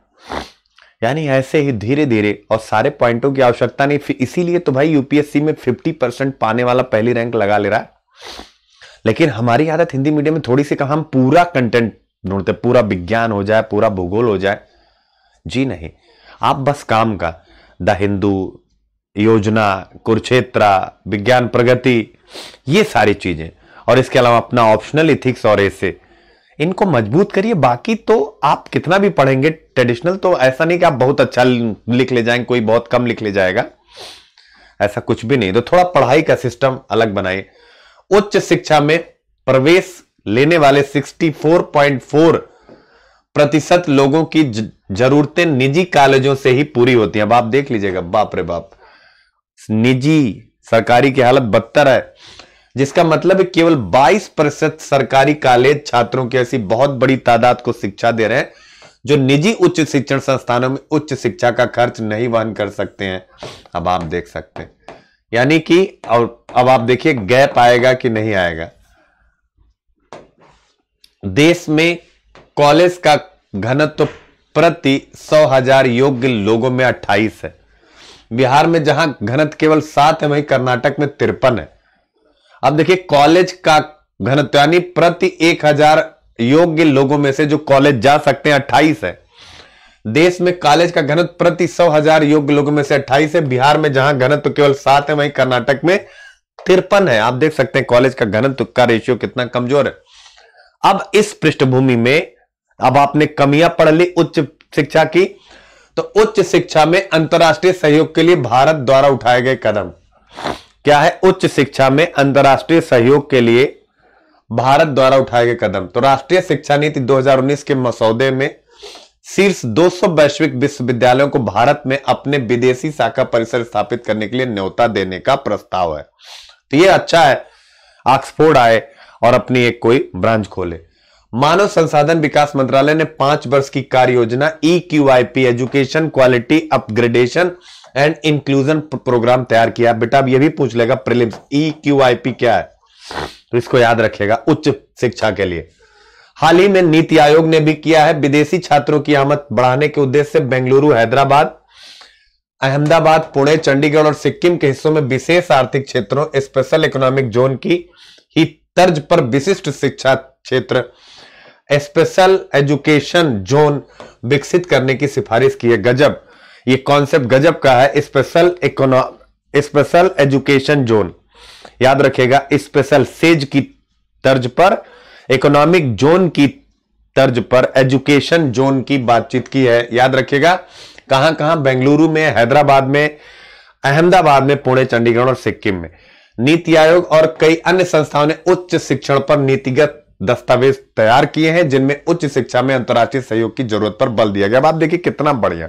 यानी ऐसे ही धीरे धीरे, और सारे पॉइंटों की आवश्यकता नहीं, इसीलिए तो भाई यूपीएससी में 50% पाने वाला पहली रैंक लगा ले रहा है। लेकिन हमारी आदत हिंदी मीडियम में थोड़ी सी कम, हम पूरा कंटेंट ढूंढते, पूरा विज्ञान हो जाए, पूरा भूगोल हो जाए। जी नहीं, आप बस काम का द हिंदू, योजना, कुरुक्षेत्र, विज्ञान प्रगति, ये सारी चीजें, और इसके अलावा अपना ऑप्शनल इथिक्स और ऐसे, इनको मजबूत करिए। बाकी तो आप कितना भी पढ़ेंगे ट्रेडिशनल, तो ऐसा नहीं कि आप बहुत अच्छा लिख ले जाएंगे, कोई बहुत कम लिख ले जाएगा, ऐसा कुछ भी नहीं। तो थोड़ा पढ़ाई का सिस्टम अलग बनाइए। उच्च शिक्षा में प्रवेश लेने वाले 64.4% लोगों की जरूरतें निजी कॉलेजों से ही पूरी होती हैं। अब आप देख लीजिएगा, बाप रे बाप, निजी सरकारी की हालत बदतर है, जिसका मतलब है केवल 22% सरकारी कॉलेज छात्रों की ऐसी बहुत बड़ी तादाद को शिक्षा दे रहे हैं जो निजी उच्च शिक्षण संस्थानों में उच्च शिक्षा का खर्च नहीं वहन कर सकते हैं। अब आप देख सकते हैं, यानी कि, और अब आप देखिए गैप आएगा कि नहीं आएगा। देश में कॉलेज का घनत्व प्रति 100,000 योग्य लोगों में 28 है। बिहार में जहां घनत्व केवल 7 है, वहीं कर्नाटक में 53 है। अब देखिए कॉलेज का घनत्व यानी प्रति 1,000 योग्य लोगों में से जो कॉलेज जा सकते हैं 28 है। देश में कॉलेज का घनत्व प्रति 100,000 योग्य लोगों में से 28 है। बिहार में जहां घनत्व केवल 7 है, वहीं कर्नाटक में 53 है। आप देख सकते हैं कॉलेज का घनत्व का रेशियो कितना कमजोर है। अब इस पृष्ठभूमि में अब आपने कमियां पढ़ ली उच्च शिक्षा की, तो उच्च शिक्षा में अंतर्राष्ट्रीय सहयोग के लिए भारत द्वारा उठाए गए कदम क्या है? उच्च शिक्षा में अंतर्राष्ट्रीय सहयोग के लिए भारत द्वारा उठाए गए कदम। तो राष्ट्रीय शिक्षा नीति 2019 के मसौदे में शीर्ष 200 वैश्विक विश्वविद्यालयों को भारत में अपने विदेशी शाखा परिसर स्थापित करने के लिए न्योता देने का प्रस्ताव है। तो यह अच्छा है, ऑक्सफोर्ड आए और अपनी एक कोई ब्रांच खोले। मानव संसाधन विकास मंत्रालय ने 5 वर्ष की कार्य योजना EQUIP education quality upgradation and inclusion programme तैयार किया। बेटा अब यह भी पूछ लेगा प्रीलिम्स, EQUIP क्या है, तो इसको याद रखेगा उच्च शिक्षा के लिए। हाल ही में नीति आयोग ने भी किया है। विदेशी छात्रों की आमद बढ़ाने के उद्देश्य से बेंगलुरु, हैदराबाद, अहमदाबाद, पुणे, चंडीगढ़ और सिक्किम के हिस्सों में विशेष आर्थिक क्षेत्रों स्पेशल इकोनॉमिक जोन की ही तर्ज पर विशिष्ट शिक्षा क्षेत्र स्पेशल एजुकेशन जोन विकसित करने की सिफारिश की है। गजब, ये कॉन्सेप्ट गजब का है, स्पेशल एजुकेशन जोन। याद रखेगा स्पेशल सेज की तर्ज पर, इकोनॉमिक जोन की तर्ज पर एजुकेशन जोन की बातचीत की है। याद रखेगा कहां कहां? बेंगलुरु में, हैदराबाद में, अहमदाबाद में, पुणे, चंडीगढ़ और सिक्किम में। नीति आयोग और कई अन्य संस्थाओं ने उच्च शिक्षण पर नीतिगत दस्तावेज तैयार किए हैं, जिनमें उच्च शिक्षा में अंतर्राष्ट्रीय सहयोग की जरूरत पर बल दिया गया। अब आप देखिए कितना बढ़िया,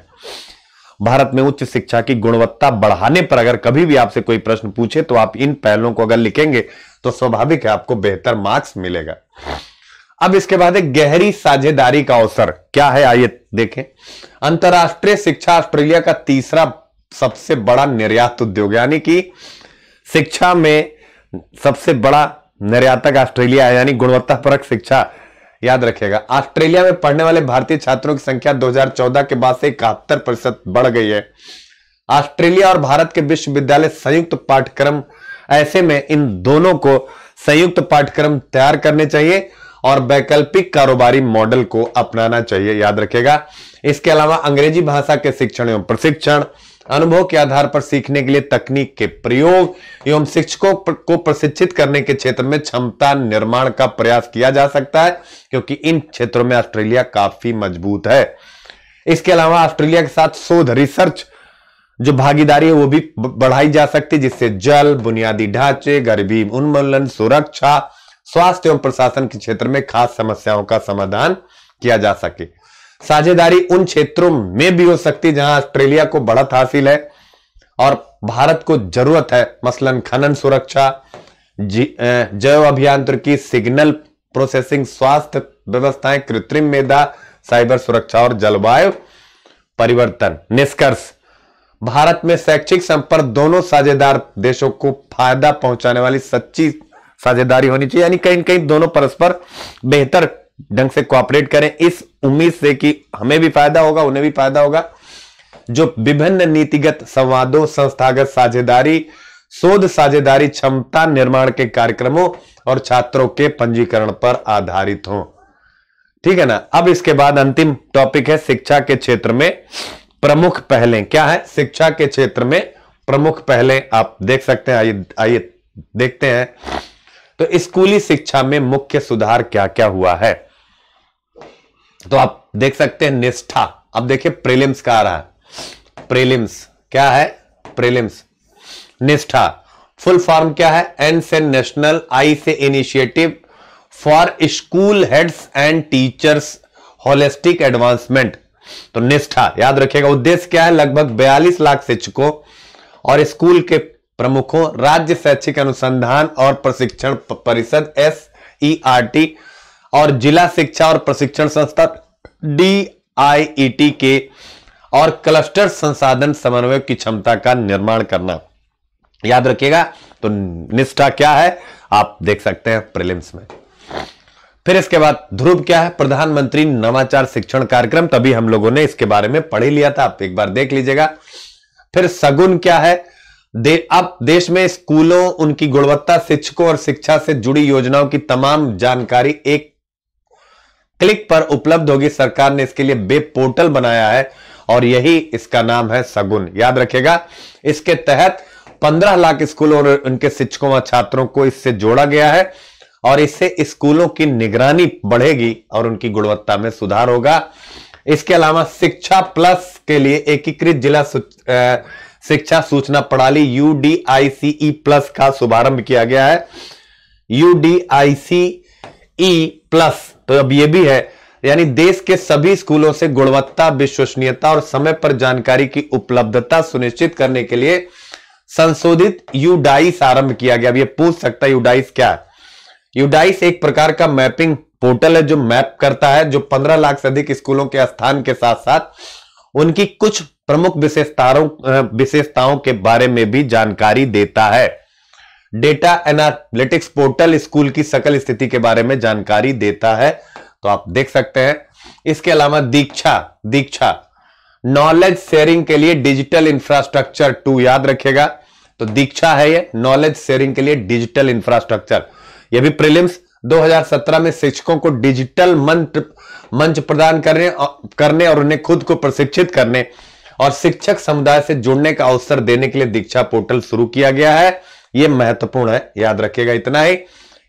भारत में उच्च शिक्षा की गुणवत्ता बढ़ाने पर अगर कभी भी आपसे कोई प्रश्न पूछे तो आप इन पहलुओं को अगर लिखेंगे तो स्वाभाविक है आपको बेहतर मार्क्स मिलेगा। अब इसके बाद एक गहरी साझेदारी का अवसर क्या है, आइए देखें। अंतर्राष्ट्रीय शिक्षा ऑस्ट्रेलिया का तीसरा सबसे बड़ा निर्यात उद्योग, यानी कि शिक्षा में सबसे बड़ा निर्यातक ऑस्ट्रेलिया है, यानी गुणवत्तापरक शिक्षा। याद रखेगा ऑस्ट्रेलिया में पढ़ने वाले भारतीय छात्रों की संख्या 2014 के बाद से 71% बढ़ गई है। ऑस्ट्रेलिया और भारत के विश्वविद्यालय संयुक्त पाठ्यक्रम, ऐसे में इन दोनों को संयुक्त पाठ्यक्रम तैयार करने चाहिए और वैकल्पिक कारोबारी मॉडल को अपनाना चाहिए। याद रखेगा इसके अलावा अंग्रेजी भाषा के शिक्षण एवं प्रशिक्षण, अनुभव के आधार पर सीखने के लिए तकनीक के प्रयोग एवं शिक्षकों को प्रशिक्षित करने के क्षेत्र में क्षमता निर्माण का प्रयास किया जा सकता है, क्योंकि इन क्षेत्रों में ऑस्ट्रेलिया काफी मजबूत है। इसके अलावा ऑस्ट्रेलिया के साथ शोध रिसर्च जो भागीदारी है वो भी बढ़ाई जा सकती है, जिससे जल, बुनियादी ढांचे, गरीबी उन्मूलन, सुरक्षा, स्वास्थ्य एवं प्रशासन के क्षेत्र में खास समस्याओं का समाधान किया जा सके। साझेदारी उन क्षेत्रों में भी हो सकती है जहां ऑस्ट्रेलिया को बढ़त हासिल है और भारत को जरूरत है, मसलन खनन सुरक्षा, जैव अभियांत्रिकी, सिग्नल प्रोसेसिंग, स्वास्थ्य व्यवस्थाएं, कृत्रिम मेधा, साइबर सुरक्षा और जलवायु परिवर्तन। निष्कर्ष, भारत में शैक्षिक संपर्क दोनों साझेदार देशों को फायदा पहुंचाने वाली सच्ची साझेदारी होनी चाहिए, यानी कहीं कहीं दोनों परस्पर बेहतर ढंग से कोऑपरेट करें, इस उम्मीद से कि हमें भी फायदा होगा उन्हें भी फायदा होगा। जो विभिन्न नीतिगत संवादों, संस्थागत साझेदारी, शोध साझेदारी, क्षमता निर्माण के कार्यक्रमों और छात्रों के पंजीकरण पर आधारित हो। ठीक है ना। अब इसके बाद अंतिम टॉपिक है शिक्षा के क्षेत्र में प्रमुख पहलें। क्या है? शिक्षा के क्षेत्र में प्रमुख पहलें आप देख सकते हैं। आइए देखते हैं तो स्कूली शिक्षा में मुख्य सुधार क्या क्या हुआ है। तो आप देख सकते हैं निष्ठा। अब देखिए प्रीलिम्स का आ रहा है। प्रीलिम्स क्या है? प्रीलिम्स निष्ठा फुल फॉर्म क्या है? एन से नेशनल, आई से initiative for school heads and teachers holistic advancement. तो निष्ठा याद रखिएगा। उद्देश्य क्या है? लगभग 42 लाख शिक्षकों और स्कूल के प्रमुखों, राज्य शैक्षिक अनुसंधान और प्रशिक्षण परिषद SERT और जिला शिक्षा और प्रशिक्षण संस्था DIET के और क्लस्टर संसाधन समन्वय की क्षमता का निर्माण करना। याद रखिएगा। तो निष्ठा क्या है आप देख सकते हैं प्रीलिम्स में। फिर इसके बाद ध्रुव क्या है? प्रधानमंत्री नवाचार शिक्षण कार्यक्रम। तभी हम लोगों ने इसके बारे में पढ़ ही लिया था, आप एक बार देख लीजिएगा। फिर सगुन क्या है? अब देश में स्कूलों, उनकी गुणवत्ता, शिक्षकों और शिक्षा से जुड़ी योजनाओं की तमाम जानकारी एक क्लिक पर उपलब्ध होगी। सरकार ने इसके लिए वेब पोर्टल बनाया है और यही इसका नाम है सगुन। याद रखेगा, इसके तहत 15 लाख स्कूल और उनके शिक्षकों व छात्रों को इससे जोड़ा गया है और इससे स्कूलों की निगरानी बढ़ेगी और उनकी गुणवत्ता में सुधार होगा। इसके अलावा शिक्षा प्लस के लिए एकीकृत जिला शिक्षा सूचना प्रणाली UDICE प्लस का शुभारंभ किया गया है। UDICE प्लस तो अब ये भी है, यानी देश के सभी स्कूलों से गुणवत्ता, विश्वसनीयता और समय पर जानकारी की उपलब्धता सुनिश्चित करने के लिए संशोधित UDISE आरंभ किया गया। अब ये पूछ सकता है UDISE क्या है। UDISE एक प्रकार का मैपिंग पोर्टल है जो मैप करता है, जो 15 लाख से अधिक स्कूलों के स्थान के साथ साथ उनकी कुछ प्रमुख विशेषताओं के बारे में भी जानकारी देता है। डेटा एनालिटिक्स पोर्टल स्कूल की सकल स्थिति के बारे में जानकारी देता है, तो आप देख सकते हैं। इसके अलावा दीक्षा नॉलेज शेयरिंग के लिए डिजिटल इंफ्रास्ट्रक्चर 2, याद रखेगा। तो दीक्षा है ये नॉलेज शेयरिंग के लिए डिजिटल इंफ्रास्ट्रक्चर। ये भी प्रीलिम्स 2017 में शिक्षकों को डिजिटल मंच प्रदान करने और उन्हें खुद को प्रशिक्षित करने और शिक्षक समुदाय से जुड़ने का अवसर देने के लिए दीक्षा पोर्टल शुरू किया गया है। यह महत्वपूर्ण है, याद रखिएगा इतना ही।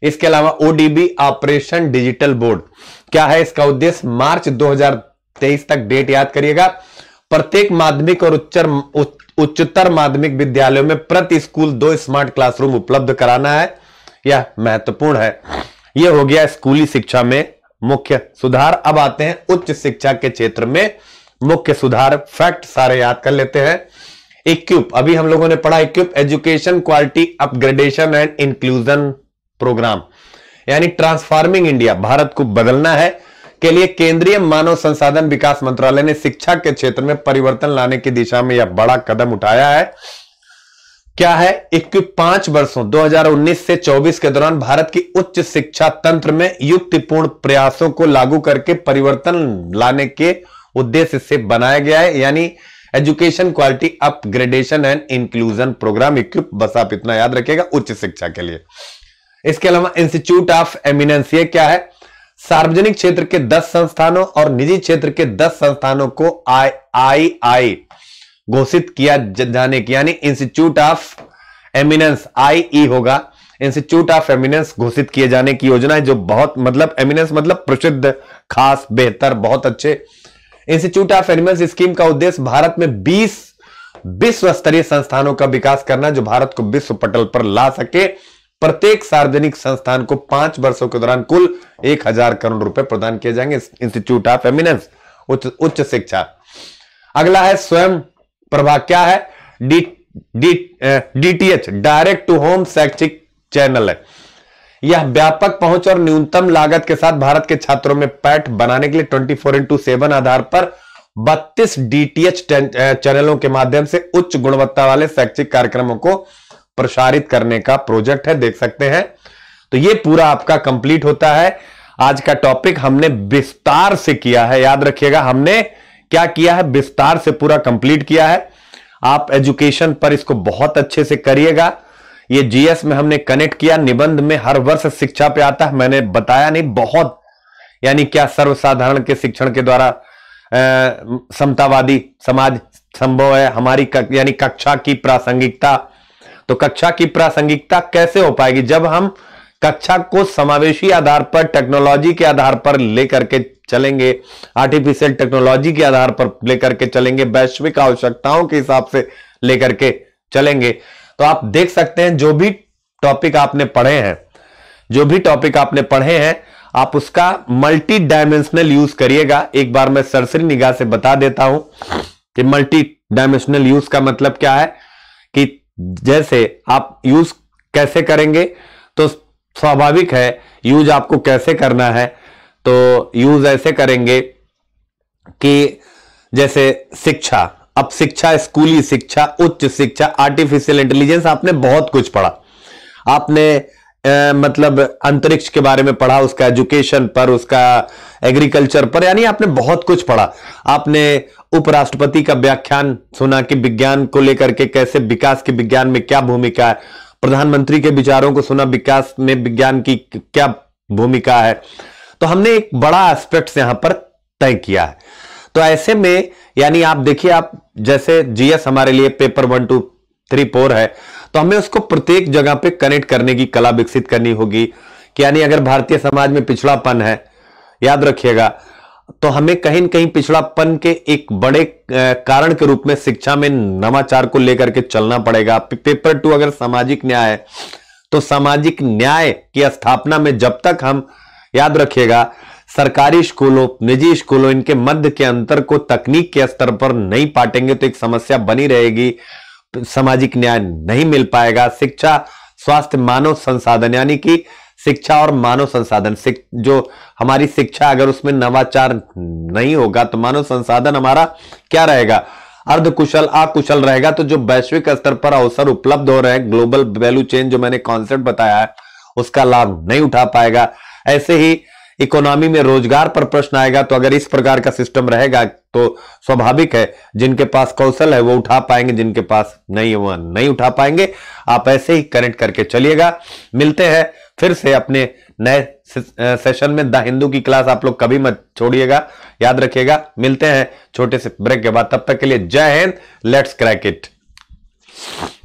इसके अलावा ODB ऑपरेशन डिजिटल बोर्ड क्या है, इसका उद्देश्य मार्च 2023 तक, डेट याद करिएगा, प्रत्येक माध्यमिक और उच्चतर माध्यमिक विद्यालयों में प्रति स्कूल 2 स्मार्ट क्लासरूम उपलब्ध कराना है। यह महत्वपूर्ण है। यह हो गया स्कूली शिक्षा में मुख्य सुधार। अब आते हैं उच्च शिक्षा के क्षेत्र में मुख्य सुधार। फैक्ट सारे याद कर लेते हैं। EQUIP अभी हम लोगों ने पढ़ा, EQUIP education quality upgradation and inclusion programme, यानी ट्रांसफॉर्मिंग इंडिया, भारत को बदलना है के लिए केंद्रीय मानव संसाधन विकास मंत्रालय ने शिक्षा के क्षेत्र में परिवर्तन लाने की दिशा में यह बड़ा कदम उठाया है। क्या है EQUIP, 5 वर्षों 2019 से 24 के दौरान भारत की उच्च शिक्षा तंत्र में युक्तिपूर्ण प्रयासों को लागू करके परिवर्तन लाने के उद्देश्य से बनाया गया है, यानी education quality upgradation and inclusion program EQUIP। बस आप इतना याद रखिएगा उच्च शिक्षा के लिए। इसके अलावा इंस्टीट्यूट ऑफ एमिनेंस, ये क्या है, सार्वजनिक क्षेत्र के 10 संस्थानों और निजी क्षेत्र के 10 संस्थानों को III घोषित किया जाने की, यानी इंस्टीट्यूट ऑफ एमिनेंस, IE होगा, इंस्टीट्यूट ऑफ एमिनेंस घोषित किए जाने की योजना है, जो बहुत मतलब एमिनेंस मतलब प्रसिद्ध, खास, बेहतर, बहुत अच्छे। इंस्टीट्यूट ऑफ एमिनेंस स्कीम का उद्देश्य भारत में 20 विश्व स्तरीय संस्थानों का विकास करना जो भारत को विश्व पटल पर ला सके। प्रत्येक सार्वजनिक संस्थान को 5 वर्षों के दौरान कुल 1000 करोड़ रुपए प्रदान किए जाएंगे। इंस्टीट्यूट ऑफ एमिनेंस उच्च शिक्षा। अगला है स्वयं प्रभा, क्या है, DTH डायरेक्ट टू होम शैक्षिक चैनल है। यह व्यापक पहुंच और न्यूनतम लागत के साथ भारत के छात्रों में पैठ बनाने के लिए 24/7 आधार पर 32 DTH चैनलों के माध्यम से उच्च गुणवत्ता वाले शैक्षिक कार्यक्रमों को प्रसारित करने का प्रोजेक्ट है, देख सकते हैं। तो यह पूरा आपका कंप्लीट होता है। आज का टॉपिक हमने विस्तार से किया है, याद रखिएगा हमने क्या किया है, विस्तार से पूरा कंप्लीट किया है। आप एजुकेशन पर इसको बहुत अच्छे से करिएगा। ये जीएस में हमने कनेक्ट किया, निबंध में हर वर्ष शिक्षा पे आता है, मैंने बताया नहीं बहुत, यानी क्या सर्वसाधारण के शिक्षण के द्वारा समतावादी समाज संभव है, हमारी यानी कक्षा की प्रासंगिकता। तो कक्षा की प्रासंगिकता कैसे हो पाएगी जब हम कक्षा को समावेशी आधार पर, टेक्नोलॉजी के आधार पर लेकर के चलेंगे, आर्टिफिशियल टेक्नोलॉजी के आधार पर लेकर के चलेंगे, वैश्विक आवश्यकताओं के हिसाब से लेकर के चलेंगे। तो आप देख सकते हैं जो भी टॉपिक आपने पढ़े हैं आप उसका मल्टी डायमेंशनल यूज करिएगा। एक बार मैं सरसरी निगाह से बता देता हूं कि मल्टी डायमेंशनल यूज का मतलब क्या है, कि जैसे आप यूज कैसे करेंगे, तो स्वाभाविक है यूज आपको कैसे करना है। तो यूज ऐसे करेंगे कि जैसे शिक्षा, अब शिक्षा, स्कूली शिक्षा, उच्च शिक्षा, आर्टिफिशियल इंटेलिजेंस, आपने बहुत कुछ पढ़ा, आपने मतलब अंतरिक्ष के बारे में पढ़ा, उसका एजुकेशन पर, उसका एग्रीकल्चर पर, यानी आपने बहुत कुछ पढ़ा। आपने उपराष्ट्रपति का व्याख्यान सुना कि विज्ञान को लेकर के कैसे, विकास के विज्ञान में क्या भूमिका है, प्रधानमंत्री के विचारों को सुना, विकास में विज्ञान की क्या भूमिका है। तो हमने एक बड़ा एस्पेक्ट यहां पर तय किया है। तो ऐसे में यानी आप देखिए, आप जैसे जीएस हमारे लिए पेपर 1, 2, 3, 4 है, तो हमें उसको प्रत्येक जगह पे कनेक्ट करने की कला विकसित करनी होगी कि यानी अगर भारतीय समाज में पिछड़ापन है, याद रखिएगा, तो हमें कहीं न कहीं पिछड़ापन के एक बड़े कारण के रूप में शिक्षा में नवाचार को लेकर के चलना पड़ेगा। पेपर 2 अगर सामाजिक न्याय है, तो सामाजिक न्याय की स्थापना में जब तक हम, याद रखिएगा, सरकारी स्कूलों, निजी स्कूलों, इनके मध्य के अंतर को तकनीक के स्तर पर नहीं पाटेंगे तो एक समस्या बनी रहेगी, सामाजिक न्याय नहीं मिल पाएगा। शिक्षा, स्वास्थ्य, मानव संसाधन, यानी कि शिक्षा और मानव संसाधन, जो हमारी शिक्षा अगर उसमें नवाचार नहीं होगा तो मानव संसाधन हमारा क्या रहेगा, अर्धकुशल, अकुशल रहेगा। तो जो वैश्विक स्तर पर अवसर उपलब्ध हो रहे हैं, ग्लोबल वैल्यू चेन जो मैंने कॉन्सेप्ट बताया है, उसका लाभ नहीं उठा पाएगा। ऐसे ही इकोनॉमी में रोजगार पर प्रश्न आएगा, तो अगर इस प्रकार का सिस्टम रहेगा तो स्वाभाविक है जिनके पास कौशल है वो उठा पाएंगे, जिनके पास नहीं है वो नहीं उठा पाएंगे। आप ऐसे ही कनेक्ट करके चलिएगा। मिलते हैं फिर से अपने नए सेशन में। द हिंदू की क्लास आप लोग कभी मत छोड़िएगा, याद रखिएगा। मिलते हैं छोटे से ब्रेक के बाद, तब तक के लिए जय हिंद, लेट्स क्रैक इट।